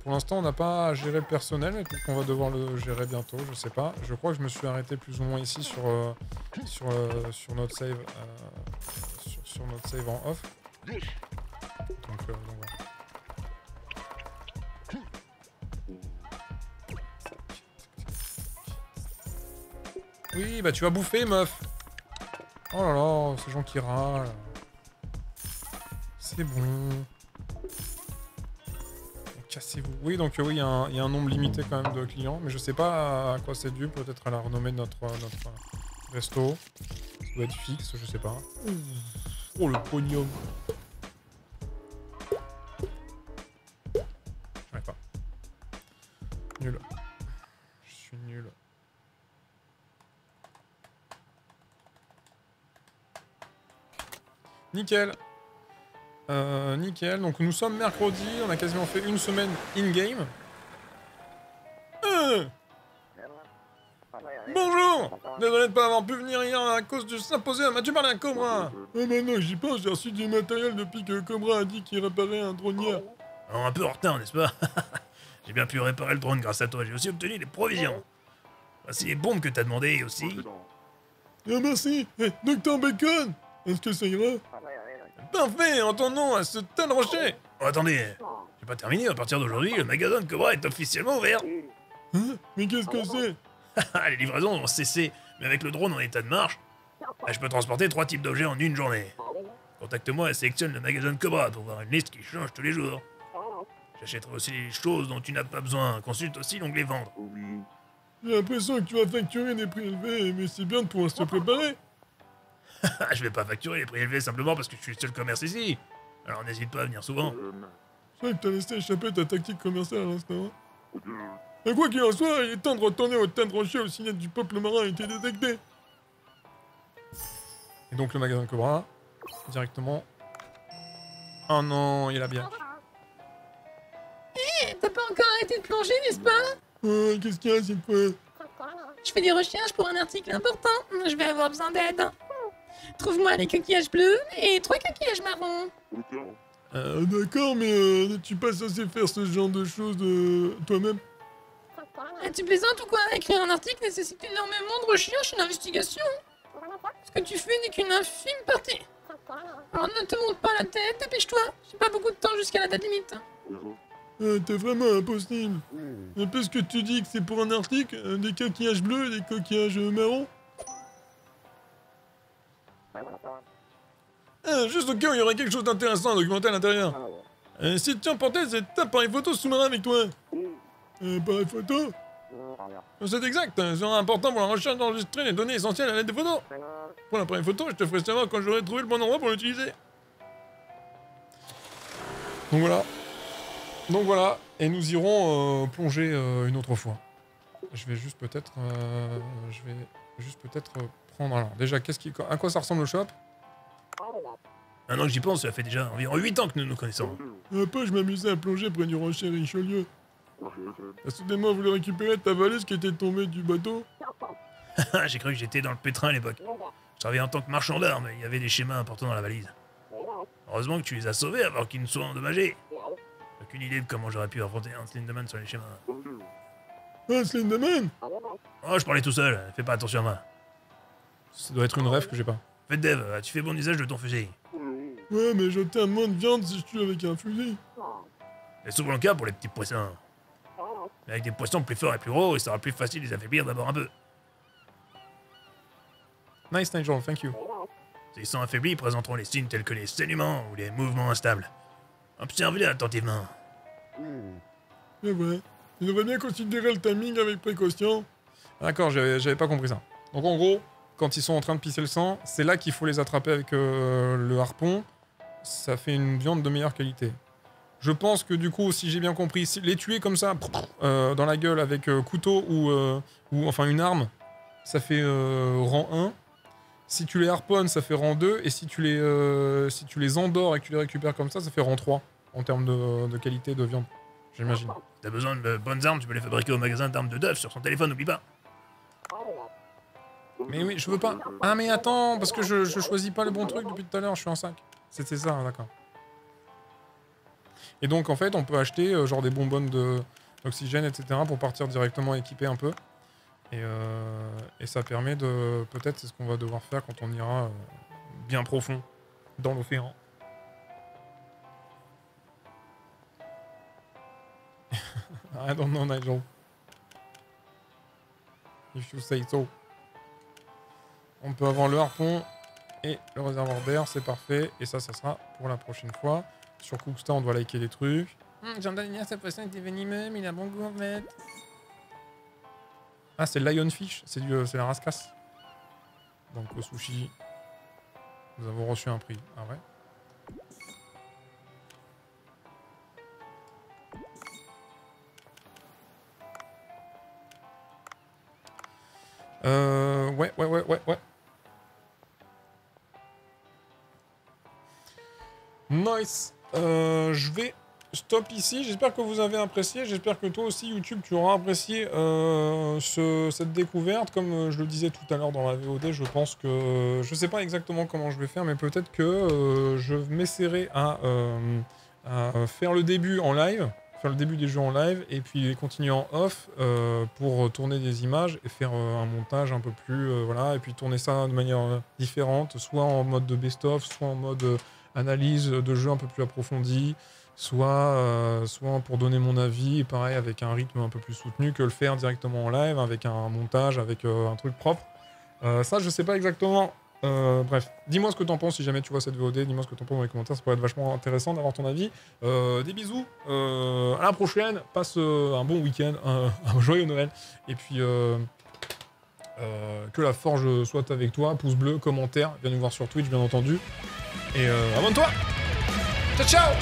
Pour l'instant, on n'a pas à gérer le personnel, peut-être qu'on va devoir le gérer bientôt, je sais pas. Je crois que je me suis arrêté plus ou moins ici sur notre save en off. Donc voilà. Oui, bah tu vas bouffer, meuf. Oh là là, ces gens qui râlent. C'est bon. Cassez-vous. Oui, donc oui, il y a un nombre limité quand même de clients, mais je sais pas à quoi c'est dû, peut-être à la renommée de notre resto. Ça doit être fixe, je sais pas. Oh, le pognon. J'arrive pas. Nul. Je suis nul. Nickel. Nickel, donc nous sommes mercredi, on a quasiment fait une semaine in-game. Bonjour. Désolé de pas avoir pu venir hier à cause du symposium, as-tu parlé à Cobra? Eh ben non, j'y pense, j'ai reçu du matériel depuis que Cobra a dit qu'il réparait un drone hier. Alors un peu en retard, n'est-ce pas? J'ai bien pu réparer le drone grâce à toi, j'ai aussi obtenu des provisions. Voici les bombes que t'as demandées aussi. Ah merci, Docteur Bacon, est-ce que ça ira? Parfait, en ton nom à ce tas de rochers. Oh, attendez, j'ai pas terminé, à partir d'aujourd'hui, le magasin de Cobra est officiellement ouvert. Hein? Mais qu'est-ce que c'est? Les livraisons ont cessé, mais avec le drone en état de marche, je peux transporter 3 types d'objets en une journée. Contacte-moi et sélectionne le magasin de Cobra pour voir une liste qui change tous les jours. J'achèterai aussi les choses dont tu n'as pas besoin, consulte aussi l'onglet vendre. J'ai l'impression que tu vas facturer des prix élevés, mais c'est bien de pouvoir se préparer. Je vais pas facturer les prix élevés simplement parce que je suis le seul commerce ici. Alors n'hésite pas à venir souvent. C'est vrai que t'as laissé échapper ta tactique commerciale à l'instant. Et quoi qu'il en soit, il est temps de retourner au tas de rochers où le signal du peuple marin a été détecté. Et donc le magasin de Cobra, directement... Oh non, il y a la bière. Hé, t'as pas encore arrêté de plonger, n'est-ce pas? Ouais, qu'est-ce qu'il y a cette fois? Je fais des recherches pour un article important, je vais avoir besoin d'aide. Trouve-moi les coquillages bleus et 3 coquillages marrons. D'accord, mais n'es-tu pas censé faire ce genre de choses toi-même? Tu plaisantes ou quoi? Écrire un article nécessite énormément de recherche et d'investigation. Ce que tu fais n'est qu'une infime partie. Alors ne te monte pas la tête, dépêche-toi. J'ai pas beaucoup de temps jusqu'à la date limite. T'es vraiment impossible. Parce que tu dis que c'est pour un article, des coquillages bleus et des coquillages marrons. Juste au cas où il y aurait quelque chose d'intéressant à documenter à l'intérieur. Si tu emportais cet appareil photo sous-marin avec toi. Appareil photo? C'est exact, ça sera important pour la recherche d'enregistrer les données essentielles à l'aide des photos. Pour l'appareil photo, je te ferai savoir quand j'aurai trouvé le bon endroit pour l'utiliser. Donc voilà. Et nous irons plonger une autre fois. Je vais juste peut-être... prendre... Alors déjà, à quoi ça ressemble le shop? Maintenant que j'y pense, ça fait déjà environ 8 ans que nous nous connaissons. Un peu, je m'amusais à plonger près du rocher Richelieu. T'as soudainement voulu récupérer ta valise qui était tombée du bateau. J'ai cru que j'étais dans le pétrin à l'époque. Je travaillais en tant que marchand d'armes, il y avait des schémas importants dans la valise. Heureusement que tu les as sauvés avant qu'ils ne soient endommagés. Aucune idée de comment j'aurais pu affronter Hans Lindemann sur les schémas. Hans Lindemann? Oh, je parlais tout seul, fais pas attention à moi. Ça doit être une rêve que j'ai pas. Faites Dave, as-tu fait bon usage de ton fusil? Ouais, mais j'obtiens moins de viande si je tue avec un fusil. C'est souvent le cas pour les petits poissons. Mais avec des poissons plus forts et plus gros, il sera plus facile de les affaiblir d'abord un peu. Nice Nigel, thank you. S'ils sont affaiblis, ils présenteront les signes tels que les saignements ou les mouvements instables. Observez-les attentivement. Mais ouais, tu devrais bien considérer le timing avec précaution. D'accord, j'avais pas compris ça. Donc en gros, quand ils sont en train de pisser le sang, c'est là qu'il faut les attraper avec le harpon. Ça fait une viande de meilleure qualité. Je pense que du coup, si j'ai bien compris, si les tuer comme ça, dans la gueule avec couteau ou enfin une arme, ça fait rang 1. Si tu les harponnes, ça fait rang 2. Et si tu les, endors et que tu les récupères comme ça, ça fait rang 3 en termes de qualité de viande, j'imagine. T'as besoin de bonnes armes, tu peux les fabriquer au magasin d'armes de Duff sur son téléphone, n'oublie pas. Mais oui, je veux pas... Ah mais attends, parce que je choisis pas le bon truc depuis tout à l'heure, je suis en 5. C'était ça, d'accord. Et donc en fait, on peut acheter genre des bonbonnes d'oxygène, etc. pour partir directement équipé un peu. Et ça permet de... Peut-être c'est ce qu'on va devoir faire quand on ira bien profond dans l'océan. I don't know, Nigel. If you say so. On peut avoir le harpon et le réservoir d'air, c'est parfait. Et ça, ça sera pour la prochaine fois. Sur Cooksta, on doit liker les trucs. Jandalina, sa poisson était venimeux, mais il a bon goût en fait. Ah, c'est Lionfish, c'est la rascasse. Donc au sushi, nous avons reçu un prix. Ah ouais? Ouais. Nice. Je vais stop ici. J'espère que vous avez apprécié. J'espère que toi aussi, YouTube, tu auras apprécié cette découverte. Comme je le disais tout à l'heure dans la VOD, je pense que... Je sais pas exactement comment je vais faire, mais peut-être que je m'essaierai à faire le début en live. Faire le début des jeux en live et puis continuer en off pour tourner des images et faire un montage un peu plus... voilà, et puis tourner ça de manière différente, soit en mode de best-of, soit en mode analyse de jeu un peu plus approfondie, soit pour donner mon avis, pareil avec un rythme un peu plus soutenu que le faire directement en live, avec un montage, avec un truc propre. Ça, je sais pas exactement... bref, dis-moi ce que t'en penses si jamais tu vois cette VOD, dis-moi ce que t'en penses dans les commentaires, ça pourrait être vachement intéressant d'avoir ton avis. Des bisous, à la prochaine, passe un bon week-end, un joyeux Noël, et puis que la forge soit avec toi, pouce bleu, commentaire, viens nous voir sur Twitch bien entendu, et abonne-toi. Ciao ciao.